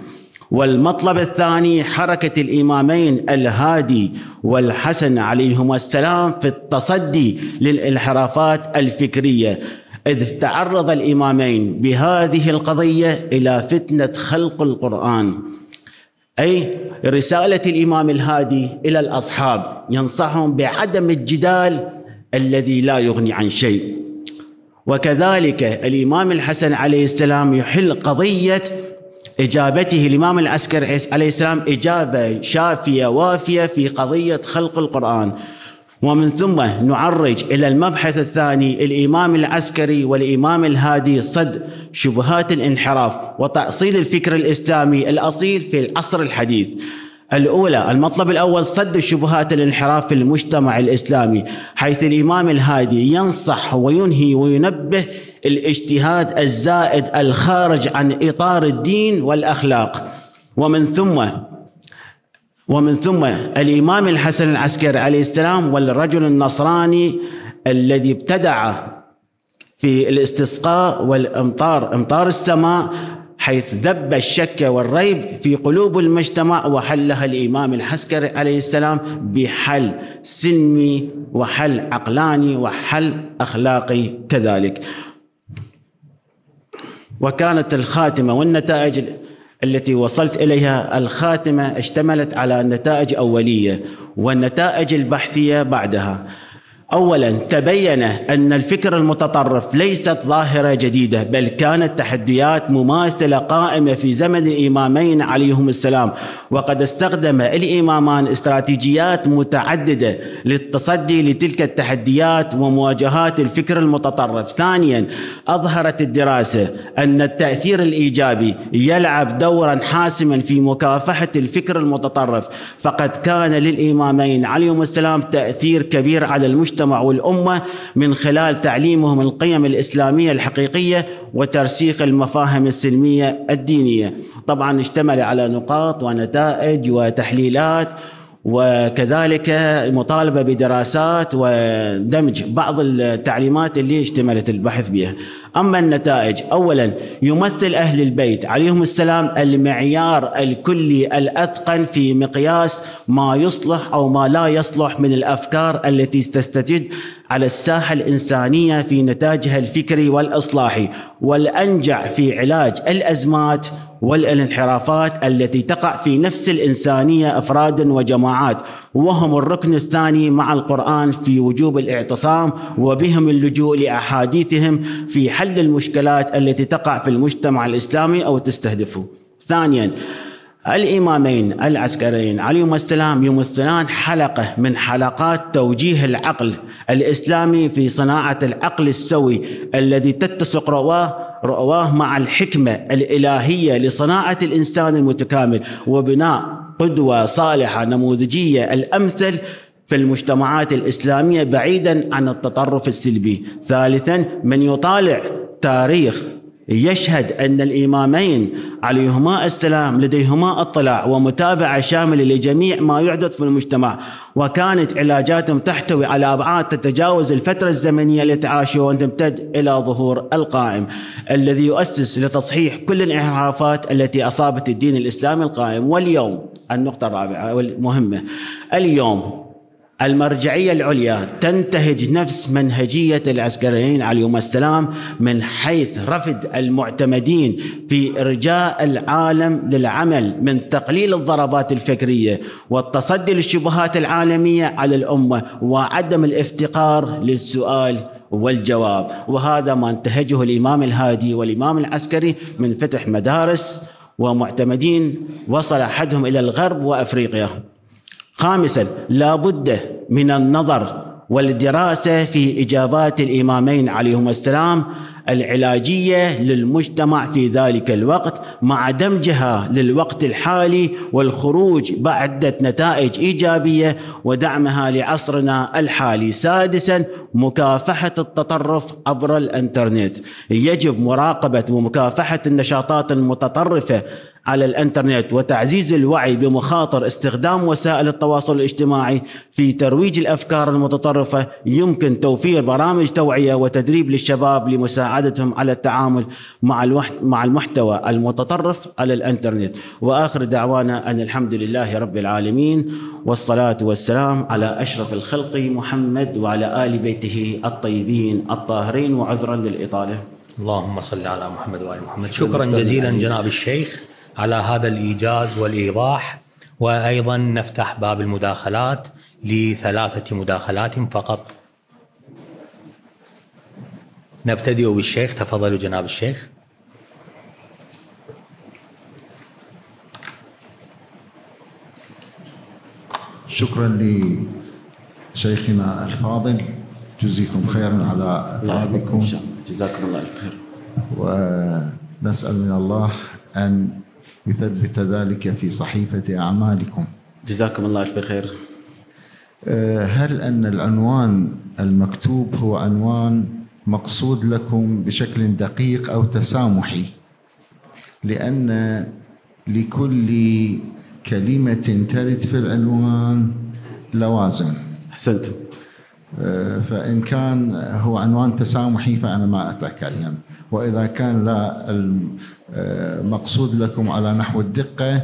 والمطلب الثاني حركة الإمامين الهادي والحسن عليهما السلام في التصدي للانحرافات الفكرية، إذ تعرض الإمامين بهذه القضية إلى فتنة خلق القرآن، أي رسالة الإمام الهادي إلى الأصحاب ينصحهم بعدم الجدال الذي لا يغني عن شيء. وكذلك الإمام الحسن عليه السلام يحل قضية إجابته الإمام العسكري عليه السلام إجابة شافية وافية في قضية خلق القرآن. ومن ثم نعرج إلى المبحث الثاني الإمام العسكري والإمام الهادي صد شبهات الانحراف وتأصيل الفكر الإسلامي الأصيل في العصر الحديث. الأولى المطلب الأول صد شبهات الانحراف في المجتمع الإسلامي، حيث الإمام الهادي ينصح وينهي وينبه الاجتهاد الزائد الخارج عن إطار الدين والأخلاق. ومن ثم الإمام الحسن العسكري عليه السلام والرجل النصراني الذي ابتدع في الاستسقاء والامطار امطار السماء، حيث ذب الشك والريب في قلوب المجتمع، وحلها الإمام العسكري عليه السلام بحل سلمي وحل عقلاني وحل أخلاقي كذلك. وكانت الخاتمة والنتائج التي وصلت إليها، الخاتمة اشتملت على نتائج أولية والنتائج البحثية بعدها. أولاً، تبين أن الفكر المتطرف ليست ظاهرة جديدة، بل كانت تحديات مماثلة قائمة في زمن الإمامين عليهم السلام، وقد استخدم الإمامان استراتيجيات متعددة للتصدي لتلك التحديات ومواجهات الفكر المتطرف. ثانياً، أظهرت الدراسة أن التأثير الإيجابي يلعب دوراً حاسماً في مكافحة الفكر المتطرف، فقد كان للإمامين عليهم السلام تأثير كبير على المجتمع والأمة من خلال تعليمهم القيم الإسلامية الحقيقية وترسيخ المفاهيم السلمية الدينية. طبعا اشتمل على نقاط ونتائج وتحليلات، وكذلك مطالبة بدراسات ودمج بعض التعليمات اللي اشتملت البحث بها. أما النتائج، أولا، يمثل أهل البيت عليهم السلام المعيار الكلي الأتقن في مقياس ما يصلح أو ما لا يصلح من الأفكار التي تستجد على الساحة الإنسانية في نتاجها الفكري والإصلاحي، والأنجع في علاج الأزمات والانحرافات التي تقع في نفس الإنسانية أفرادا وجماعات، وهم الركن الثاني مع القرآن في وجوب الاعتصام، وبهم اللجوء لأحاديثهم في حل المشكلات التي تقع في المجتمع الإسلامي أو تستهدفه. ثانياً، الإمامين العسكريين عليهم السلام يمثلان حلقة من حلقات توجيه العقل الإسلامي في صناعة العقل السوي الذي تتسق رؤواه مع الحكمة الإلهية لصناعة الإنسان المتكامل، وبناء قدوة صالحة نموذجية الأمثل في المجتمعات الإسلامية بعيدا عن التطرف السلبي. ثالثا، من يطالع تاريخ يشهد أن الإمامين عليهما السلام لديهما اطلاع ومتابعة شاملة لجميع ما يحدث في المجتمع، وكانت علاجاتهم تحتوي على أبعاد تتجاوز الفترة الزمنية التي عاشوها وتمتد إلى ظهور القائم الذي يؤسس لتصحيح كل الانحرافات التي أصابت الدين الإسلامي القائم. واليوم النقطة الرابعة والمهمة، اليوم المرجعية العليا تنتهج نفس منهجية العسكريين عليهم السلام من حيث رفض المعتمدين في إرجاء العالم للعمل من تقليل الضربات الفكرية والتصدي للشبهات العالمية على الأمة وعدم الافتقار للسؤال والجواب. وهذا ما انتهجه الإمام الهادي والإمام العسكري من فتح مدارس ومعتمدين وصل أحدهم إلى الغرب وأفريقيا. خامساً، لا بد من النظر والدراسة في إجابات الإمامين عليهم السلام العلاجية للمجتمع في ذلك الوقت مع دمجها للوقت الحالي والخروج بعدة نتائج إيجابية ودعمها لعصرنا الحالي. سادساً، مكافحة التطرف عبر الإنترنت، يجب مراقبة ومكافحة النشاطات المتطرفة على الإنترنت وتعزيز الوعي بمخاطر استخدام وسائل التواصل الاجتماعي في ترويج الأفكار المتطرفة. يمكن توفير برامج توعية وتدريب للشباب لمساعدتهم على التعامل مع المحتوى المتطرف على الإنترنت. وآخر دعوانا أن الحمد لله رب العالمين، والصلاة والسلام على أشرف الخلق محمد وعلى آل بيته الطيبين الطاهرين، وعذرا للإطالة. اللهم صل على محمد وآل محمد. شكرا جزيلا جناب الشيخ على هذا الإيجاز والإيضاح، وأيضا نفتح باب المداخلات لثلاثة مداخلات فقط. نبتدئ بالشيخ، تفضلوا جناب الشيخ. شكرا لشيخنا الفاضل، جزيكم خيرا على تعبكم، جزاكم الله ألف خير، ونسأل من الله أن يثبت ذلك في صحيفة أعمالكم. جزاكم الله ألف خير. هل أن العنوان المكتوب هو عنوان مقصود لكم بشكل دقيق أو تسامحي؟ لأن لكل كلمة ترد في العنوان لوازم. أحسنت. فإن كان هو عنوان تسامحي فأنا ما أتكلم، وإذا كان لا مقصود لكم على نحو الدقة،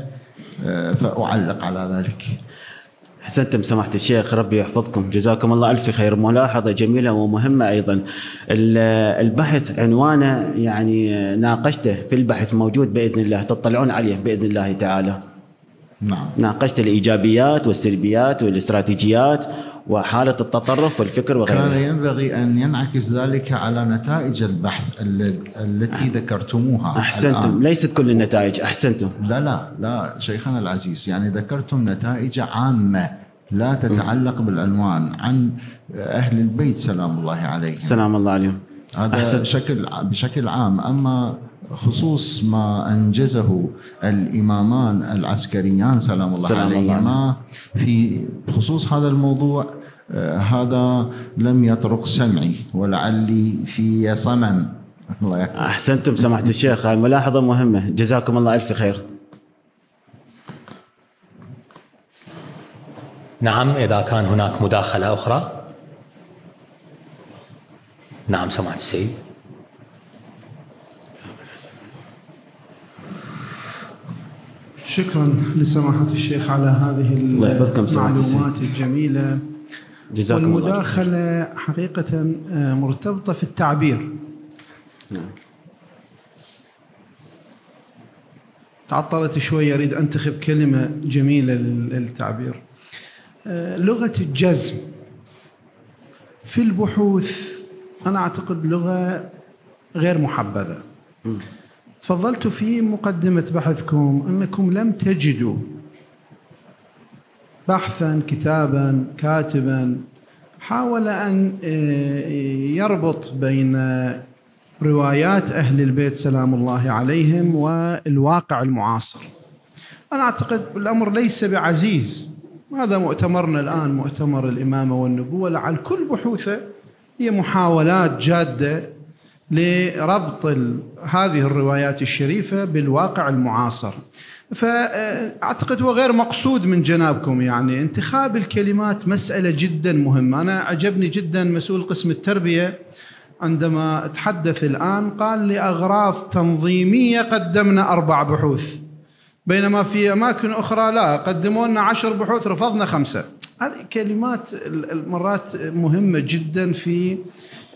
فأعلق على ذلك. أحسنتم سماحة الشيخ، ربي يحفظكم، جزاكم الله ألف خير. ملاحظة جميلة ومهمة أيضا. البحث عنوانه يعني ناقشته في البحث، موجود بإذن الله تطلعون عليه بإذن الله تعالى. نعم. ناقشت الإيجابيات والسلبيات والاستراتيجيات وحالة التطرف والفكر وغيرها. كان ينبغي أن ينعكس ذلك على نتائج البحث التي ذكرتموها. أحسنتم الآن. ليست كل النتائج. أحسنتم. لا لا لا شيخنا العزيز، يعني ذكرتم نتائج عامة لا تتعلق بالعنوان، عن أهل البيت سلام الله عليهم. سلام الله عليهم. هذا بشكل عام. أما خصوص ما أنجزه الإمامان العسكريان سلام الله عليهما في خصوص هذا الموضوع، هذا لم يطرق سمعي ولعلي في صمم. أحسنتم سماحة الشيخ، هاي ملاحظة مهمة، جزاكم الله ألف خير. نعم، إذا كان هناك مداخلة أخرى. نعم سماحة السيد. شكرا لسماحة الشيخ على هذه المعلومات الجميلة. جزاكم الله. والمداخلة حقيقة مرتبطة في التعبير. نعم. تعطلت شوية، أريد أنتخب كلمة جميلة للتعبير. لغة الجزم في البحوث أنا أعتقد لغة غير محبذة. تفضلت في مقدمة بحثكم أنكم لم تجدوا بحثاً، كتاباً، كاتباً حاول أن يربط بين روايات أهل البيت سلام الله عليهم والواقع المعاصر. أنا أعتقد الأمر ليس بعزيز. هذا مؤتمرنا الآن، مؤتمر الإمامة والنبوة، لعل كل بحوثه هي محاولات جادة لربط هذه الروايات الشريفة بالواقع المعاصر. فأعتقد هو غير مقصود من جنابكم، يعني انتخاب الكلمات مسألة جدا مهمة. أنا عجبني جدا مسؤول قسم التربية عندما تحدث الآن قال لأغراض تنظيمية قدمنا 4 بحوث، بينما في أماكن أخرى لا، قدموا لنا 10 بحوث رفضنا 5. هذه كلمات مرات مهمة جدا في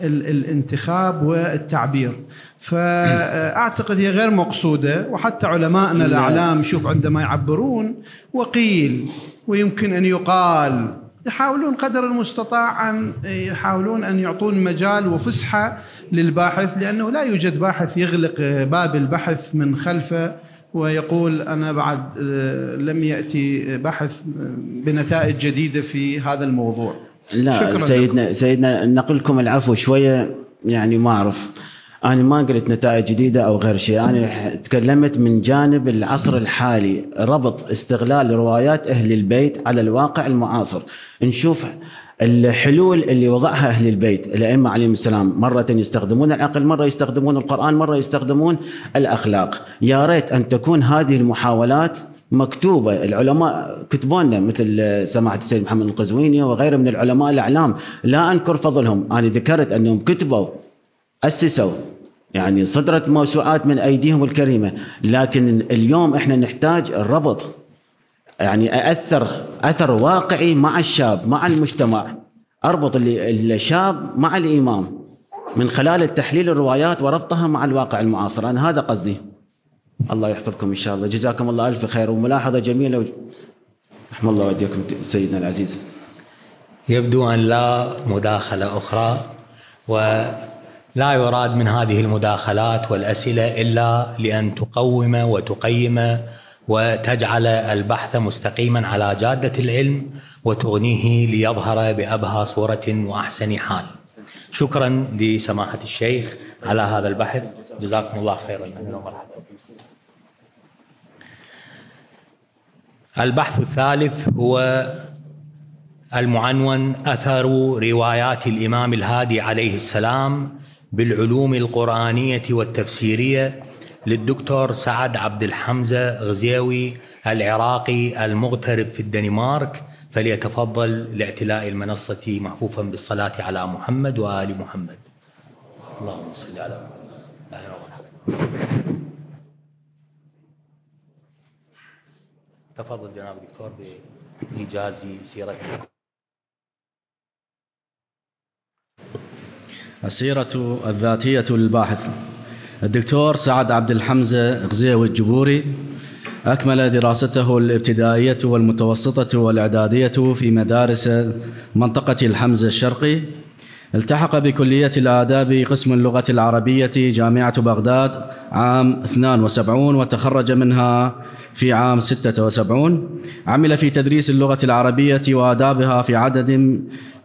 الانتخاب والتعبير، فأعتقد هي غير مقصودة. وحتى علماءنا الأعلام شوف عندما يعبرون وقيل ويمكن أن يقال، يحاولون قدر المستطاع أن يحاولون أن يعطون مجال وفسحة للباحث، لأنه لا يوجد باحث يغلق باب البحث من خلفه ويقول أنا بعد لم يأتي بحث بنتائج جديدة في هذا الموضوع. لا سيدنا نقول لكم العفو شوية، يعني ما أعرف، أنا ما قلت نتائج جديدة أو غير شيء، أنا تكلمت من جانب العصر الحالي، ربط استغلال روايات أهل البيت على الواقع المعاصر، نشوف الحلول اللي وضعها أهل البيت الأئمة عليهم السلام. مرة يستخدمون العقل، مرة يستخدمون القرآن، مرة يستخدمون الأخلاق. يا ريت أن تكون هذه المحاولات مكتوبة، العلماء كتبونا مثل سماحة السيد محمد القزويني وغيره من العلماء الأعلام، لا أنكر فضلهم، أنا ذكرت أنهم كتبوا، أسسوا، يعني صدرت موسوعات من أيديهم الكريمة، لكن اليوم إحنا نحتاج الربط، يعني أثر واقعي مع الشاب مع المجتمع، أربط الشاب مع الإمام من خلال التحليل الروايات وربطها مع الواقع المعاصر. أنا هذا قصدي. الله يحفظكم إن شاء الله، جزاكم الله ألف خير. وملاحظة جميلة رحم الله وديكم سيدنا العزيز. يبدو أن لا مداخلة أخرى، ولا يراد من هذه المداخلات والأسئلة إلا لأن تقوم وتقيم وتجعل البحث مستقيما على جادة العلم وتغنيه ليظهر بأبهى صورة وأحسن حال. شكرا لسماحة الشيخ على هذا البحث، جزاكم الله خيرا. البحث الثالث هو المعنون أثر روايات الإمام الهادي عليه السلام بالعلوم القرآنية والتفسيرية للدكتور سعد عبد الحمزة غزيوي العراقي المغترب في الدنمارك، فليتفضل لاعتلاء المنصة محفوفا بالصلاة على محمد وآل محمد. اللهم صل على محمد. تفضل جناب الدكتور بإيجاز سيرته. السيرة الذاتية للباحث الدكتور سعد عبد الحمزة غزيوي الجبوري أكمل دراسته الابتدائية والمتوسطة والإعدادية في مدارس منطقة الحمزة الشرقي. التحق بكلية الآداب قسم اللغة العربية جامعة بغداد عام 72 وتخرج منها في عام 76. عمل في تدريس اللغة العربية وآدابها في عدد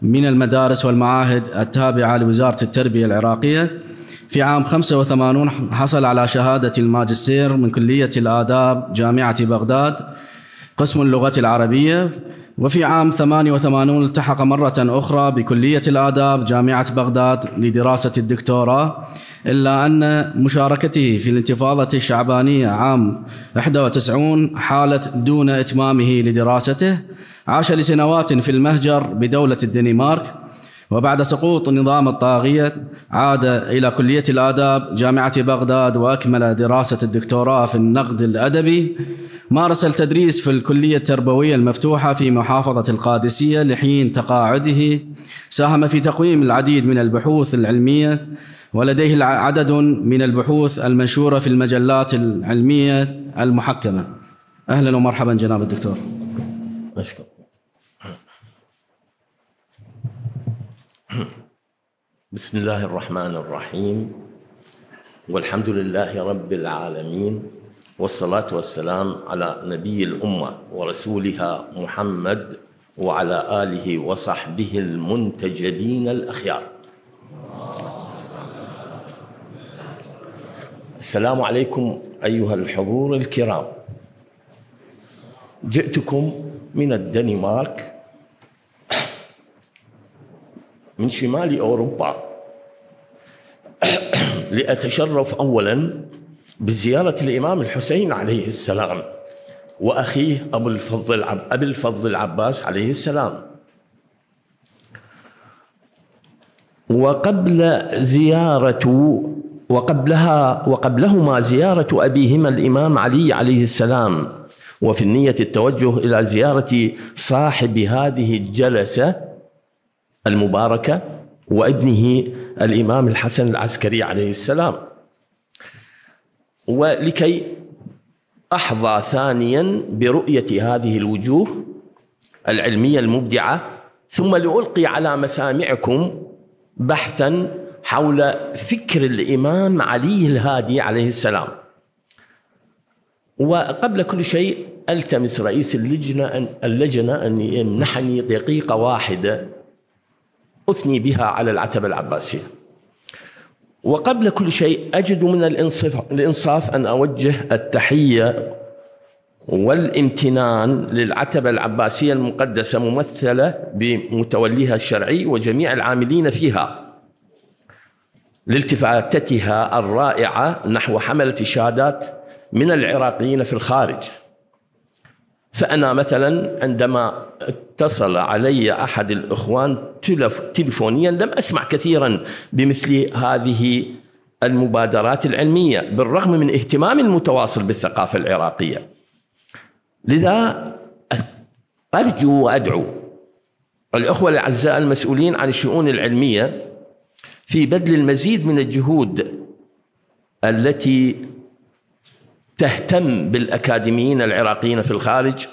من المدارس والمعاهد التابعة لوزارة التربية العراقية. في عام 85 حصل على شهادة الماجستير من كلية الآداب جامعة بغداد قسم اللغة العربية. وفي عام 88 التحق مرة أخرى بكلية الآداب جامعة بغداد لدراسة الدكتوراه، إلا أن مشاركته في الانتفاضة الشعبانية عام 91 حالت دون إتمامه لدراسته. عاش لسنوات في المهجر بدولة الدنمارك، وبعد سقوط النظام الطاغية عاد إلى كلية الآداب جامعة بغداد وأكمل دراسة الدكتوراه في النقد الأدبي. مارس التدريس في الكلية التربوية المفتوحة في محافظة القادسية لحين تقاعده. ساهم في تقويم العديد من البحوث العلمية، ولديه عدد من البحوث المنشورة في المجلات العلمية المحكمة. أهلا ومرحبا جناب الدكتور. أشكر. بسم الله الرحمن الرحيم، والحمد لله رب العالمين، والصلاة والسلام على نبي الأمة ورسولها محمد وعلى آله وصحبه المنتجبين الأخيار. السلام عليكم أيها الحضور الكرام. جئتكم من الدنمارك من شمال أوروبا لأتشرف أولاً بزيارة الإمام الحسين عليه السلام وأخيه أبي الفضل عباس عليه السلام. وقبلهما زيارة أبيهما الإمام علي عليه السلام، وفي النية التوجه إلى زيارة صاحب هذه الجلسة المباركة وابنه الإمام الحسن العسكري عليه السلام، ولكي أحظى ثانياً برؤية هذه الوجوه العلمية المبدعة، ثم لألقي على مسامعكم بحثاً حول فكر الإمام علي الهادي عليه السلام. وقبل كل شيء ألتمس رئيس اللجنة أن يمنحني دقيقة واحدة أثني بها على العتبة العباسية. وقبل كل شيء أجد من الإنصاف أن أوجه التحية والامتنان للعتبة العباسية المقدسة ممثلة بمتوليها الشرعي وجميع العاملين فيها لالتفاتتها الرائعة نحو حملة الشهادات من العراقيين في الخارج. فأنا مثلا عندما اتصل علي أحد الإخوان تلفونيا لم أسمع كثيرا بمثل هذه المبادرات العلمية بالرغم من اهتمام المتواصل بالثقافة العراقية. لذا أرجو وأدعو الأخوة الأعزاء المسؤولين عن الشؤون العلمية في بذل المزيد من الجهود التي تهتم بالأكاديميين العراقيين في الخارج،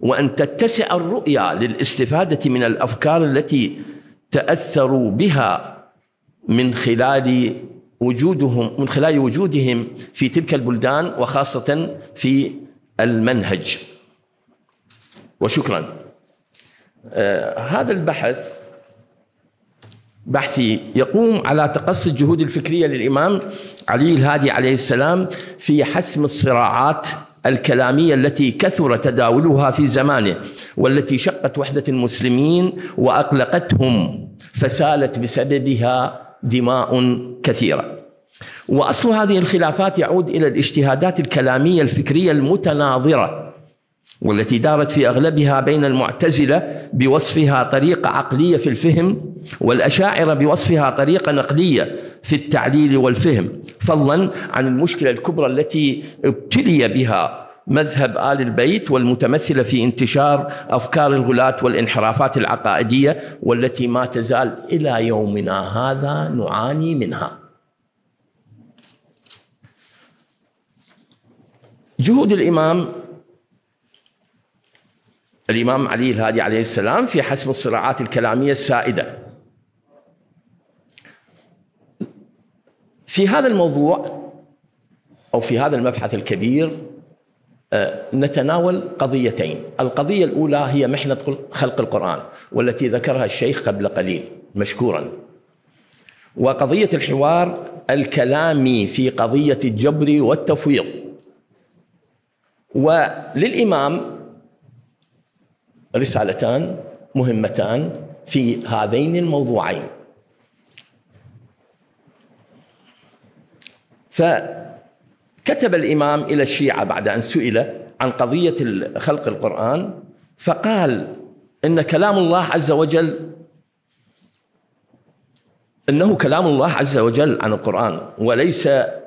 وأن تتسع الرؤية للاستفادة من الأفكار التي تأثروا بها من خلال وجودهم في تلك البلدان، وخاصة في المنهج. وشكرا. هذا البحث بحثي يقوم على تقصي الجهود الفكرية للإمام علي الهادي عليه السلام في حسم الصراعات الكلامية التي كثر تداولها في زمانه، والتي شقت وحدة المسلمين وأقلقتهم، فسالت بسببها دماء كثيرة. وأصل هذه الخلافات يعود إلى الاجتهادات الكلامية الفكرية المتناظرة، والتي دارت في أغلبها بين المعتزلة بوصفها طريقة عقلية في الفهم، والأشاعرة بوصفها طريقة نقدية في التعليل والفهم، فضلا عن المشكلة الكبرى التي ابتلي بها مذهب آل البيت والمتمثلة في انتشار أفكار الغلاة والانحرافات العقائدية والتي ما تزال إلى يومنا هذا نعاني منها. جهود الإمام علي الهادي عليه السلام في حسم الصراعات الكلامية السائدة في هذا الموضوع أو في هذا المبحث الكبير نتناول قضيتين. القضية الأولى هي محنة خلق القرآن والتي ذكرها الشيخ قبل قليل مشكورا، وقضية الحوار الكلامي في قضية الجبر والتفويض. وللإمام رسالتان مهمتان في هذين الموضوعين. فكتب الإمام إلى الشيعة بعد أن سئل عن قضية خلق القرآن فقال إن كلام الله عز وجل، إنه كلام الله عز وجل عن القرآن، وليس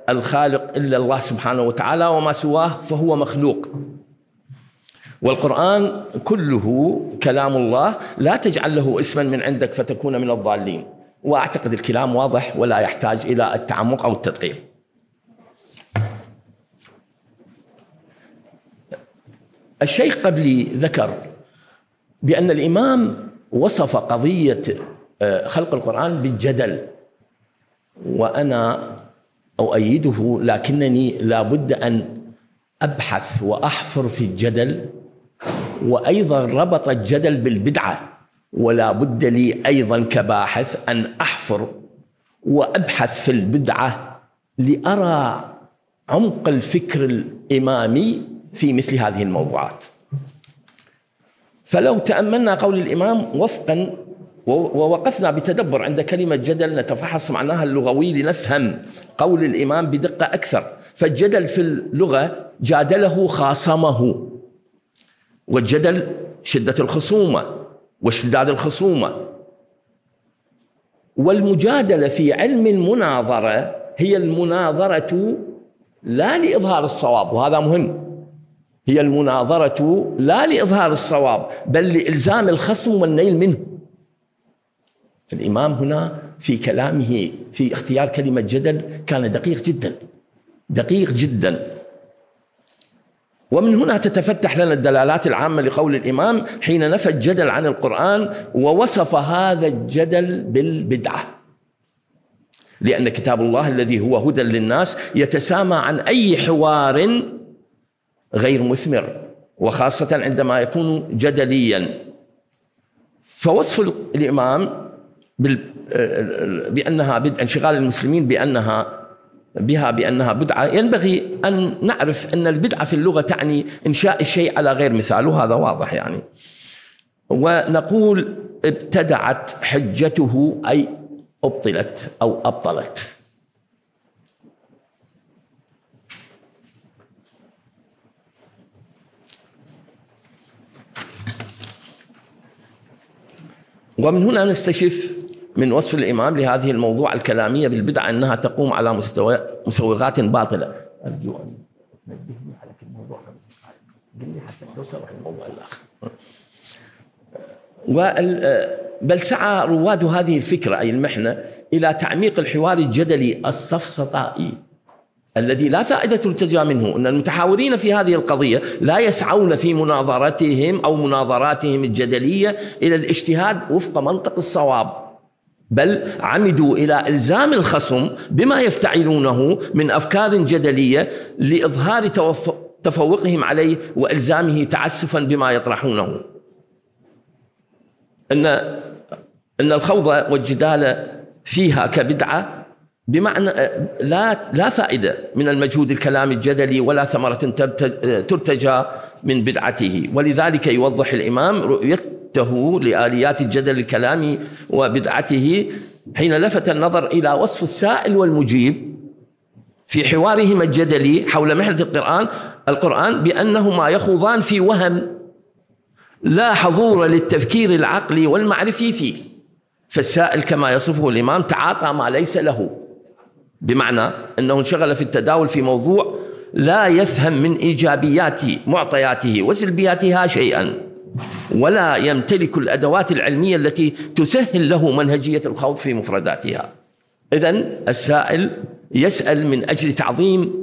الخالق إلا الله سبحانه وتعالى وما سواه فهو مخلوق، والقرآن كله كلام الله لا تجعل له اسما من عندك فتكون من الضالين. وأعتقد الكلام واضح ولا يحتاج إلى التعمق أو التدقيق. الشيخ قبلي ذكر بأن الإمام وصف قضية خلق القرآن بالجدل، وأنا أؤيده، لكنني لابد أن أبحث وأحفر في الجدل، وأيضا ربط الجدل بالبدعة، ولا بد لي أيضا كباحث أن أحفر وأبحث في البدعة لأرى عمق الفكر الإمامي في مثل هذه الموضوعات. فلو تأملنا قول الإمام وفقا ووقفنا بتدبر عند كلمة جدل نتفحص معناها اللغوي لنفهم قول الإمام بدقة أكثر. فالجدل في اللغة جادله خاصمه، والجدل شدة الخصومة واشتداد الخصومة. والمجادلة في علم المناظرة هي المناظرة لا لإظهار الصواب، وهذا مهم، هي المناظرة لا لإظهار الصواب بل لإلزام الخصم والنيل منه. الإمام هنا في كلامه في اختيار كلمة جدل كان دقيق جدا، دقيق جدا. ومن هنا تتفتح لنا الدلالات العامة لقول الإمام حين نفى الجدل عن القرآن ووصف هذا الجدل بالبدعة، لأن كتاب الله الذي هو هدى للناس يتسامى عن أي حوار غير مثمر، وخاصة عندما يكون جدليا. فوصف الإمام بأنها انشغال المسلمين بأنها بدعة، ينبغي أن نعرف أن البدعة في اللغة تعني إنشاء الشيء على غير مثاله، هذا واضح يعني. ونقول ابتدعت حجته أي أبطلت أو أبطلت. ومن هنا نستشف من وصف الإمام لهذه الموضوع الكلامية بالبدعة أنها تقوم على مستوى مسوغات باطلة. أرجو أن ننبهني على الموضوع حتى تروح الموضوع الآخر. بل سعى رواد هذه الفكرة أي المحنة إلى تعميق الحوار الجدلي السفسطائي الذي لا فائدة ترتجى منه، أن المتحاورين في هذه القضية لا يسعون في مناظرتهم أو مناظراتهم الجدلية إلى الاجتهاد وفق منطق الصواب، بل عمدوا إلى إلزام الخصم بما يفتعلونه من أفكار جدلية لإظهار تفوقهم عليه وإلزامه تعسفا بما يطرحونه. إن الخوض والجدال فيها كبدعة، بمعنى لا فائدة من المجهود الكلام الجدلي ولا ثمرة ترتجى من بدعته. ولذلك يوضح الإمام رؤيته لآليات الجدل الكلامي وبدعته حين لفت النظر إلى وصف السائل والمجيب في حوارهما الجدلي حول محنة القرآن بأنهما يخوضان في وهم لا حضور للتفكير العقلي والمعرفي فيه. فالسائل كما يصفه الإمام تعاطى ما ليس له، بمعنى أنه انشغل في التداول في موضوع لا يفهم من إيجابيات معطياته وسلبياتها شيئا، ولا يمتلك الأدوات العلمية التي تسهل له منهجية الخوض في مفرداتها. إذن السائل يسأل من أجل تعظيم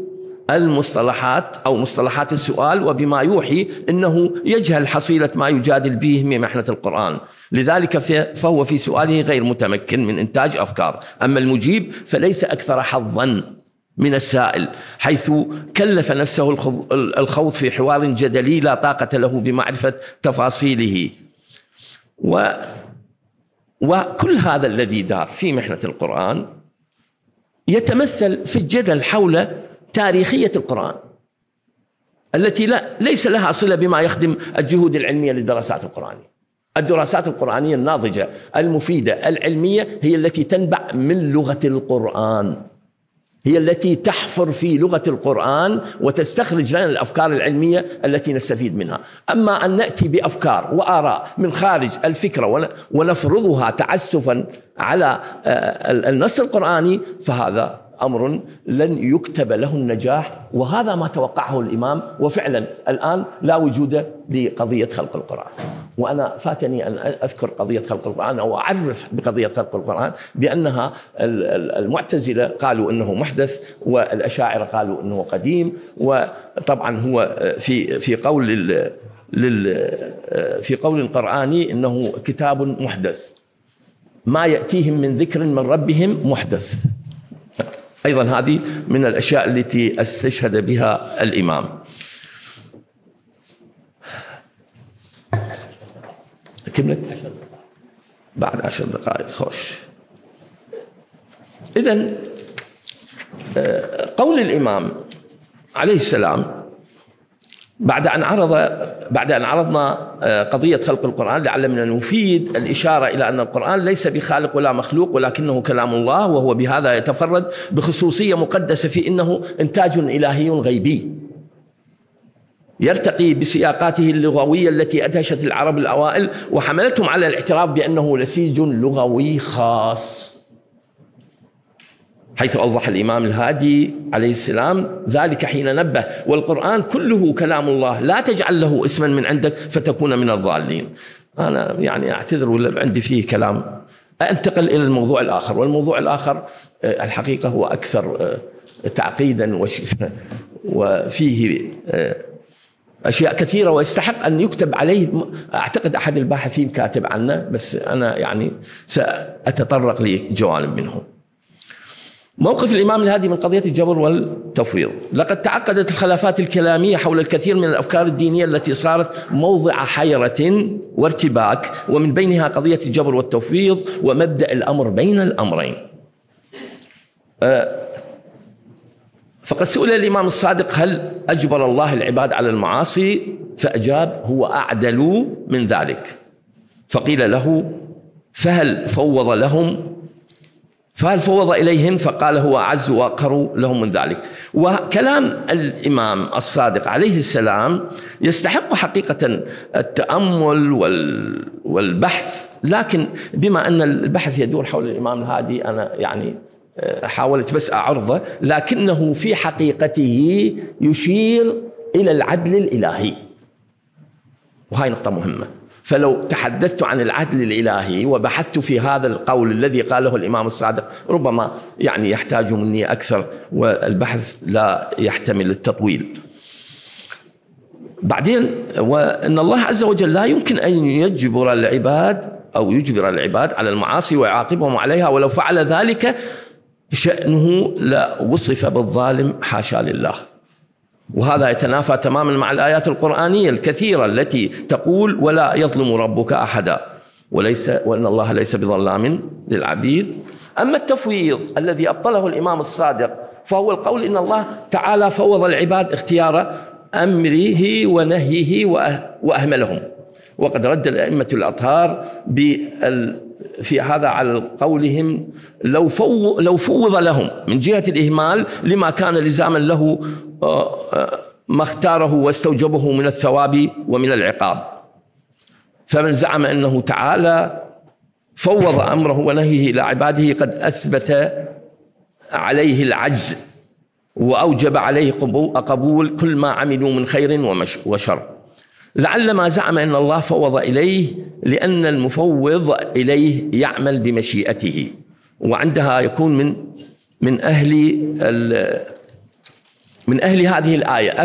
المصطلحات أو مصطلحات السؤال، وبما يوحي أنه يجهل حصيلة ما يجادل به من محنة القرآن، لذلك فهو في سؤاله غير متمكن من إنتاج أفكار. أما المجيب فليس أكثر حظاً من السائل، حيث كلف نفسه الخوض في حوار جدلي لا طاقة له بمعرفة تفاصيله، وكل هذا الذي دار في محنة القرآن يتمثل في الجدل حول تاريخية القرآن التي ليس لها صلة بما يخدم الجهود العلمية للدراسات القرآنية. الدراسات القرآنية الناضجة المفيدة العلمية هي التي تنبع من لغة القرآن، هي التي تحفر في لغة القرآن وتستخرج لنا الأفكار العلمية التي نستفيد منها. أما أن نأتي بأفكار وآراء من خارج الفكرة ونفرضها تعسفا على النص القرآني فهذا أمر لن يكتب له النجاح، وهذا ما توقعه الإمام. وفعلا الآن لا وجود لقضية خلق القرآن، وأنا فاتني أن أذكر قضية خلق القرآن أو أعرف بقضية خلق القرآن، بأنها المعتزلة قالوا أنه محدث، والأشاعرة قالوا أنه قديم، وطبعا هو في قول قرآني أنه كتاب محدث، ما يأتيهم من ذكر من ربهم محدث. أيضا هذه من الأشياء التي استشهد بها الإمام. كملت؟ بعد 10 دقائق. خوش. إذن قول الإمام عليه السلام بعد أن عرضنا قضية خلق القرآن، لعل من المفيد الإشارة إلى أن القرآن ليس بخالق ولا مخلوق، ولكنه كلام الله، وهو بهذا يتفرد بخصوصية مقدسة في أنه إنتاج إلهي غيبي يرتقي بسياقاته اللغوية التي أدهشت العرب الأوائل وحملتهم على الاعتراف بأنه نسيج لغوي خاص، حيث أوضح الإمام الهادي عليه السلام ذلك حين نبه: والقرآن كله كلام الله، لا تجعل له اسما من عندك فتكون من الضالين. أنا يعني أعتذر ولا عندي فيه كلام، أنتقل إلى الموضوع الآخر، والموضوع الآخر الحقيقة هو أكثر تعقيدا وفيه أشياء كثيرة ويستحق أن يكتب عليه. أعتقد أحد الباحثين كاتب عنه، بس أنا يعني سأتطرق لجوانب منه. موقف الإمام الهادي من قضية الجبر والتفويض: لقد تعقدت الخلافات الكلامية حول الكثير من الأفكار الدينية التي صارت موضع حيرة وارتباك، ومن بينها قضية الجبر والتفويض ومبدأ الأمر بين الأمرين. فقد سئل الإمام الصادق: هل أجبر الله العباد على المعاصي؟ فأجاب: هو أعدل من ذلك. فقيل له: فهل فوض إليهم؟ فقال: هو أعز وأقر لهم من ذلك. وكلام الإمام الصادق عليه السلام يستحق حقيقة التأمل والبحث، لكن بما أن البحث يدور حول الإمام الهادي أنا يعني حاولت بس أعرضه، لكنه في حقيقته يشير إلى العدل الإلهي، وهي نقطة مهمة. فلو تحدثت عن العدل الإلهي وبحثت في هذا القول الذي قاله الإمام الصادق ربما يعني يحتاج مني أكثر، والبحث لا يحتمل التطويل. بعدين: وإن الله عز وجل لا يمكن أن يجبر العباد أو يجبر العباد على المعاصي ويعاقبهم عليها، ولو فعل ذلك شأنه لوصف بالظالم، حاشا لله. وهذا يتنافى تماما مع الآيات القرآنية الكثيرة التي تقول: ولا يظلم ربك أحدا، وأن الله ليس بظلام للعبيد. أما التفويض الذي أبطله الإمام الصادق فهو القول إن الله تعالى فوض العباد اختيار أمره ونهيه وأهملهم. وقد رد الأئمة الأطهار في هذا على قولهم: لو فوض لهم من جهة الإهمال لما كان لزاما له ما اختاره واستوجبه من الثواب ومن العقاب. فمن زعم أنه تعالى فوض أمره ونهيه إلى عباده قد أثبت عليه العجز وأوجب عليه قبول كل ما عملوا من خير وشر، لعل ما زعم أن الله فوض إليه، لأن المفوض إليه يعمل بمشيئته، وعندها يكون من أهل هذه الآية: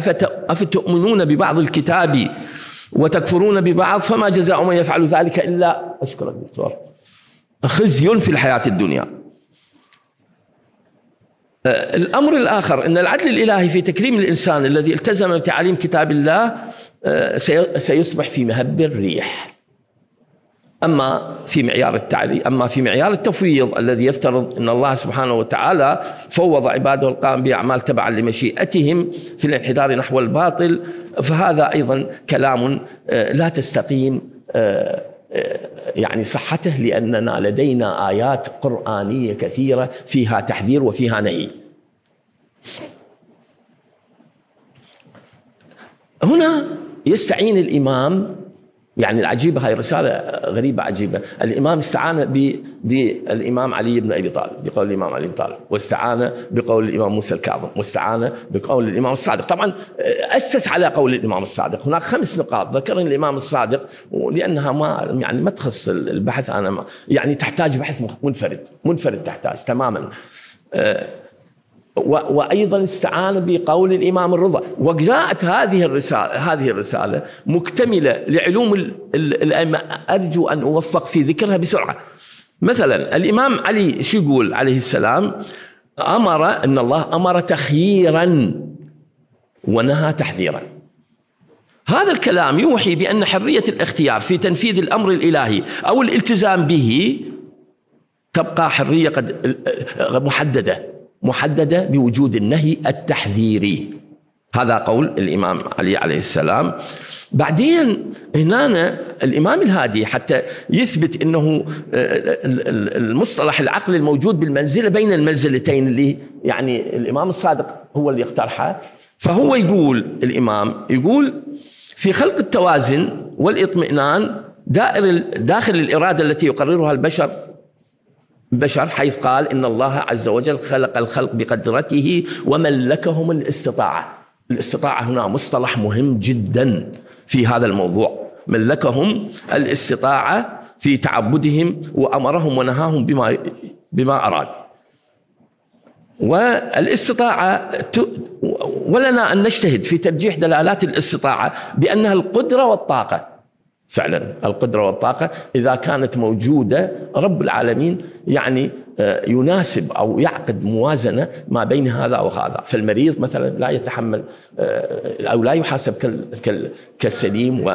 أفتؤمنون ببعض الكتاب وتكفرون ببعض فما جزاء من يفعل ذلك إلا أشكرك دكتور خزي في الحياة الدنيا. الأمر الآخر أن العدل الإلهي في تكريم الإنسان الذي التزم بتعاليم كتاب الله سيصبح في مهب الريح. أما في معيار التفويض الذي يفترض أن الله سبحانه وتعالى فوض عباده القائم بأعمال تبعا لمشيئتهم في الانحدار نحو الباطل، فهذا أيضا كلام لا تستقيم يعني صحته، لأننا لدينا آيات قرآنية كثيرة فيها تحذير وفيها نهي. هنا يستعين الإمام، يعني العجيبة هاي رسالة غريبة عجيبة، الإمام استعان بالإمام علي بن أبي طالب بقول الإمام علي بن طالب، واستعان بقول الإمام موسى الكاظم، واستعان بقول الإمام الصادق. طبعا أسس على قول الإمام الصادق. هناك 5 نقاط ذكرن الإمام الصادق، لأنها ما تخص البحث، يعني تحتاج بحث منفرد تحتاج تماما. وأيضا استعان بقول الإمام الرضا. وجاءت هذه الرسالة مكتملة لعلوم الأئمة، أرجو أن أوفق في ذكرها بسرعة. مثلا الإمام علي شو يقول عليه السلام؟ أن الله أمر تخييرا ونهى تحذيرا. هذا الكلام يوحي بأن حرية الاختيار في تنفيذ الأمر الإلهي أو الالتزام به تبقى حرية قد محددة بوجود النهي التحذيري. هذا قول الإمام علي عليه السلام. بعدين هنا الإمام الهادي حتى يثبت أنه المصطلح العقل الموجود بالمنزلة بين المنزلتين اللي يعني الإمام الصادق هو اللي اقترحها، فهو يقول في خلق التوازن والإطمئنان داخل الإرادة التي يقررها البشر، حيث قال إن الله عز وجل خلق الخلق بقدرته وملكهم الاستطاعة هنا مصطلح مهم جدا في هذا الموضوع. ملكهم الاستطاعة في تعبدهم وأمرهم ونهاهم بما أراد. والاستطاعة ولنا أن نجتهد في ترجيح دلالات الاستطاعة بأنها القدرة والطاقة. فعلا القدرة والطاقة إذا كانت موجودة رب العالمين يعني يناسب أو يعقد موازنة ما بين هذا وهذا، فالمريض مثلا لا يتحمل أو لا يحاسب كالسليم،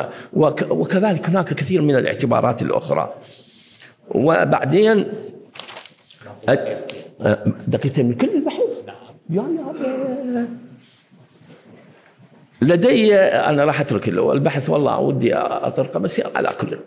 وكذلك هناك كثير من الاعتبارات الأخرى. وبعدين دقيقتين من كل البحث لدي، أنا راح أترك البحث والله ودي أطرقه بس على كل.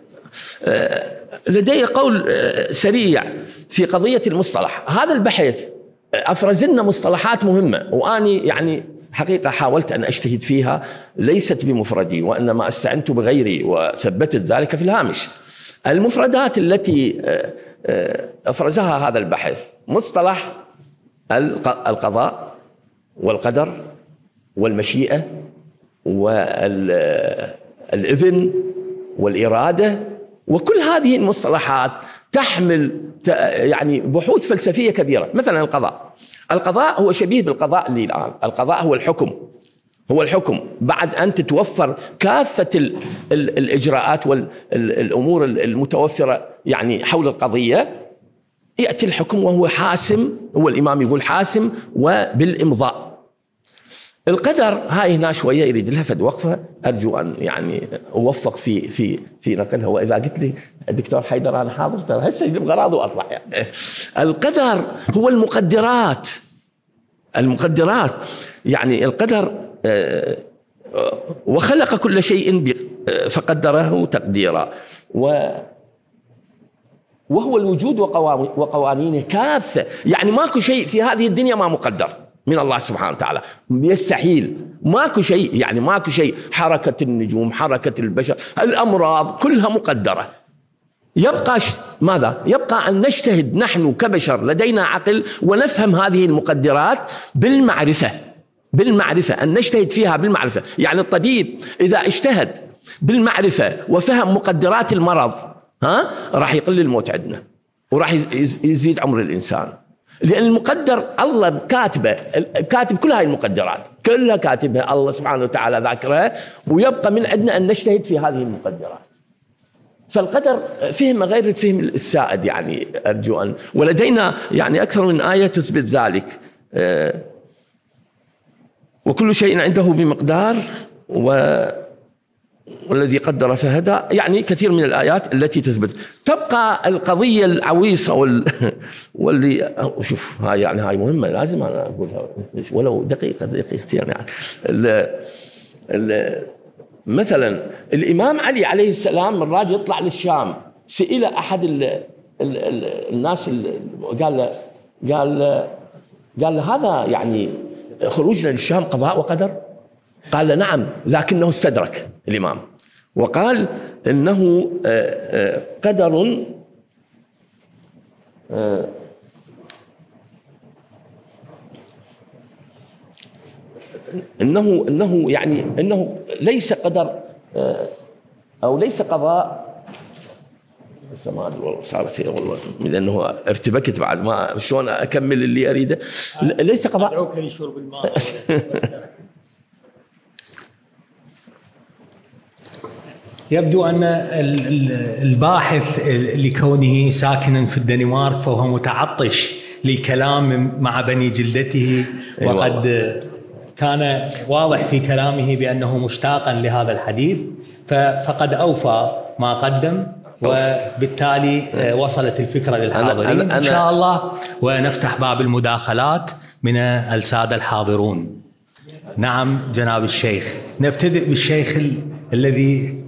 لدي قول سريع في قضية المصطلح. هذا البحث أفرز لنا مصطلحات مهمة، وأني يعني حقيقة حاولت أن أجتهد فيها ليست بمفردي، وإنما استعنت بغيري وثبتت ذلك في الهامش. المفردات التي أفرزها هذا البحث: مصطلح القضاء والقدر والمشيئة والإذن والإرادة، وكل هذه المصطلحات تحمل يعني بحوث فلسفية كبيرة. مثلا القضاء هو شبيه بالقضاء اللي الآن، القضاء هو الحكم بعد أن تتوفر كافة الإجراءات والأمور المتوفرة يعني حول القضية، يأتي الحكم وهو حاسم، هو الإمام يقول حاسم وبالإمضاء. القدر هاي هنا شويه يريد لها فد وقفه، ارجو ان يعني اوفق في نقلها، واذا قلت لي الدكتور حيدر انا حاضر ترى هسه يجيب غراضه واطلع يعني. القدر هو المقدرات يعني القدر، وخلق كل شيء فقدره تقديرا، وهو الوجود وقوانينه كافه، يعني ماكو شيء في هذه الدنيا ما مقدر من الله سبحانه وتعالى، يستحيل، ماكو شيء. حركة النجوم، حركة البشر، الأمراض كلها مقدرة. يبقى ماذا؟ يبقى أن نجتهد نحن كبشر لدينا عقل ونفهم هذه المقدرات بالمعرفة، أن نجتهد فيها بالمعرفة. يعني الطبيب إذا اجتهد بالمعرفة وفهم مقدرات المرض راح يقل الموت عندنا وراح يزيد عمر الإنسان، لأن المقدر الله كاتب كل هاي المقدرات، كلها كاتبها الله سبحانه وتعالى ذاكرها، ويبقى من عندنا أن نجتهد في هذه المقدرات. فالقدر فهم غير الفهم السائد، يعني أرجو أن، ولدينا يعني أكثر من آية تثبت ذلك. وكل شيء عنده بمقدار والذي قدر فهدى، يعني كثير من الآيات التي تثبت. تبقى القضية العويصة واللي شوف هاي، يعني هاي مهمة لازم أنا أقولها ولو دقيقة دقيقتين. يعني مثلا الإمام علي عليه السلام الراجل يطلع للشام، سئل أحد الناس قال له هذا يعني خروجنا للشام قضاء وقدر؟ قال له نعم، لكنه استدرك الإمام وقال إنه قدر إنه يعني إنه ليس قدر أو ليس قضاء. السماء والله صارت والله لأنه ارتبكت بعد ما شلون أكمل اللي أريده. ليس قضاء أدعوك لشرب الماء. يبدو أن الباحث لكونه ساكنا في الدنمارك فهو متعطش للكلام مع بني جلدته، وقد كان واضح في كلامه بأنه مشتاقا لهذا الحديث، فقد أوفى ما قدم، وبالتالي وصلت الفكرة للحاضرين إن شاء الله. ونفتح باب المداخلات من السادة الحاضرون. نعم جناب الشيخ، نبتدئ بالشيخ الذي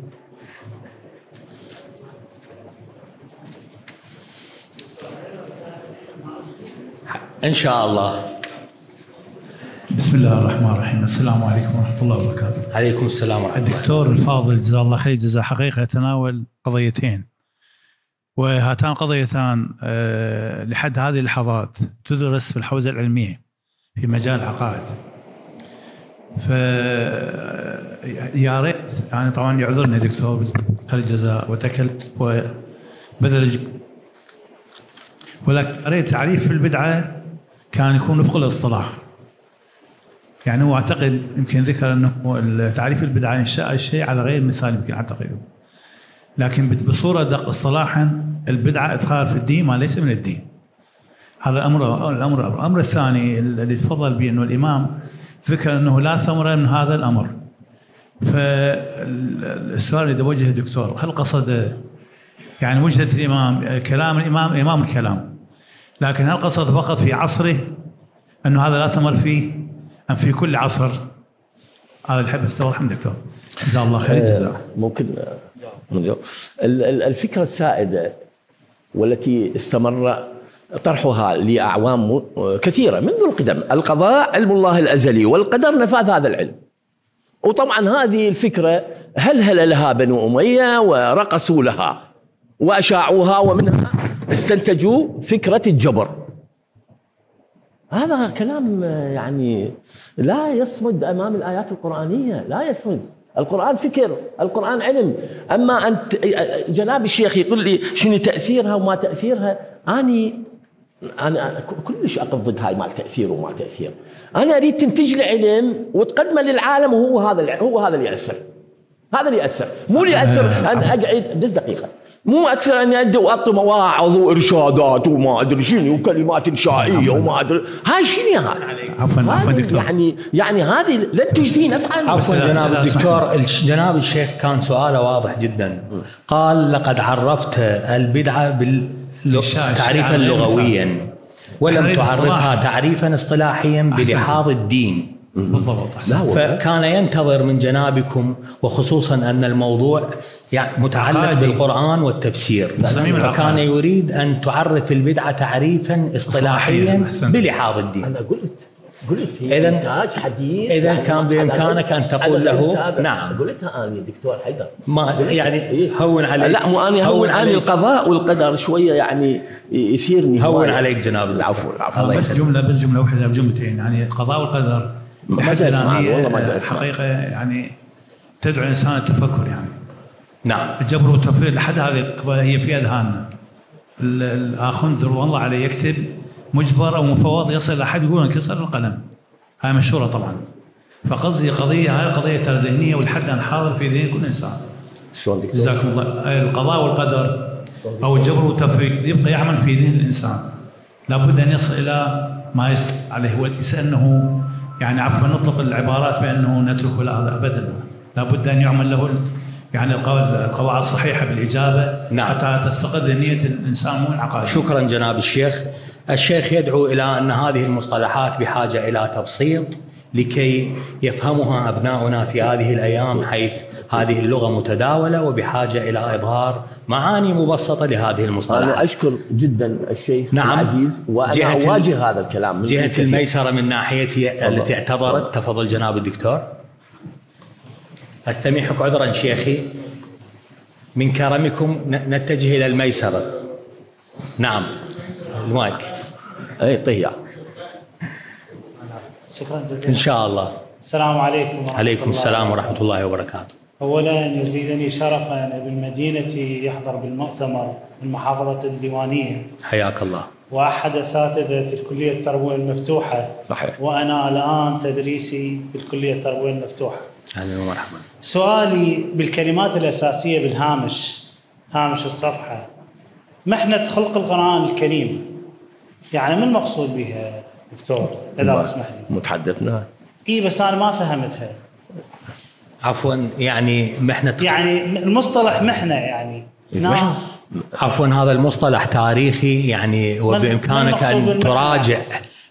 إن شاء الله. بسم الله الرحمن الرحيم، السلام عليكم ورحمة الله وبركاته. عليكم السلام ورحمة الله. الدكتور الفاضل جزاه الله خير جزاه حقيقة تناول قضيتين، وهاتان قضيتان لحد هذه اللحظات تدرس في الحوزة العلمية في مجال العقائد. فيا ريت يعني طبعا يعذرني دكتور الجزاء وتكلف وبذل، ولكن يا ريت تعريف البدعة كان يكون وفق الاصطلاح. يعني هو اعتقد يمكن ذكر انه تعريف البدعه انشاء الشيء على غير مثال، يمكن اعتقده، لكن بصوره دق اصطلاحا البدعه ادخال في الدين ما ليس من الدين. هذا الامر. الامر الثاني اللي تفضل به انه الامام ذكر انه لا ثمره من هذا الامر. فالسؤال اللي بوجهه الدكتور، هل قصد يعني وجهه الامام كلام الامام امام الكلام، لكن هل قصد فقط في عصره انه هذا لا ثمر فيه أم في كل عصر؟ هذا الحب استوى حمد دكتور جزاه الله خير جزاه. ممكن الفكرة السائدة والتي استمر طرحها لأعوام كثيرة منذ القدم، القضاء علم الله الأزلي والقدر نفاذ هذا العلم. وطبعا هذه الفكرة هلهل لها بنو أمية ورقصوا لها وأشاعوها، ومنها استنتجوا فكرة الجبر. هذا كلام يعني لا يصمد أمام الآيات القرآنية، لا يصمد. القرآن فكر، القرآن علم. أما أن جناب الشيخ يقول لي شنو تأثيرها وما تأثيرها، أنا كلش أقضد هاي مال تأثير وما تأثير. أنا أريد تنتج لي علم وتقدمه للعالم، وهو هذا اللي يأثر، هذا اللي يأثر، مو اللي يأثر أن أقعد بس دقيقة، مو أكثر أن أدي وأعطي مواعظ وإرشادات وما أدري شنو وكلمات إنشائية وما أدري. هاي شنو هاي؟ عفوا دكتور، يعني هذه لن تجدي نفعا. عفوا جناب الدكتور، جناب الشيخ كان سؤاله واضح جدا، قال لقد عرفت البدعة تعريفا لغويا ولم تعرفها تعريفا اصطلاحيا بلحاظ الدين. بالضبط. فكان ينتظر من جنابكم، وخصوصا أن الموضوع يعني متعلق بالقرآن والتفسير، فكان يريد أن تعرف البدعة تعريفا اصطلاحيا بلحاظ الدين. أنا قلت قلت هي إنتاج حديث. إذا كان بإمكانك أن تقول له نعم. قلتها أنا دكتور حيدر. ما يعني هون عليك. لا مو أنا هون علي. القضاء والقدر شوية يعني يثيرني. هون عليك جناب. العفو العفو. بس جملة واحدة بجملتين يعني القضاء والقدر. ما جاء والله ما جاء حقيقة يعني تدعو الإنسان التفكر يعني. نعم. الجبر والتفريط لحد هذه القضايا هي في أذهاننا. الآخنذر والله عليه يكتب مجبر أو مفوض يصل لحد يقول انكسر القلم. هاي مشهورة طبعا. فقصدي قضية هاي قضية ترى ذهنية والحد أن حاضر في ذهن كل إنسان. جزاكم الله. القضاء والقدر أو الجبر والتفريط يبقى يعمل في ذهن الإنسان. لابد أن يصل إلى ما يصل عليه. وليس أنه يعني عفوا نطلق العبارات بأنه نترك هذا أبدا. لابد أن يعمل له يعني القواعد الصحيحة بالإجابة. نعم. حتى تستقد نية الإنسان مو العقائد. شكرا جناب الشيخ. الشيخ يدعو إلى أن هذه المصطلحات بحاجة إلى تبسيط لكي يفهمها أبناؤنا في هذه الأيام، حيث هذه اللغة متداولة وبحاجة إلى إظهار معاني مبسطة لهذه المصطلحات. أنا أشكر جدا الشيخ. نعم. العزيز. وأنا أواجه هذا الكلام من جهة الميسرة من ناحيتي التي اعتبرت. تفضل جناب الدكتور. أستميحك عذرا شيخي، من كرمكم نتجه إلى الميسرة. نعم المايك. أي طيب. شكرا جزيلا. إن شاء الله. السلام عليكم ورحمة الله. عليكم السلام ورحمة الله وبركاته. أولا يزيدني شرفا بالمدينة يحضر بالمؤتمر من محافظة الديوانية. حياك الله. وأحد أساتذة الكلية التربوية المفتوحة. صحيح. وأنا الآن تدريسي في الكلية التربوية المفتوحة. أهلا ومرحبا. سؤالي بالكلمات الأساسية بالهامش، هامش الصفحة، محنة خلق القرآن الكريم، يعني ما المقصود بها دكتور إذا تسمح لي؟ متحدثنا. إي بس أنا ما فهمتها. عفوا يعني محنة، يعني المصطلح محنة يعني. نعم. عفوا هذا المصطلح تاريخي يعني، وبإمكانك أن تراجع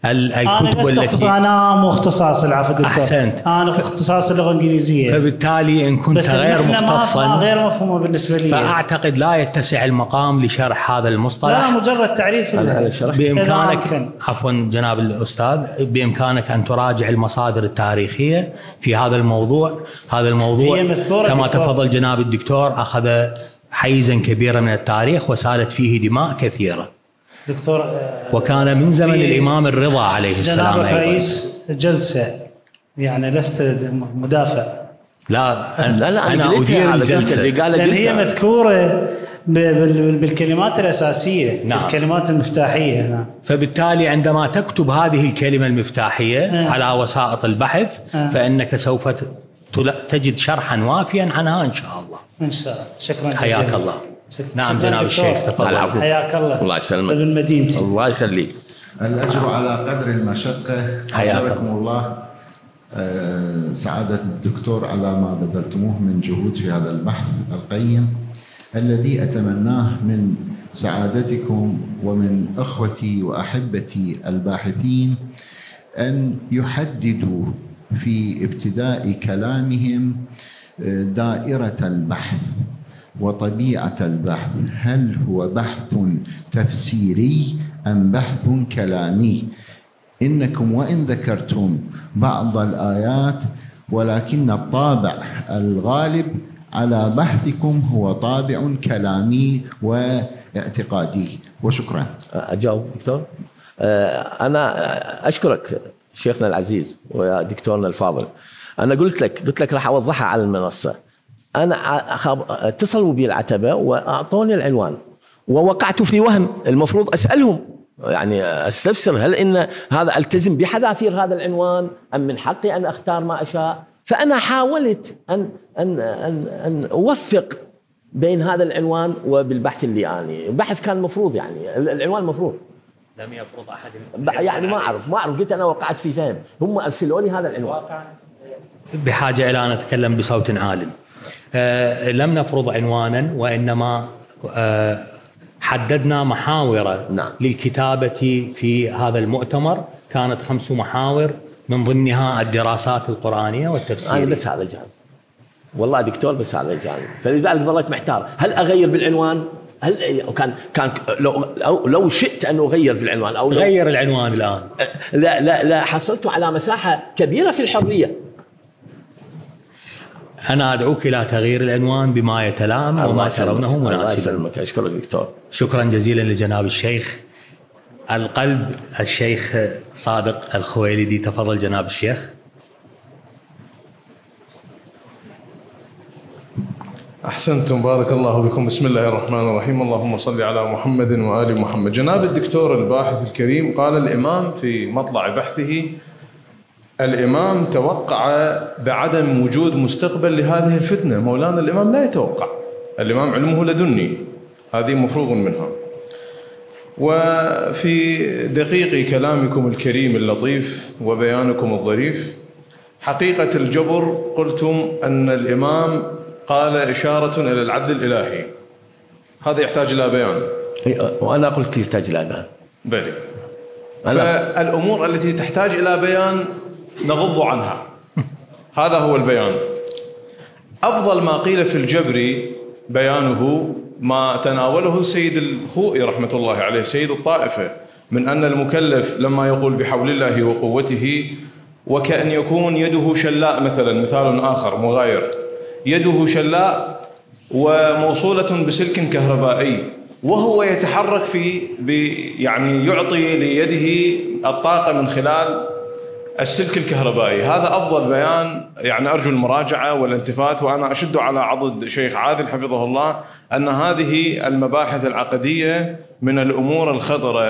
الكتب التي أنا مو اختصاص. العفو دكتور. أحسنت. أنا في اختصاص اللغة الإنجليزية، فبالتالي إن كنت غير مختصا غير مفهومة بالنسبة لي، فأعتقد لا يتسع المقام لشرح هذا المصطلح. لا مجرد تعريف. بإمكانك عفوا جناب الأستاذ، بإمكانك أن تراجع المصادر التاريخية في هذا الموضوع. هذا الموضوع كما تفضل جناب الدكتور أخذ حيزا كبيرا من التاريخ وسالت فيه دماء كثيرة دكتور، وكان من زمن الإمام الرضا عليه السلام. جناب رئيس جلسة، يعني لست مدافع. لا أنا أدير الجلسة لأن هي مذكورة بالكلمات الأساسية. نعم. الكلمات المفتاحية. نعم. فبالتالي عندما تكتب هذه الكلمة المفتاحية على وسائط البحث فإنك سوف تجد شرحا وافيا عنها إن شاء الله. إن شاء الله. شكرا جزيلا. حياك الله. نعم جناب الشيخ تفضل. حياك الله. الله يسلمك. ابن مدينتي. الله يخليك. الأجر على قدر المشقة. حياكم الله. سعادة الدكتور على ما بذلتموه من جهود في هذا البحث القيم الذي أتمناه من سعادتكم ومن أخوتي وأحبتي الباحثين أن يحددوا في ابتداء كلامهم دائرة البحث وطبيعة البحث. هل هو بحث تفسيري أم بحث كلامي؟ إنكم وإن ذكرتم بعض الآيات ولكن الطابع الغالب على بحثكم هو طابع كلامي واعتقادي. وشكرا. أجاوب دكتور. أنا أشكرك شيخنا العزيز ويا دكتورنا الفاضل. أنا قلت لك راح أوضحها على المنصة. أنا اتصلوا بي العتبة وأعطوني العنوان ووقعت في وهم. المفروض أسألهم يعني أستفسر، هل إن هذا ألتزم بحذافير هذا العنوان أم من حقي أن أختار ما أشاء؟ فأنا حاولت أن أوفق بين هذا العنوان وبالبحث اللي يعني البحث كان مفروض، يعني العنوان مفروض لم يفرض أحد يعني ما أعرف قلت أنا وقعت في فهم. هم أرسلوا لي هذا العنوان. بحاجة إلى أن أتكلم بصوت عال. لم نفرض عنوانا وإنما حددنا محاور. نعم. للكتابة في هذا المؤتمر كانت 5 محاور من ضمنها الدراسات القرآنية والتفسير. بس هذا الجانب والله دكتور، بس هذا الجانب، فلذلك ظلت محتار هل أغير بالعنوان هل كان لو شئت ان اغير في العنوان او غير العنوان الان لا لا لا حصلت على مساحه كبيره في الحريه. انا ادعوك الى تغيير العنوان بما يتلائم وما ترونه مناسبا. شكرا دكتور. شكرا جزيلا لجناب الشيخ القلب الشيخ صادق الخويلدي. تفضل جناب الشيخ. أحسنتم بارك الله بكم. بسم الله الرحمن الرحيم. اللهم صل على محمد وآل محمد. جناب الدكتور الباحث الكريم قال الإمام في مطلع بحثه: الإمام توقع بعدم وجود مستقبل لهذه الفتنة. مولانا الإمام لا يتوقع، الإمام علمه لدني، هذه مفروغ منها. وفي دقيق كلامكم الكريم اللطيف وبيانكم الظريف حقيقة الجبر، قلتم أن الإمام قال إشارة إلى العدل الإلهي، هذا يحتاج إلى بيان، وأنا قلت يحتاج إلى بيان. بلى، فالأمور التي تحتاج إلى بيان نغض عنها، هذا هو البيان. أفضل ما قيل في الجبر بيانه ما تناوله سيد الخوئي رحمة الله عليه، سيد الطائفة، من أن المكلف لما يقول بحول الله وقوته وكأن يكون يده شلاء مثلا، مثال آخر مغاير، يده شلاء وموصولة بسلك كهربائي، وهو يتحرك في يعني يعطي ليده الطاقة من خلال السلك الكهربائي. هذا أفضل بيان، يعني أرجو المراجعة والالتفات. وأنا أشد على عضد شيخ عادل حفظه الله أن هذه المباحث العقدية من الأمور الخطرة،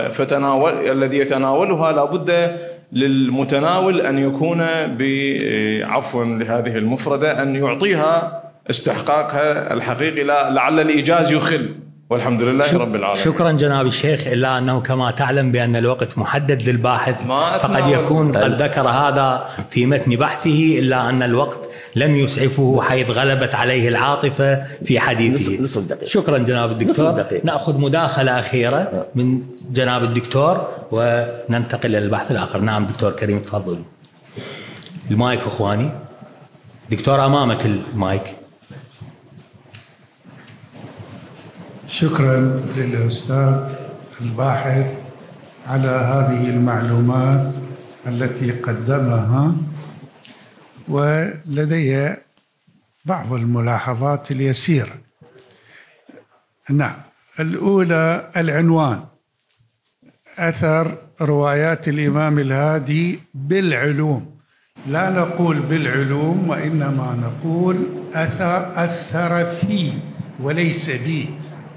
الذي يتناولها لابد للمتناول أن يكون بعفوا لهذه المفردة، أن يعطيها استحقاقها الحقيقي، لعل الإيجاز يخل، والحمد لله رب العالمين. شكرا جناب الشيخ، إلا أنه كما تعلم بأن الوقت محدد للباحث، فقد يكون قد ذكر هذا في متن بحثه، إلا أن الوقت لم يسعفه حيث غلبت عليه العاطفة في حديثه. نصف دقيقة. شكرا جناب الدكتور. نأخذ مداخلة أخيرة من جناب الدكتور وننتقل إلى البحث الآخر. نعم دكتور كريم تفضل. المايك أخواني، دكتور أمامك المايك. شكرا للأستاذ الباحث على هذه المعلومات التي قدمها، ولدي بعض الملاحظات اليسيرة. نعم، الأولى العنوان: أثر روايات الإمام الهادي بالعلوم. لا نقول بالعلوم، وإنما نقول أثر فيه وليس به،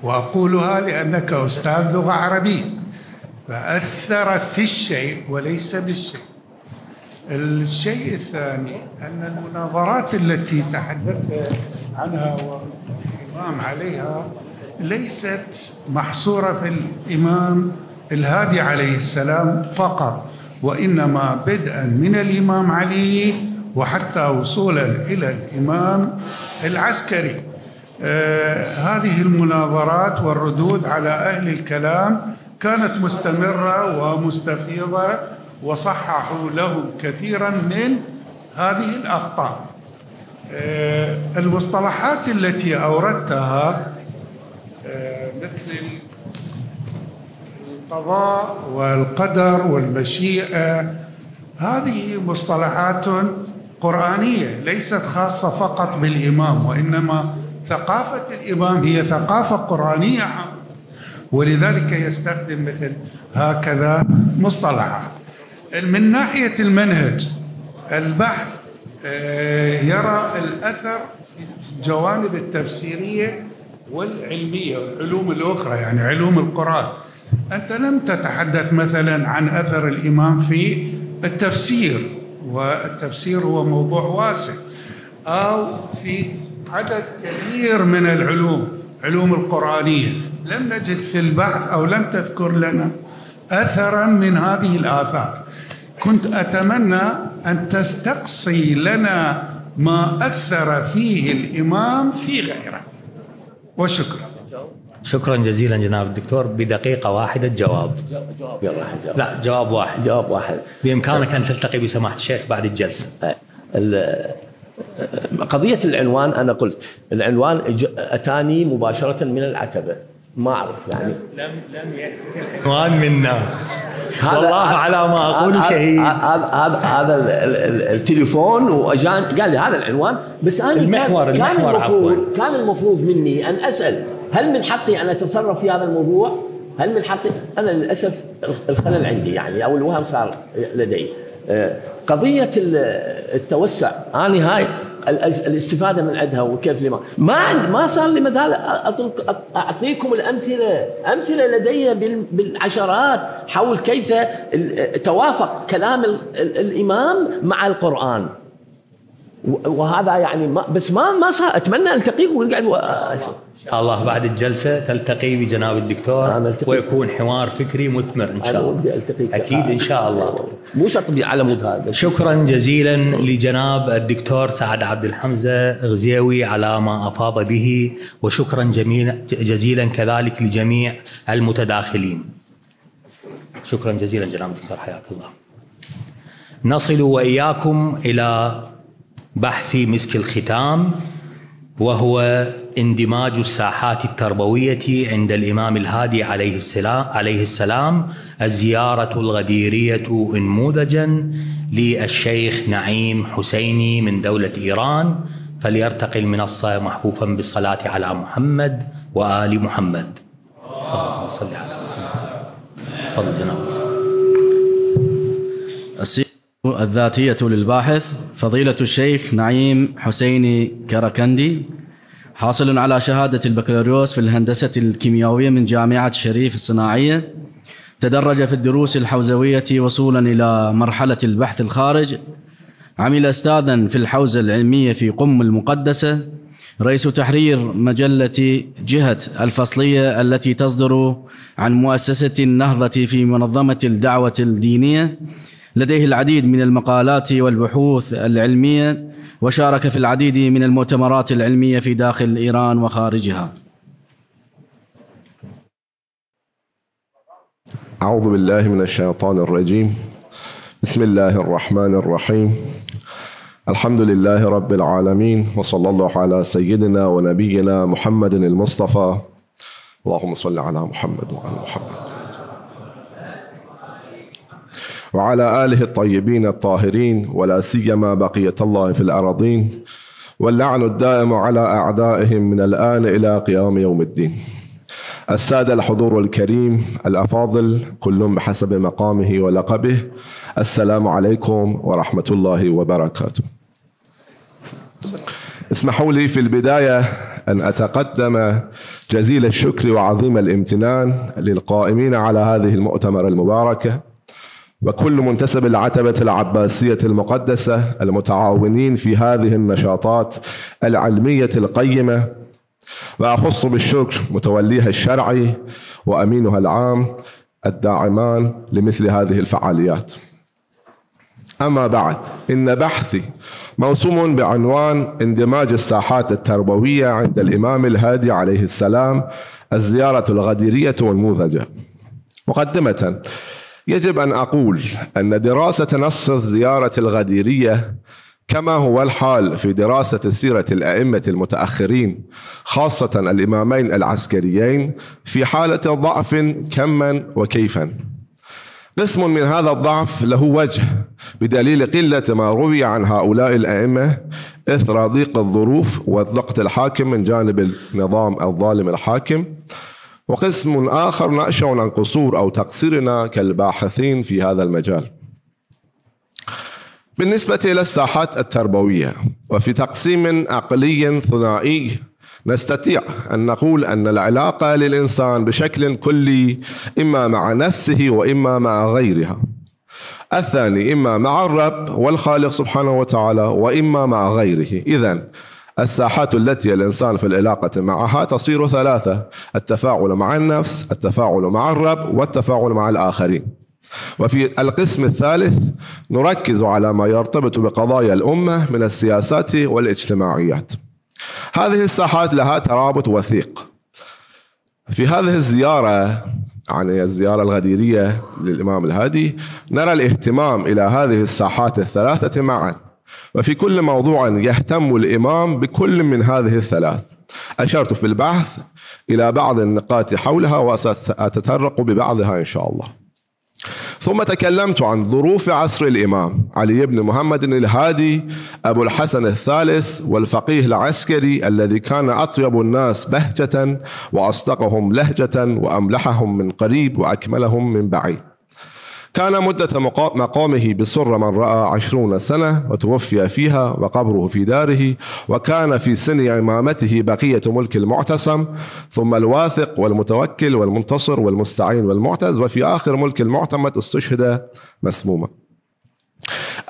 وأقولها لأنك أستاذ لغة عربية، فأثر في الشيء وليس بالشيء. الشيء الثاني أن المناظرات التي تحدثت عنها والإمام عليها ليست محصورة في الإمام الهادي عليه السلام فقط، وإنما بدءا من الإمام علي وحتى وصولا إلى الإمام العسكري. هذه المناظرات والردود على أهل الكلام كانت مستمرة ومستفيضة، وصححوا لهم كثيرا من هذه الأخطاء. المصطلحات التي أوردتها مثل القضاء والقدر والمشيئة، هذه مصطلحات قرآنية ليست خاصة فقط بالإمام، وإنما ثقافة الإمام هي ثقافة قرآنية عامة، ولذلك يستخدم مثل هكذا مصطلحات. من ناحية المنهج، البحث يرى الأثر في الجوانب التفسيرية والعلمية والعلوم الأخرى، يعني علوم القرآن. أنت لم تتحدث مثلا عن أثر الإمام في التفسير، والتفسير هو موضوع واسع، أو في عدد كبير من العلوم، علوم القرآنية. لم نجد في البحث أو لم تذكر لنا أثرا من هذه الآثار. كنت أتمنى أن تستقصي لنا ما أثر فيه الإمام في غيره. وشكرا. شكرا جزيلا جناب الدكتور. بدقيقة واحدة جواب. لا، جواب واحد. جواب واحد. بإمكانك أن تلتقي بسماحة الشيخ بعد الجلسة. قضية العنوان، أنا قلت العنوان أتاني مباشرة من العتبة، ما أعرف يعني. لم يحتكي العنوان منا. والله على ما أقول شهيد. هذا التليفون وأجان قال لي هذا العنوان، بس أنا المحور كان المفروض مني أن أسأل هل من حقي أن أتصرف في هذا الموضوع؟ هل من حقي؟ أنا للأسف الخلل عندي يعني، أو الوهم صار لدي. قضية التوسع أنا هاي الاستفادة من عندها وكيف لما ما صار لي مدال أعطيكم الأمثلة، أمثلة لدي بالعشرات حول كيف توافق كلام الإمام مع القرآن، وهذا يعني بس ما صار. أتمنى ألتقيكم ونقعد إن شاء الله بعد الجلسة تلتقي بجناب الدكتور ويكون حوار فكري مثمر إن شاء الله. أكيد إن شاء الله. مو شرط على مود هذا. شكرا جزيلا لجناب الدكتور سعد عبد الحمزة غزيوي على ما أفاض به، وشكرا جزيلا كذلك لجميع المتداخلين. شكرا جزيلا جناب الدكتور، حياك الله. نصل وإياكم إلى بحث مسك الختام، وهو اندماج الساحات التربوية عند الإمام الهادي عليه السلام، الزيارة الغديرية انموذجا للشيخ نعيم حسيني من دولة إيران. فليرتقي المنصة محفوفا بالصلاة على محمد وآل محمد. اللهم صل على محمد. تفضل جناب. الذاتية للباحث فضيلة الشيخ نعيم حسيني كركندي، حاصل على شهادة البكالوريوس في الهندسة الكيميائية من جامعة شريف الصناعية. تدرج في الدروس الحوزوية وصولا إلى مرحلة البحث الخارج. عمل أستاذا في الحوزة العلمية في قم المقدسة، رئيس تحرير مجلة جهة الفصلية التي تصدر عن مؤسسة النهضة في منظمة الدعوة الدينية. لديه العديد من المقالات والبحوث العلمية، وشارك في العديد من المؤتمرات العلمية في داخل إيران وخارجها. أعوذ بالله من الشيطان الرجيم. بسم الله الرحمن الرحيم. الحمد لله رب العالمين، وصلى الله على سيدنا ونبينا محمد المصطفى. اللهم صل على محمد وعلى محمد وعلى آله الطيبين الطاهرين، ولا سيما بقية الله في الأراضين، واللعن الدائم على أعدائهم من الآن إلى قيام يوم الدين. السادة الحضور الكريم الأفاضل، كل بحسب مقامه ولقبه، السلام عليكم ورحمة الله وبركاته. اسمحوا لي في البداية أن أتقدم جزيل الشكر وعظيم الامتنان للقائمين على هذه المؤتمر المباركة، وكل منتسب العتبة العباسية المقدسة المتعاونين في هذه النشاطات العلمية القيمة، وأخص بالشكر متوليها الشرعي وأمينها العام الداعمان لمثل هذه الفعاليات. أما بعد، إن بحثي موسوم بعنوان اندماج الساحات التربوية عند الإمام الهادي عليه السلام، الزيارة الغديرية والنموذجة. مقدمة، يجب أن أقول أن دراسة نص الزيارة الغديرية كما هو الحال في دراسة سيرة الأئمة المتأخرين، خاصة الإمامين العسكريين، في حالة ضعف كما وكيفا. قسم من هذا الضعف له وجه بدليل قلة ما روي عن هؤلاء الأئمة إثر ضيق الظروف والضغط الحاكم من جانب النظام الظالم الحاكم، وقسم آخر نأشأ عن قصور أو تقصيرنا كالباحثين في هذا المجال. بالنسبة إلى الساحات التربوية، وفي تقسيم عقلي ثنائي، نستطيع أن نقول أن العلاقة للإنسان بشكل كلي إما مع نفسه وإما مع غيرها. الثاني إما مع الرب والخالق سبحانه وتعالى، وإما مع غيره. إذن الساحات التي الإنسان في العلاقة معها تصير ثلاثة: التفاعل مع النفس، التفاعل مع الرب، والتفاعل مع الآخرين. وفي القسم الثالث نركز على ما يرتبط بقضايا الأمة من السياسات والاجتماعيات. هذه الساحات لها ترابط وثيق. في هذه الزيارة، عن الزيارة الغديرية للإمام الهادي، نرى الاهتمام إلى هذه الساحات الثلاثة معاً، وفي كل موضوع يهتم الإمام بكل من هذه الثلاث. أشرت في البحث إلى بعض النقاط حولها وسأتطرق ببعضها إن شاء الله. ثم تكلمت عن ظروف عصر الإمام علي بن محمد الهادي أبو الحسن الثالث والفقيه العسكري الذي كان أطيب الناس بهجة وأصدقهم لهجة وأملحهم من قريب وأكملهم من بعيد. كان مدة مقامه بسر من رأى 20 سنة وتوفي فيها وقبره في داره، وكان في سن إمامته بقية ملك المعتصم ثم الواثق والمتوكل والمنتصر والمستعين والمعتز، وفي آخر ملك المعتمد استشهد مسموما.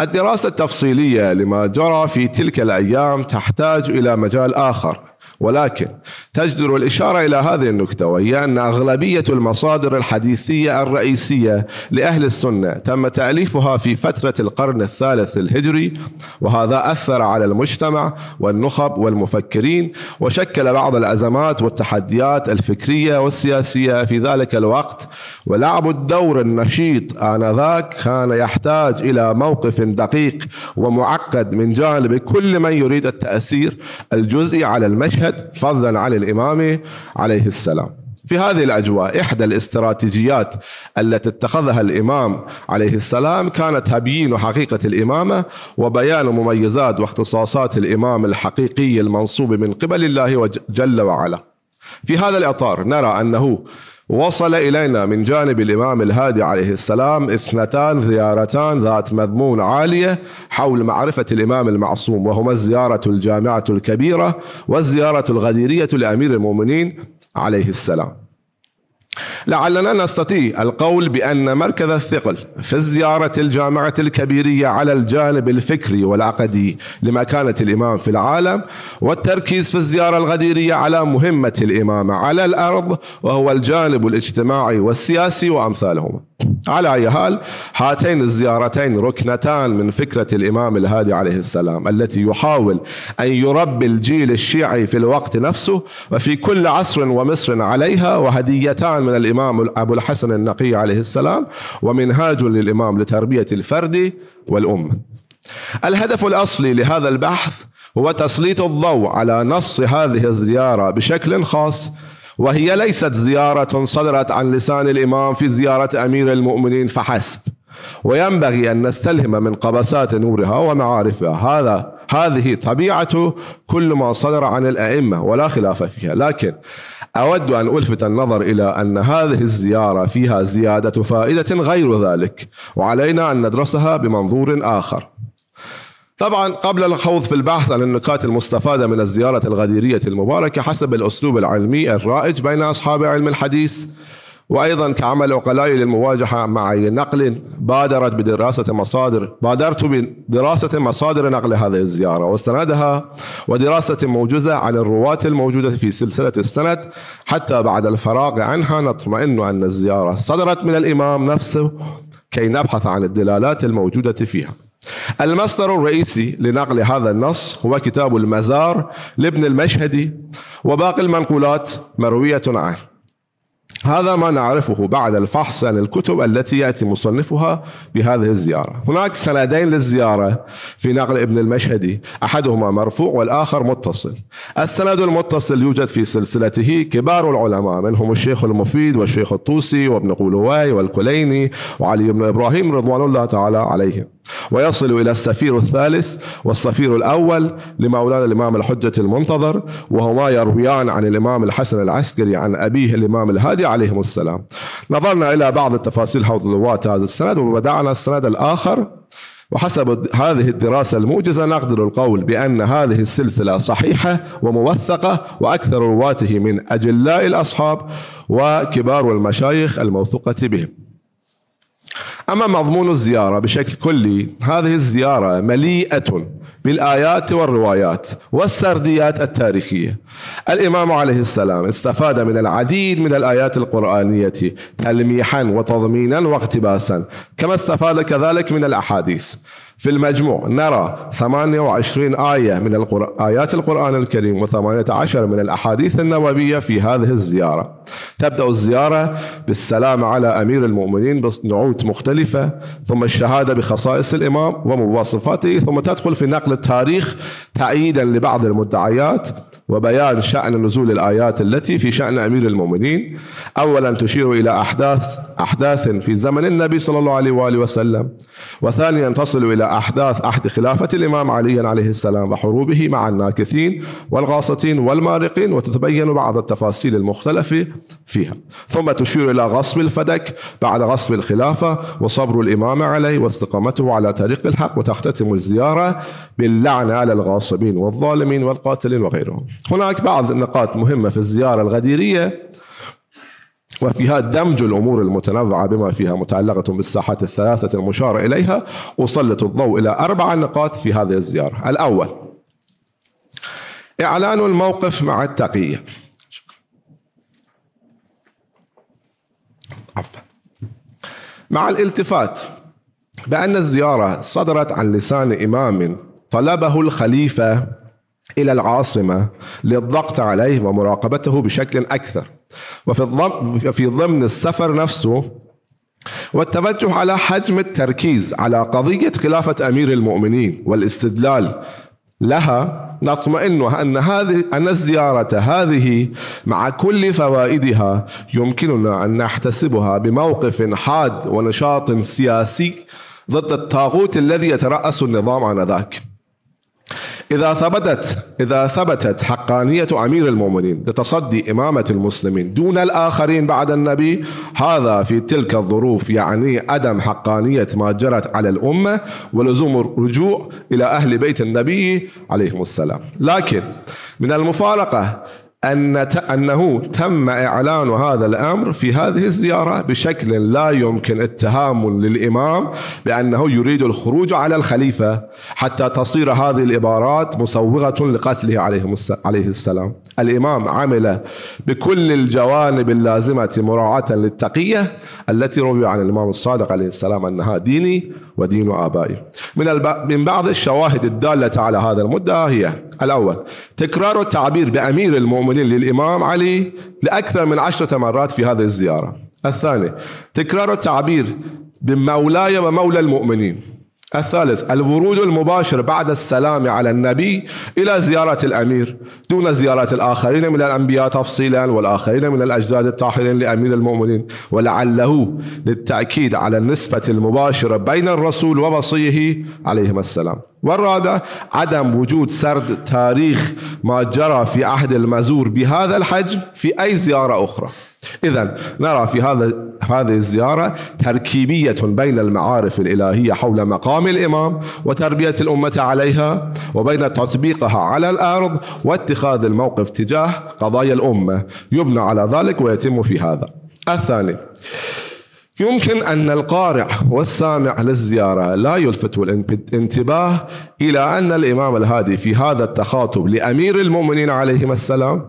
الدراسة التفصيلية لما جرى في تلك الأيام تحتاج إلى مجال آخر، ولكن تجدر الإشارة إلى هذه النكتة، وهي أن أغلبية المصادر الحديثية الرئيسية لأهل السنة تم تأليفها في فترة القرن الثالث الهجري، وهذا أثر على المجتمع والنخب والمفكرين وشكل بعض الأزمات والتحديات الفكرية والسياسية في ذلك الوقت. ولعب الدور النشيط آنذاك كان يحتاج إلى موقف دقيق ومعقد من جانب كل من يريد التأثير الجزئي على المشهد، فضلا عن الإمام عليه السلام. في هذه الأجواء إحدى الاستراتيجيات التي اتخذها الإمام عليه السلام كانت تبيين حقيقة الإمامة وبيان مميزات واختصاصات الإمام الحقيقي المنصوب من قبل الله جل وعلا. في هذا الإطار نرى أنه وصل إلينا من جانب الإمام الهادي عليه السلام 2 زيارتان ذات مضمون عالية حول معرفة الإمام المعصوم، وهما الزيارة الجامعة الكبيرة والزيارة الغديرية لأمير المؤمنين عليه السلام. لعلنا نستطيع القول بأن مركز الثقل في الزيارة الجامعة الكبيرية على الجانب الفكري والعقدي لمكانة الإمام في العالم، والتركيز في الزيارة الغديرية على مهمة الإمامة على الأرض وهو الجانب الاجتماعي والسياسي وأمثالهما. على أي حال، هاتين الزيارتين ركنتان من فكرة الإمام الهادي عليه السلام التي يحاول أن يربي الجيل الشيعي في الوقت نفسه وفي كل عصر ومصر عليها، وهديتان من الإمام أبو الحسن النقي عليه السلام ومنهاج للإمام لتربية الفرد والأمة. الهدف الأصلي لهذا البحث هو تسليط الضوء على نص هذه الزيارة بشكل خاص، وهي ليست زيارة صدرت عن لسان الإمام في زيارة أمير المؤمنين فحسب، وينبغي أن نستلهم من قبسات نورها ومعارفها. هذه طبيعة كل ما صدر عن الأئمة ولا خلاف فيها، لكن أود أن ألفت النظر إلى أن هذه الزيارة فيها زيادة فائدة غير ذلك، وعلينا أن ندرسها بمنظور آخر. طبعا قبل الخوض في البحث عن النكات المستفادة من الزيارة الغديرية المباركة حسب الأسلوب العلمي الرائج بين أصحاب علم الحديث، وأيضا كعمل عقلاء للمواجهة مع نقل، بادرت بدراسة مصادر نقل هذه الزيارة واستندها ودراسة موجزة عن الرواة الموجودة في سلسلة السند، حتى بعد الفراغ عنها نطمئن أن الزيارة صدرت من الإمام نفسه كي نبحث عن الدلالات الموجودة فيها. المصدر الرئيسي لنقل هذا النص هو كتاب المزار لابن المشهدي، وباقي المنقولات مروية عنه. هذا ما نعرفه بعد الفحص عن الكتب التي يأتي مصنفها بهذه الزيارة. هناك سندين للزيارة في نقل ابن المشهدي، أحدهما مرفوع والآخر متصل. السند المتصل يوجد في سلسلته كبار العلماء، منهم الشيخ المفيد والشيخ الطوسي وابن قولواي والكليني وعلي بن إبراهيم رضوان الله تعالى عليهم، ويصل إلى السفير الثالث والسفير الأول لمولانا الإمام الحجة المنتظر، وهما يرويان عن الإمام الحسن العسكري عن أبيه الإمام الهادي عليهم السلام. نظرنا إلى بعض التفاصيل حول ضوابط هذا السند وبدأنا السند الآخر، وحسب هذه الدراسة الموجزة نقدر القول بأن هذه السلسلة صحيحة وموثقة، وأكثر رواته من أجلاء الأصحاب وكبار المشايخ الموثوقة بهم. أما مضمون الزيارة بشكل كلي، هذه الزيارة مليئة بالآيات والروايات والسرديات التاريخية. الإمام عليه السلام استفاد من العديد من الآيات القرآنية تلميحا وتضمينا واقتباسا، كما استفاد كذلك من الأحاديث، في المجموع نرى 28 آية من آيات القرآن الكريم و18 من الأحاديث النبوية في هذه الزيارة. تبدأ الزيارة بالسلام على أمير المؤمنين بنعوت مختلفة، ثم الشهادة بخصائص الإمام ومواصفاته، ثم تدخل في نقل التاريخ تأييدا لبعض المدعيات وبيان شأن نزول الآيات التي في شأن أمير المؤمنين. أولا تشير إلى أحداث في زمن النبي صلى الله عليه وآله وسلم، وثانيا تصل إلى أحداث عهد خلافة الإمام علي عليه السلام وحروبه مع الناكثين والغاصتين والمارقين، وتتبين بعض التفاصيل المختلفة فيها. ثم تشير إلى غصب الفدك بعد غصب الخلافة وصبر الإمام عليه واستقامته على طريق الحق، وتختتم الزيارة باللعنة على الغاصبين والظالمين والقاتلين وغيرهم. هناك بعض النقاط مهمة في الزيارة الغديرية وفيها دمج الأمور المتنوعة بما فيها متعلقة بالساحات الثلاثة المشار إليها. أسلط الضوء إلى 4 نقاط في هذه الزيارة. الأول إعلان الموقف مع التقية. مع الالتفات بأن الزيارة صدرت عن لسان إمام طلبه الخليفة إلى العاصمة للضغط عليه ومراقبته بشكل أكثر، وفي ضمن السفر نفسه والتوجه على حجم التركيز على قضية خلافة أمير المؤمنين والاستدلال لها، نطمئن أن الزيارة هذه مع كل فوائدها يمكننا أن نحتسبها بموقف حاد ونشاط سياسي ضد الطاغوت الذي يترأس النظام آنذاك. إذا ثبتت حقانية أمير المؤمنين لتصدي إمامة المسلمين دون الآخرين بعد النبي، هذا في تلك الظروف يعني عدم حقانية ما جرت على الأمة ولزوم الرجوع إلى أهل بيت النبي عليهم السلام. لكن من المفارقة أنه تم إعلان هذا الأمر في هذه الزيارة بشكل لا يمكن اتهام للإمام بأنه يريد الخروج على الخليفة حتى تصير هذه العبارات مسوغة لقتله عليه السلام. الإمام عمل بكل الجوانب اللازمة مراعاة للتقية التي روي عن الإمام الصادق عليه السلام أنها ديني ودين آبائي. من بعض الشواهد الدالة على هذا المدعى هي: الأول، تكرار التعبير بأمير المؤمنين للإمام علي لأكثر من 10 مرات في هذه الزيارة. الثاني، تكرار التعبير بمولاي ومولى المؤمنين. الثالث، الورود المباشر بعد السلام على النبي إلى زيارة الأمير دون زيارة الآخرين من الأنبياء تفصيلا والآخرين من الأجداد الطاهرين لأمير المؤمنين، ولعله للتأكيد على النسبة المباشرة بين الرسول ووصيه عليهم السلام. والرابع، عدم وجود سرد تاريخ ما جرى في عهد المزور بهذا الحجم في أي زيارة أخرى. إذن نرى في هذه الزيارة تركيبية بين المعارف الإلهية حول مقام الإمام وتربية الأمة عليها، وبين تطبيقها على الأرض واتخاذ الموقف تجاه قضايا الأمة، يبنى على ذلك ويتم في هذا. الثاني، يمكن أن القارئ والسامع للزيارة لا يلفت الانتباه إلى أن الإمام الهادي في هذا التخاطب لأمير المؤمنين عليهم السلام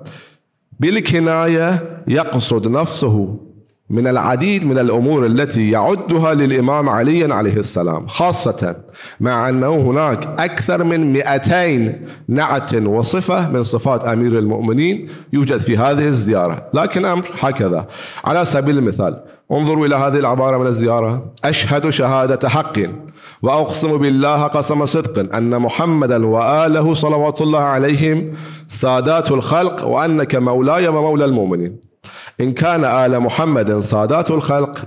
بالكناية يقصد نفسه من العديد من الأمور التي يعدها للإمام علي عليه السلام، خاصة مع أنه هناك أكثر من 200 نعت وصفة من صفات أمير المؤمنين يوجد في هذه الزيارة. لكن أمر هكذا، على سبيل المثال انظروا إلى هذه العبارة من الزيارة: أشهد شهادة حق وأقسم بالله قسم صدق أن محمدا وآله صلوات الله عليهم سادات الخلق وأنك مولاي ومولى المؤمنين. إن كان آل محمد سادات الخلق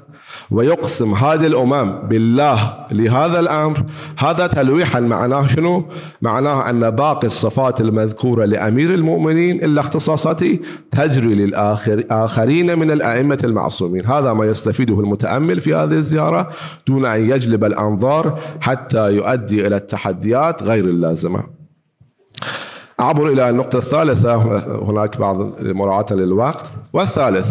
ويقسم هذه الأمم بالله لهذا الأمر، هذا تلويحا معناه شنو؟ معناه أن باقي الصفات المذكورة لأمير المؤمنين إلا اختصاصاته تجري للآخرين من الأئمة المعصومين. هذا ما يستفيده المتأمل في هذه الزيارة دون أن يجلب الأنظار حتى يؤدي إلى التحديات غير اللازمة. أعبر إلى النقطة الثالثة، هناك بعض مراعاة للوقت. والثالث،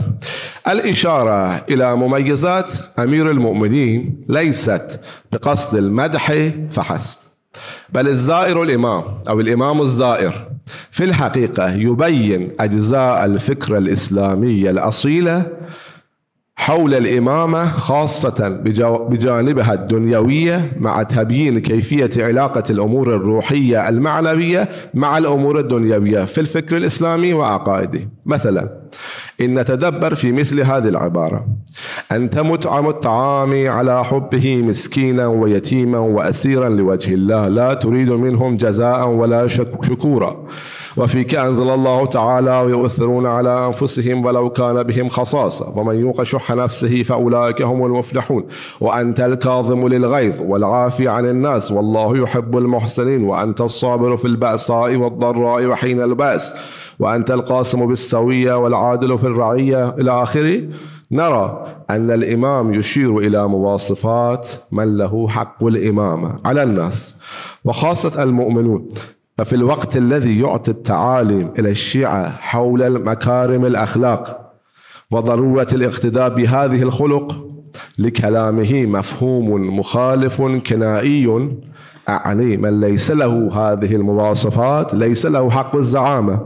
الإشارة إلى مميزات أمير المؤمنين ليست بقصد المدح فحسب، بل الزائر الإمام أو الإمام الزائر في الحقيقة يبين أجزاء الفكرة الإسلامية الأصيلة حول الإمامة خاصة بجانبها الدنيوية، مع تبيين كيفية علاقة الأمور الروحية المعنوية مع الأمور الدنيوية في الفكر الإسلامي وعقائده. مثلا إن نتدبر في مثل هذه العبارة: أنت مطعم الطعام على حبه مسكينا ويتيما وأسيرا لوجه الله، لا تريد منهم جزاء ولا شكورا، وفيك أنزل الله تعالى ويؤثرون على أنفسهم ولو كان بهم خصاصة، ومن يوق شح نفسه فأولئك هم المفلحون، وأنت الكاظم للغيظ والعافي عن الناس والله يحب المحسنين، وأنت الصابر في البأساء والضراء وحين البأس، وأنت القاسم بالسوية والعادل في الرعية إلى آخره. نرى أن الإمام يشير إلى مواصفات من له حق الإمامة على الناس وخاصة المؤمنون. ففي الوقت الذي يعطي التعاليم إلى الشيعة حول المكارم الأخلاق وضرورة الاقتداء بهذه الخلق، لكلامه مفهوم مخالف كنائي، أعني من ليس له هذه المواصفات ليس له حق الزعامة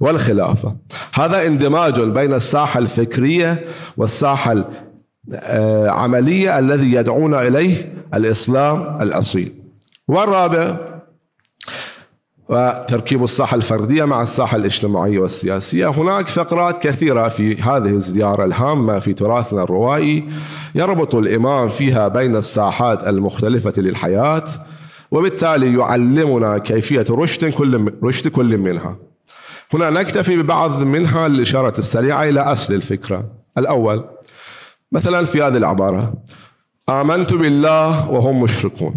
والخلافة. هذا اندماج بين الساحة الفكرية والساحة العملية الذي يدعون إليه الإسلام الأصيل. والرابع وتركيب الساحة الفردية مع الساحة الاجتماعية والسياسية. هناك فقرات كثيرة في هذه الزيارة الهامة في تراثنا الروائي يربط الإمام فيها بين الساحات المختلفة للحياة، وبالتالي يعلمنا كيفية رشد كل منها. هنا نكتفي ببعض منها للإشارة السريعة إلى أصل الفكرة. الأول مثلا في هذه العبارة: آمنت بالله وهم مشركون،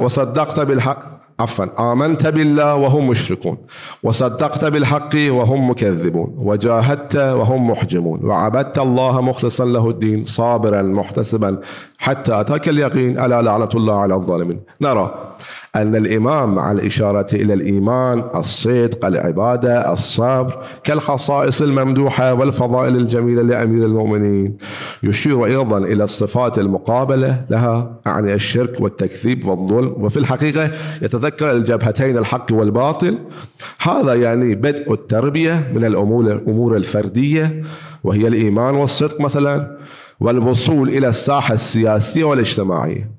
وصدقت بالحق، عفوا، آمنت بالله وهم مشركون وصدقت بالحق وهم مكذبون، وجاهدت وهم محجمون، وعبدت الله مخلصا له الدين صابرا محتسبا حتى أتاك اليقين، ألا لعنة الله على الظالمين. نرى أن الإمام مع الإشارة إلى الإيمان، الصدق، العبادة، الصبر كالخصائص الممدوحة والفضائل الجميلة لأمير المؤمنين، يشير أيضا إلى الصفات المقابلة لها، أعني الشرك والتكذيب والظلم، وفي الحقيقة يتذكر الجبهتين الحق والباطل. هذا يعني بدء التربية من الأمور الفردية وهي الإيمان والصدق مثلا، والوصول إلى الساحة السياسية والاجتماعية.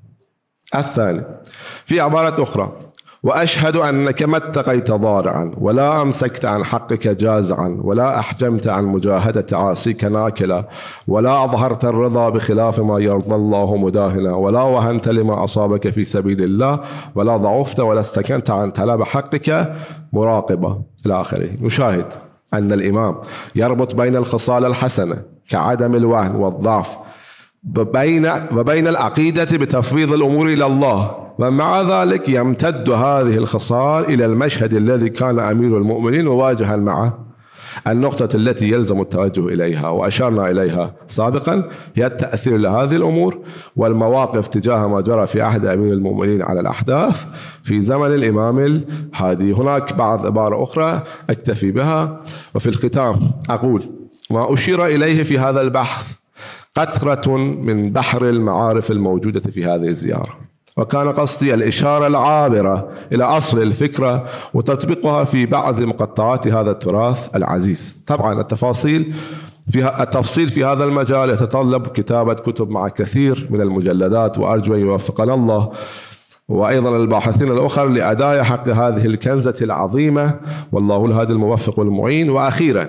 الثاني في عبارة أخرى: وأشهد أنك ما اتقيت ضارعا، ولا أمسكت عن حقك جازعا، ولا أحجمت عن مجاهدة عاصيك ناكلا، ولا أظهرت الرضا بخلاف ما يرضى الله مداهنا، ولا وهنت لما أصابك في سبيل الله، ولا ضعفت ولا استكنت عن طلب حقك مراقبة إلى آخره. نشاهد أن الإمام يربط بين الخصال الحسنة كعدم الوهن والضعف وبين العقيدة بتفويض الأمور إلى الله، ومع ذلك يمتد هذه الخصال إلى المشهد الذي كان أمير المؤمنين وواجها معه. النقطة التي يلزم التوجه إليها وأشرنا إليها سابقا هي التأثير لهذه الأمور والمواقف تجاه ما جرى في عهد أمير المؤمنين على الأحداث في زمن الإمام الهادي. هناك بعض عبارة أخرى أكتفي بها. وفي الختام أقول ما أشير إليه في هذا البحث قطرة من بحر المعارف الموجودة في هذه الزيارة، وكان قصدي الإشارة العابرة إلى أصل الفكرة وتطبيقها في بعض مقطعات هذا التراث العزيز. طبعا التفصيل في هذا المجال يتطلب كتابة كتب مع كثير من المجلدات، وأرجو أن يوفقنا الله وأيضا الباحثين الآخر لأداء حق هذه الكنزة العظيمة، والله الهادي الموفق المعين. وأخيرا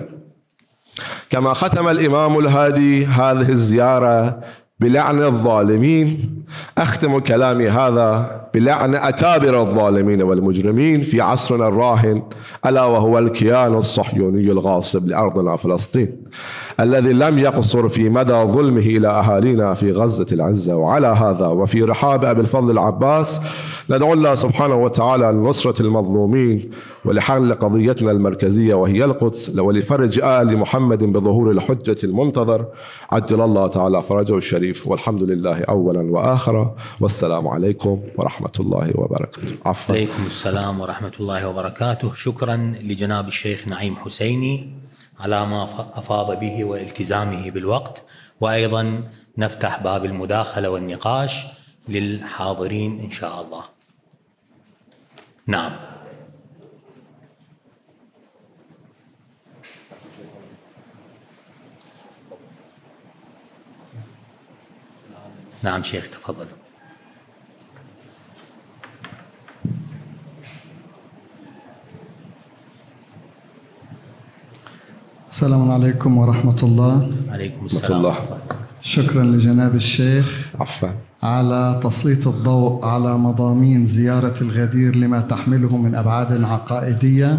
كما ختم الإمام الهادي هذه الزيارة بلعن الظالمين، أختم كلامي هذا بلعن أكابر الظالمين والمجرمين في عصرنا الراهن، ألا وهو الكيان الصهيوني الغاصب لأرضنا فلسطين، الذي لم يقصر في مدى ظلمه إلى أهالينا في غزة العزة. وعلى هذا وفي رحاب أبي الفضل العباس ندعو الله سبحانه وتعالى لنصرة المظلومين ولحل قضيتنا المركزية وهي القدس، ولفرج آل محمد بظهور الحجة المنتظر، عجل الله تعالى فرجه الشريف. والحمد لله أولا وآخرا، والسلام عليكم ورحمة الله وبركاته. عفوا. عليكم السلام ورحمة الله وبركاته. شكرا لجناب الشيخ نعيم حسيني على ما أفاض به والتزامه بالوقت، وأيضا نفتح باب المداخلة والنقاش للحاضرين إن شاء الله. نعم. نعم شيخ تفضل. السلام عليكم ورحمة الله. عليكم السلام ورحمة الله. شكرا لجناب الشيخ على تسليط الضوء على مضامين زيارة الغدير لما تحمله من أبعاد عقائدية،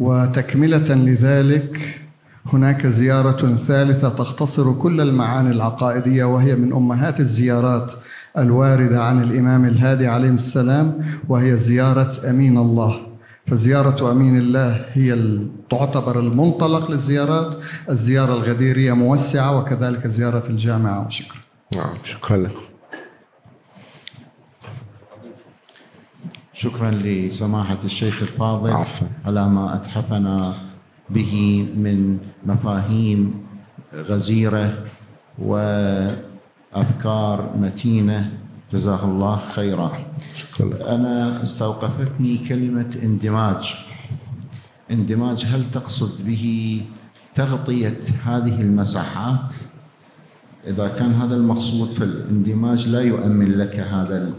وتكملة لذلك هناك زيارة ثالثة تختصر كل المعاني العقائدية، وهي من أمهات الزيارات الواردة عن الإمام الهادي عليه السلام، وهي زيارة أمين الله. فزيارة أمين الله هي تعتبر المنطلق للزيارات، الزيارة الغديرية موسعة، وكذلك زيارة الجامعة. وشكرا. نعم شكرا لكم. شكرا لسماحة الشيخ الفاضل على ما أتحفنا به من مفاهيم غزيرة وأفكار متينة، جزاه الله خيرا. شكرا. أنا استوقفتني كلمة اندماج. اندماج، هل تقصد به تغطية هذه المساحات؟ إذا كان هذا المقصود فالاندماج لا يؤمن لك هذا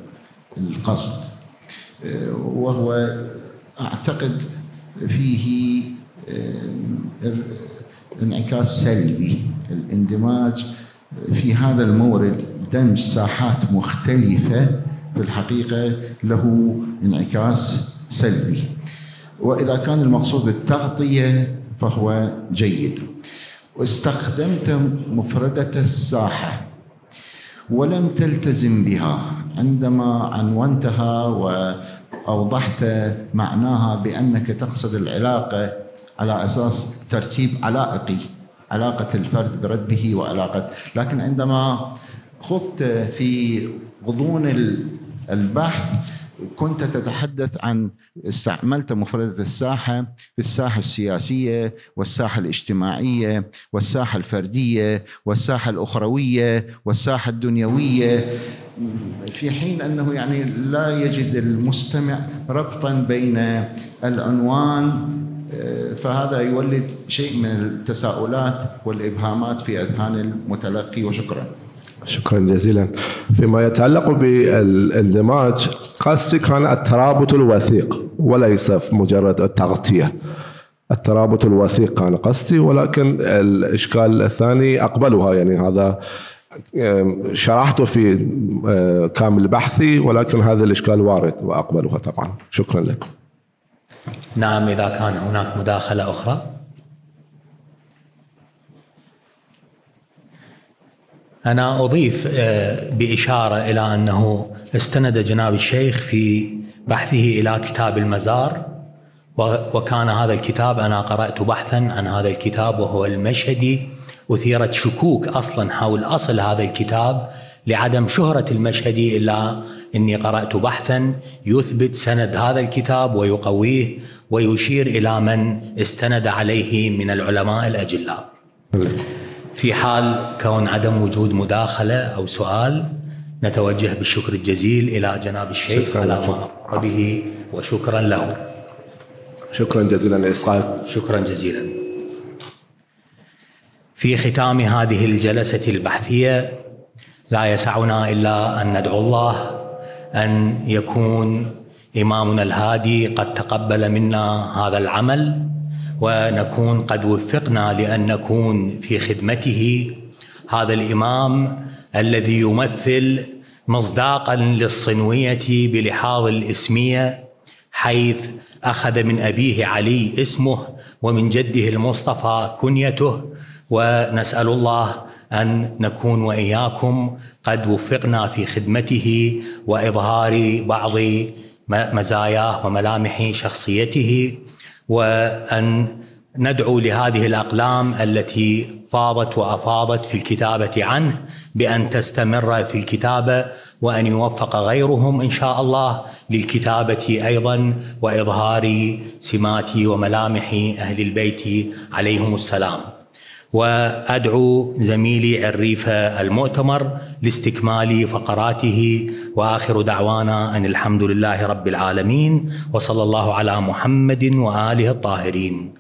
القصد، وهو أعتقد فيه انعكاس سلبي. الاندماج في هذا المورد دمج ساحات مختلفة في الحقيقة له انعكاس سلبي، وإذا كان المقصود التغطية فهو جيد. واستخدمت مفردة الساحة ولم تلتزم بها عندما عنونتها وأوضحت معناها بأنك تقصد العلاقة على أساس ترتيب علائقي، علاقة الفرد بربه وعلاقة، لكن عندما خضت في غضون البحث كنت تتحدث عن، استعملت مفردة الساحة في الساحة السياسية والساحة الاجتماعية والساحة الفردية والساحة الأخروية والساحة الدنيوية، في حين أنه يعني لا يجد المستمع ربطا بين العنوان، فهذا يولد شيء من التساؤلات والإبهامات في أذهان المتلقي. وشكرا. شكرا جزيلا. فيما يتعلق بالاندماج، قصدي كان الترابط الوثيق وليس مجرد التغطية. الترابط الوثيق كان قصدي، ولكن الإشكال الثاني أقبلها، يعني هذا شرحته في كامل بحثي، ولكن هذا الإشكال وارد وأقبلها طبعا. شكرا لكم. نعم إذا كان هناك مداخلة أخرى. أنا أضيف بإشارة إلى أنه استند جناب الشيخ في بحثه إلى كتاب المزار، وكان هذا الكتاب، أنا قرأت بحثا عن هذا الكتاب وهو المشهدي، أثيرت شكوك أصلا حول أصل هذا الكتاب لعدم شهرة المشهدي، إلا أني قرأت بحثا يثبت سند هذا الكتاب ويقويه ويشير إلى من استند عليه من العلماء الأجلاء. في حال كون عدم وجود مداخلة أو سؤال، نتوجه بالشكر الجزيل إلى جناب الشيخ على ما أقر به، وشكرا له. شكرا جزيلا لإسقاط. شكرا جزيلا. في ختام هذه الجلسة البحثية، لا يسعنا إلا أن ندعو الله أن يكون إمامنا الهادي قد تقبل منا هذا العمل، ونكون قد وفقنا لأن نكون في خدمته. هذا الإمام الذي يمثل مصداقا للصنوية بلحاظ الإسمية، حيث أخذ من أبيه علي اسمه ومن جده المصطفى كنيته. ونسأل الله أن نكون وإياكم قد وفقنا في خدمته وإظهار بعض مزاياه وملامح شخصيته، وأن ندعو لهذه الأقلام التي فاضت وأفاضت في الكتابة عنه بأن تستمر في الكتابة، وأن يوفق غيرهم إن شاء الله للكتابة أيضا وإظهار سمات وملامح أهل البيت عليهم السلام. وأدعو زميلي عريف المؤتمر لاستكمال فقراته. وآخر دعوانا أن الحمد لله رب العالمين، وصلى الله على محمد وآله الطاهرين.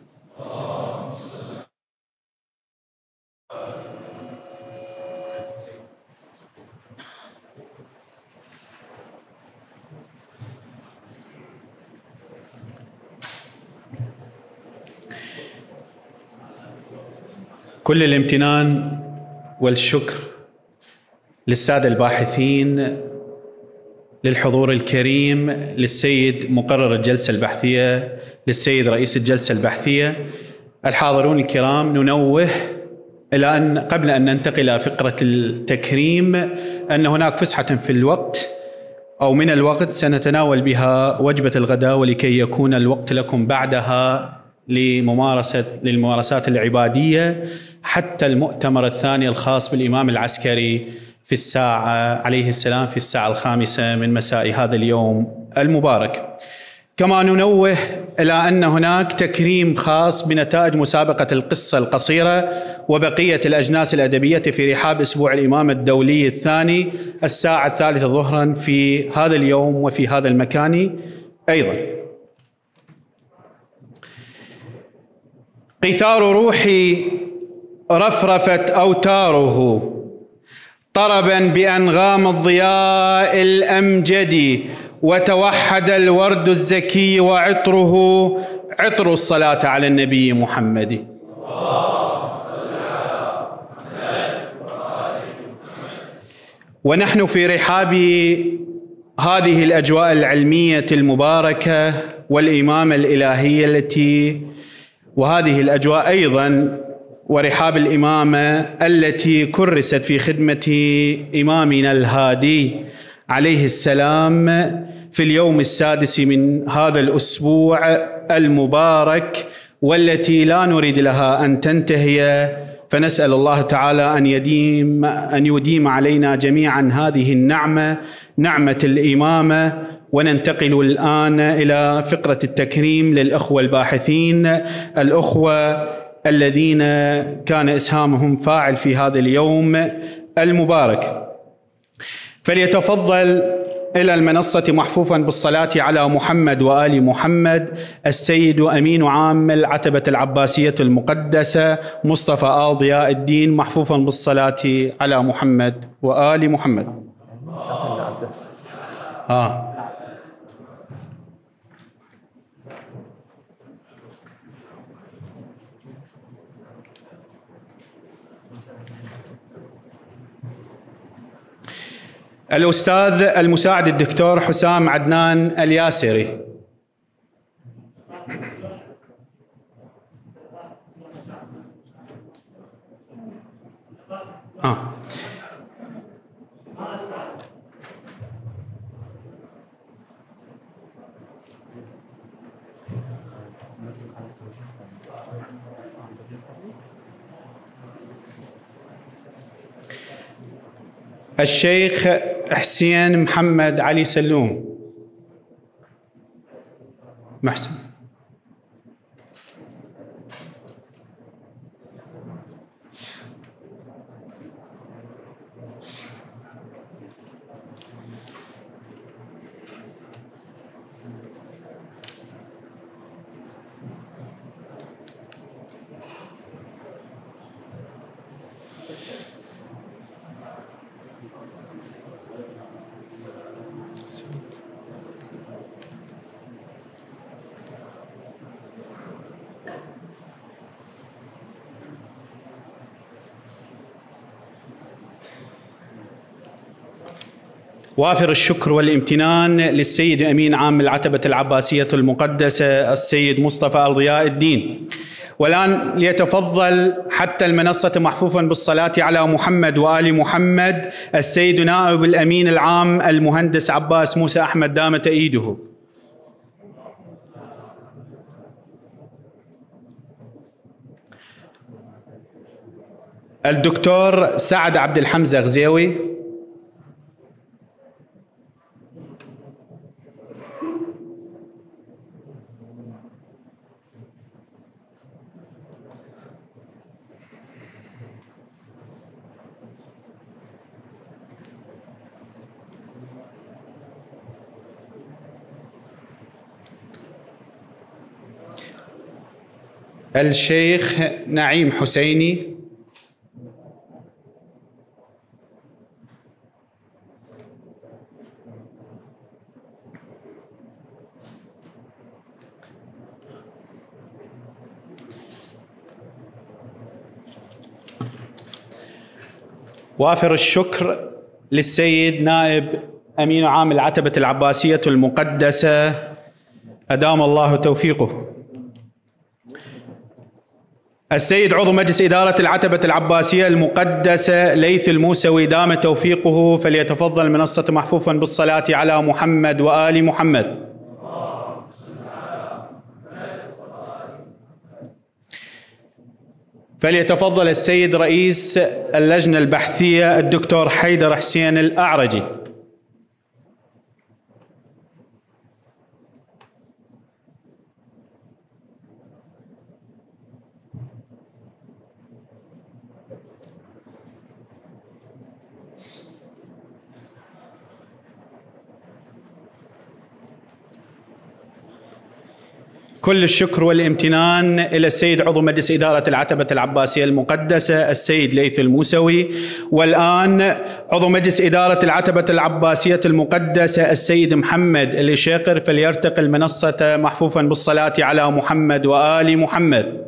كل الامتنان والشكر للسادة الباحثين، للحضور الكريم، للسيد مقرر الجلسة البحثية، للسيد رئيس الجلسة البحثية، الحاضرون الكرام. ننوه إلى أن قبل أن ننتقل إلى فقرة التكريم أن هناك فسحة في الوقت أو من الوقت سنتناول بها وجبة الغداء، ولكي يكون الوقت لكم بعدها للممارسات العبادية حتى المؤتمر الثاني الخاص بالإمام العسكري في الساعة عليه السلام في الساعة 5 من مساء هذا اليوم المبارك. كما ننوه إلى أن هناك تكريم خاص بنتائج مسابقة القصة القصيرة وبقية الأجناس الأدبية في رحاب أسبوع الإمامة الدولي الثاني الساعة 3 ظهرا في هذا اليوم وفي هذا المكان أيضا. قيثار روحي رفرفت أوتاره طربا بأنغام الضياء الأمجد، وتوحد الورد الزكي وعطره عطر الصلاة على النبي محمد. ونحن في رحاب هذه الأجواء العلمية المباركة والإمامة الإلهية وهذه الأجواء أيضاً ورحاب الإمامة التي كرست في خدمة إمامنا الهادي عليه السلام في اليوم 6 من هذا الأسبوع المبارك، والتي لا نريد لها أن تنتهي، فنسأل الله تعالى أن يديم علينا جميعا هذه النعمة، نعمة الإمامة. وننتقل الآن إلى فقرة التكريم للأخوة الباحثين، الأخوة الذين كان إسهامهم فاعل في هذا اليوم المبارك. فليتفضل إلى المنصة محفوفا بالصلاة على محمد وآل محمد السيد أمين عام العتبة العباسية المقدسة مصطفى آل ضياء الدين، محفوفا بالصلاة على محمد وآل محمد. الأستاذ المساعد الدكتور حسام عدنان الياسري. الشيخ حسين محسن علي سلوم. محسن. وافر الشكر والامتنان للسيد أمين عام العتبة العباسية المقدسة السيد مصطفى آل ضياء الدين. والآن ليتفضل حتى المنصة محفوفا بالصلاة على محمد وآل محمد السيد نائب الأمين العام المهندس عباس موسى أحمد دامت إيده. الدكتور سعد عبد الحمزة غزيوي. الشيخ نعيم حسيني. وافر الشكر للسيد نائب أمين عام العتبة العباسية المقدسة أدام الله توفيقه، السيد عضو مجلس إدارة العتبة العباسية المقدسة ليث الموسوي دام توفيقه، فليتفضل منصة محفوفا بالصلاة على محمد وآل محمد. فليتفضل السيد رئيس اللجنة البحثية الدكتور حيدر حسين الأعرجي. كل الشكر والامتنان إلى السيد عضو مجلس إدارة العتبة العباسية المقدسة السيد ليث الموسوي. والآن عضو مجلس إدارة العتبة العباسية المقدسة السيد محمد الإشيقر، فليرتقل المنصة محفوفا بالصلاة على محمد وآل محمد.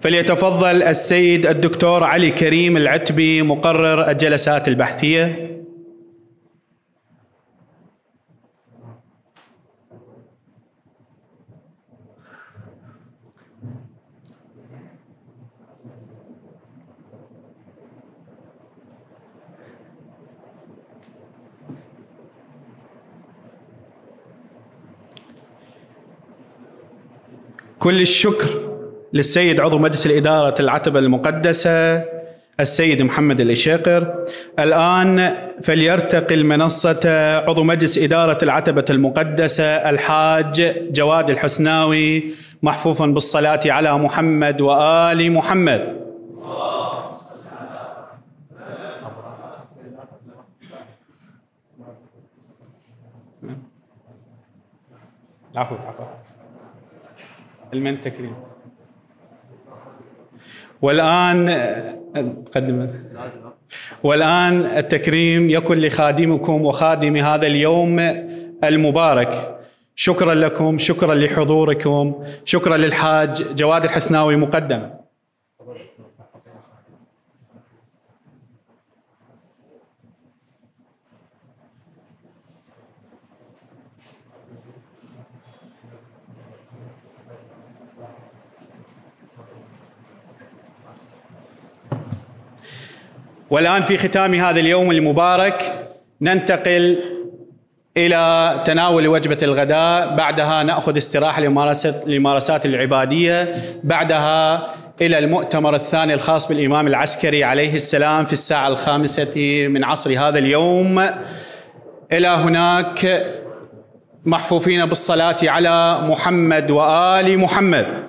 فليتفضل السيد الدكتور علي كريم العتبي مقرر الجلسات البحثية. كل الشكر للسيد عضو مجلس الإدارة العتبة المقدسة السيد محمد الإشيقر. الآن فليرتقل منصة عضو مجلس إدارة العتبة المقدسة الحاج جواد الحسناوي محفوفا بالصلاة على محمد وآل محمد. العفو المنتكرين. والآن التكريم يكن لخادمكم وخادم هذا اليوم المبارك. شكرا لكم، شكرا لحضوركم، شكرا للحاج جواد الحسناوي مقدما. والآن في ختام هذا اليوم المبارك ننتقل إلى تناول وجبة الغداء، بعدها نأخذ استراحة لممارسات العبادية، بعدها إلى المؤتمر الثاني الخاص بالإمام العسكري عليه السلام في الساعة 5:00 هذا اليوم. إلى هناك محفوفين بالصلاة على محمد وآل محمد.